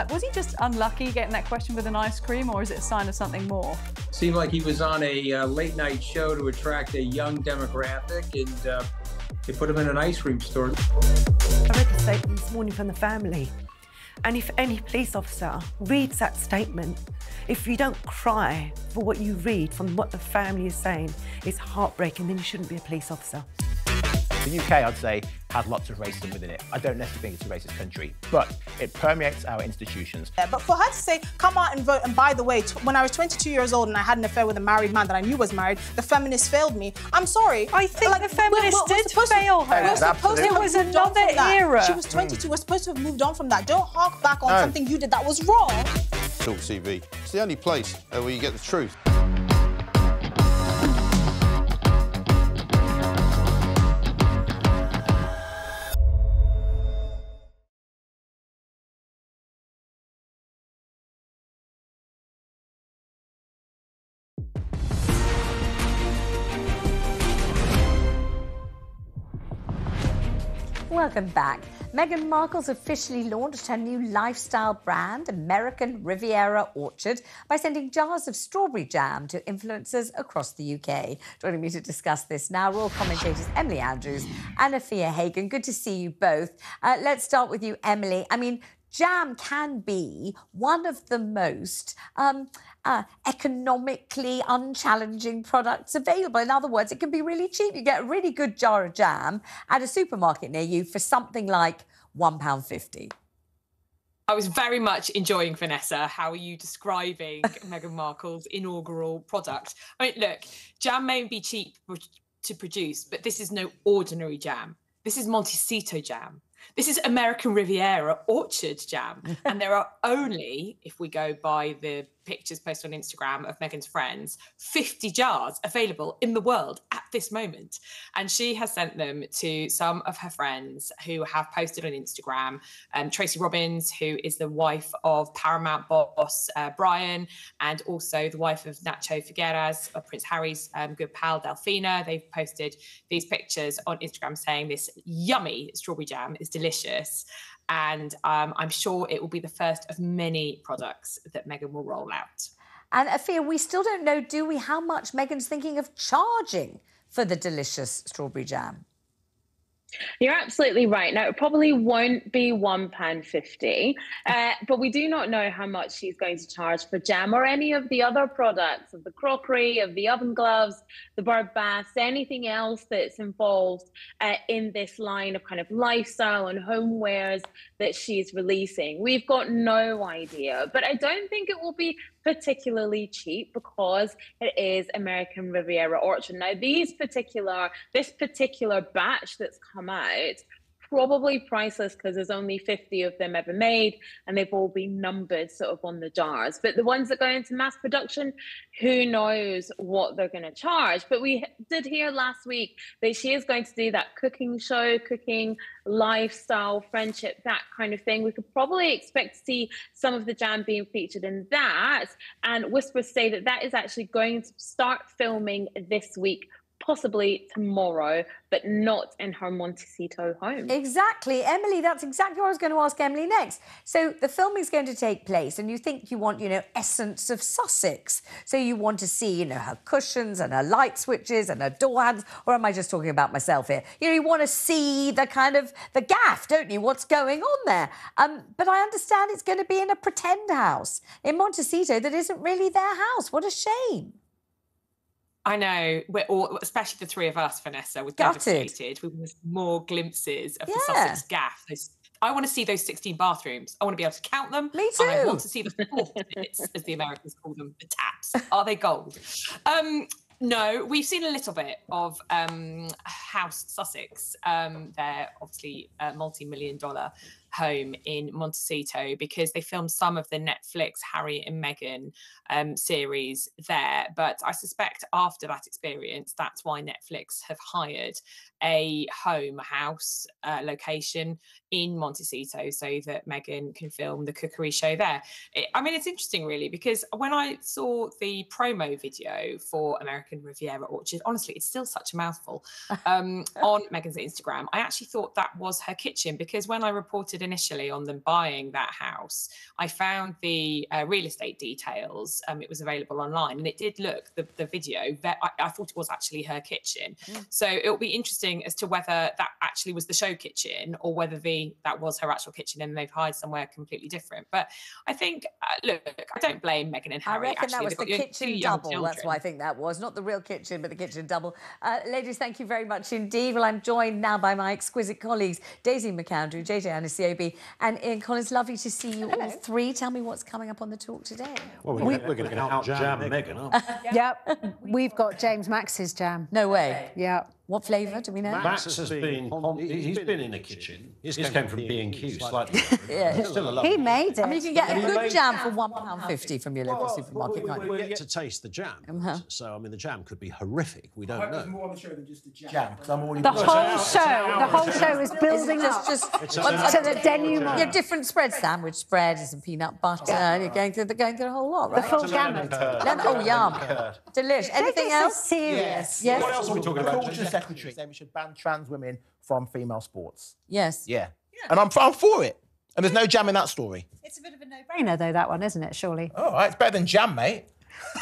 Was he just unlucky getting that question with an ice cream, or is it a sign of something more? Seemed like he was on a late-night show to attract a young demographic, and they put him in an ice cream store. I read a statement this morning from the family, and if any police officer reads that statement, if you don't cry for what you read from what the family is saying, it's heartbreaking, then you shouldn't be a police officer. The UK, I'd say, has lots of racism within it. I don't necessarily think it's a racist country, but it permeates our institutions. Yeah, but for her to say, come out and vote, and by the way, when I was 22 years old and I had an affair with a married man that I knew was married, the feminists failed me. I'm sorry. I think like, the feminists did fail her. It was another era. She was 22. We're supposed to have moved on from that. Don't hark back on something you did that was wrong. Talk TV. It's the only place where you get the truth. Welcome back. Meghan Markle's officially launched her new lifestyle brand, American Riviera Orchard, by sending jars of strawberry jam to influencers across the UK. Joining me to discuss this now, royal commentators Emily Andrews and Afia Hagan. Good to see you both. Let's start with you, Emily. I mean, jam can be one of the most economically unchallenging products available. In other words, it can be really cheap. You get a really good jar of jam at a supermarket near you for something like £1.50. I was very much enjoying, Vanessa, how are you describing Meghan Markle's inaugural product? I mean, look, jam may be cheap to produce, but this is no ordinary jam. This is Montecito jam. This is American Riviera Orchard jam. And there are only, if we go by the pictures posted on Instagram of Meghan's friends, 50 jars available in the world at this moment. And she has sent them to some of her friends who have posted on Instagram. Tracy Robbins, who is the wife of Paramount boss Brian, and also the wife of Nacho Figueras, of Prince Harry's good pal Delfina. They've posted these pictures on Instagram saying this yummy strawberry jam is delicious. And I'm sure it will be the first of many products that Meghan will roll out. And Afia, we still don't know, do we, how much Meghan's thinking of charging for the delicious strawberry jam? You're absolutely right. Now, it probably won't be £1.50, but we do not know how much she's going to charge for jam or any of the other products, of the crockery, of the oven gloves, the bird baths, anything else that's involved in this line of kind of lifestyle and homewares that she's releasing. We've got no idea, but I don't think it will be particularly cheap because it is American Riviera Orchard. Now, this particular batch that's come out, probably priceless because there's only 50 of them ever made and they've all been numbered sort of on the jars. But the ones that go into mass production, who knows what they're going to charge. But we did hear last week that she is going to do that cooking show, cooking, lifestyle, friendship, that kind of thing. We could probably expect to see some of the jam being featured in that. And whispers say that that is actually going to start filming this week, possibly tomorrow, but not in her Montecito home. Exactly, Emily, that's exactly what I was going to ask Emily next. So the filming's going to take place and you think you want, you know, essence of Sussex. So you want to see, you know, her cushions and her light switches and her door handles, or am I just talking about myself here? You know, you want to see the kind of, the gaff, don't you, what's going on there? But I understand it's going to be in a pretend house in Montecito that isn't really their house. What a shame. I know, we're all, especially the three of us, Vanessa, was devastated. We want more glimpses of the Sussex gaff. I want to see those 16 bathrooms. I want to be able to count them. Me too. And I want to see the faucets, as the Americans call them, the taps. Are they gold? No, we've seen a little bit of House Sussex, their obviously multi-million-dollar home in Montecito, because they filmed some of the Netflix Harry and Meghan series there. But I suspect after that experience, that's why Netflix have hired a home house location in Montecito so that Meghan can film the cookery show there. It's interesting, really, because when I saw the promo video for American Riviera Orchard, honestly, it's still such a mouthful, on Meghan's Instagram, I actually thought that was her kitchen, because when I reported initially on them buying that house, I found the real estate details. It was available online and it did look, the video, I thought it was actually her kitchen. Mm. So it'll be interesting as to whether that actually was the show kitchen or whether that was her actual kitchen and they've hired somewhere completely different. But I think, look, I don't blame Meghan and Harry. I reckon that was the kitchen double. That's what I think that was. Not the real kitchen, but the kitchen double. Ladies, thank you very much indeed. Well, I'm joined now by my exquisite colleagues, Daisy McAndrew, JJ Anisiobi and Ian Collins. Lovely to see you all three. Tell me what's coming up on The Talk today. Well, we're going to out-jam Meghan, aren't we? Yep. We've got James Max's jam. No way. Yeah. What flavour do we know? Max has been... He's been in the kitchen. He came from B&Q slightly. He made it. I mean, you can get a good jam for £1.50 from your local supermarket. We get to taste the jam. So, I mean, the jam could be horrific. We don't know. More on the show than just the jam. The whole show is building up to the denouement. You have different spreads, sandwich spreads and peanut butter. You're going through a whole lot, right? The full gamut. Oh, yum. Delish. Anything else? Serious. What else are we talking about? Secretary saying we should ban trans women from female sports. Yes. Yeah. And I'm for it. And there's no jam in that story. It's a bit of a no-brainer, though, that one, isn't it, surely? All right, it's better than jam, mate.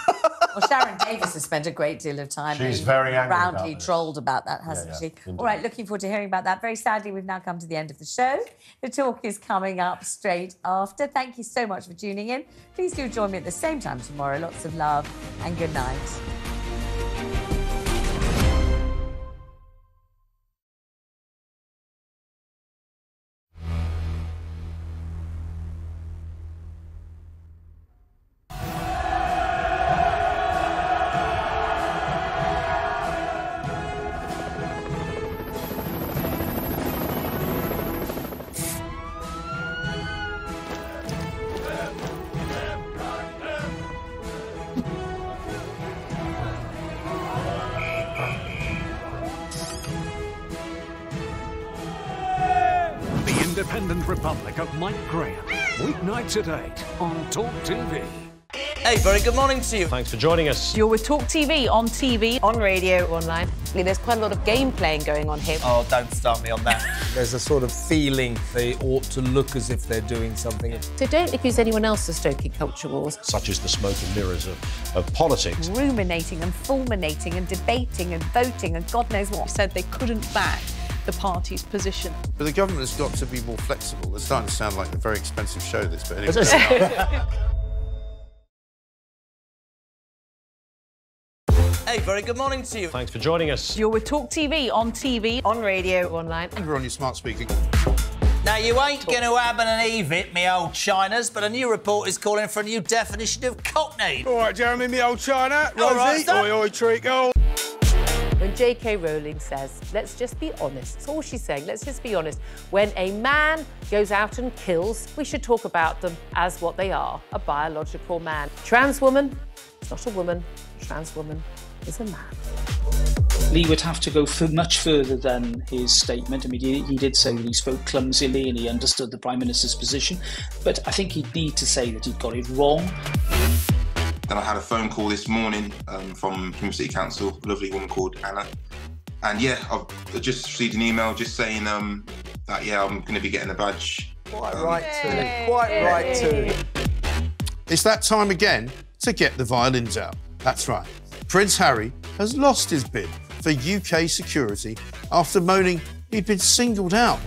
Well, Sharon Davis has spent a great deal of time. She's very angry roundly about trolled about that, hasn't she? Indeed. All right, looking forward to hearing about that. Very sadly, we've now come to the end of the show. The Talk is coming up straight after. Thank you so much for tuning in. Please do join me at the same time tomorrow. Lots of love and good night. Republic of Mike Graham, weeknights at 8 on TalkTV. Hey, very good morning to you. Thanks for joining us. You're with TalkTV, on TV, on radio, online. There's quite a lot of game playing going on here. Oh, don't start me on that. There's a sort of feeling they ought to look as if they're doing something. So don't accuse anyone else of stoking culture wars. Such as the smoke and mirrors of politics. Ruminating and fulminating and debating and voting and God knows what. Said they couldn't back the party's position. But the government has got to be more flexible. It's starting to sound like a very expensive show, this, but anyway. Hey, very good morning to you. Thanks for joining us. You're with TalkTV, on TV, on radio, online. And we're on your smart speaker. Now, you ain't going to happen and Eve it, me old Chinas, but a new report is calling for a new definition of cockney. All right, Jeremy, me old China. All right, oi, oi, treacle. When J.K. Rowling says, let's just be honest, that's all she's saying, let's just be honest. When a man goes out and kills, we should talk about them as what they are, a biological man. Trans woman, it's not a woman, trans woman. Is a man. Lee would have to go for much further than his statement. I mean, he did say that he spoke clumsily and he understood the Prime Minister's position, but I think he'd need to say that he got it wrong. Then I had a phone call this morning from Plymouth City Council, a lovely woman called Anna, and yeah, I've just received an email just saying that, yeah, I'm going to be getting a badge. Quite right too. Quite right too. It's that time again to get the violins out. That's right. Prince Harry has lost his bid for UK security after moaning he'd been singled out.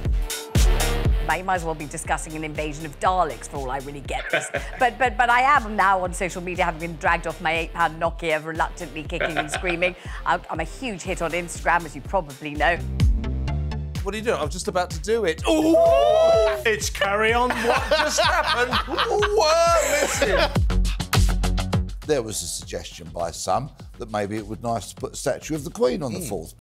You might as well be discussing an invasion of Daleks for all I really get this. but I am now on social media, having been dragged off my £8 Nokia, reluctantly kicking and screaming. I'm a huge hit on Instagram, as you probably know. What are you doing? I'm just about to do it. Ooh! It's carry on. What just happened? We're missing. There was a suggestion by some that maybe it would be nice to put a statue of the Queen on the 4th.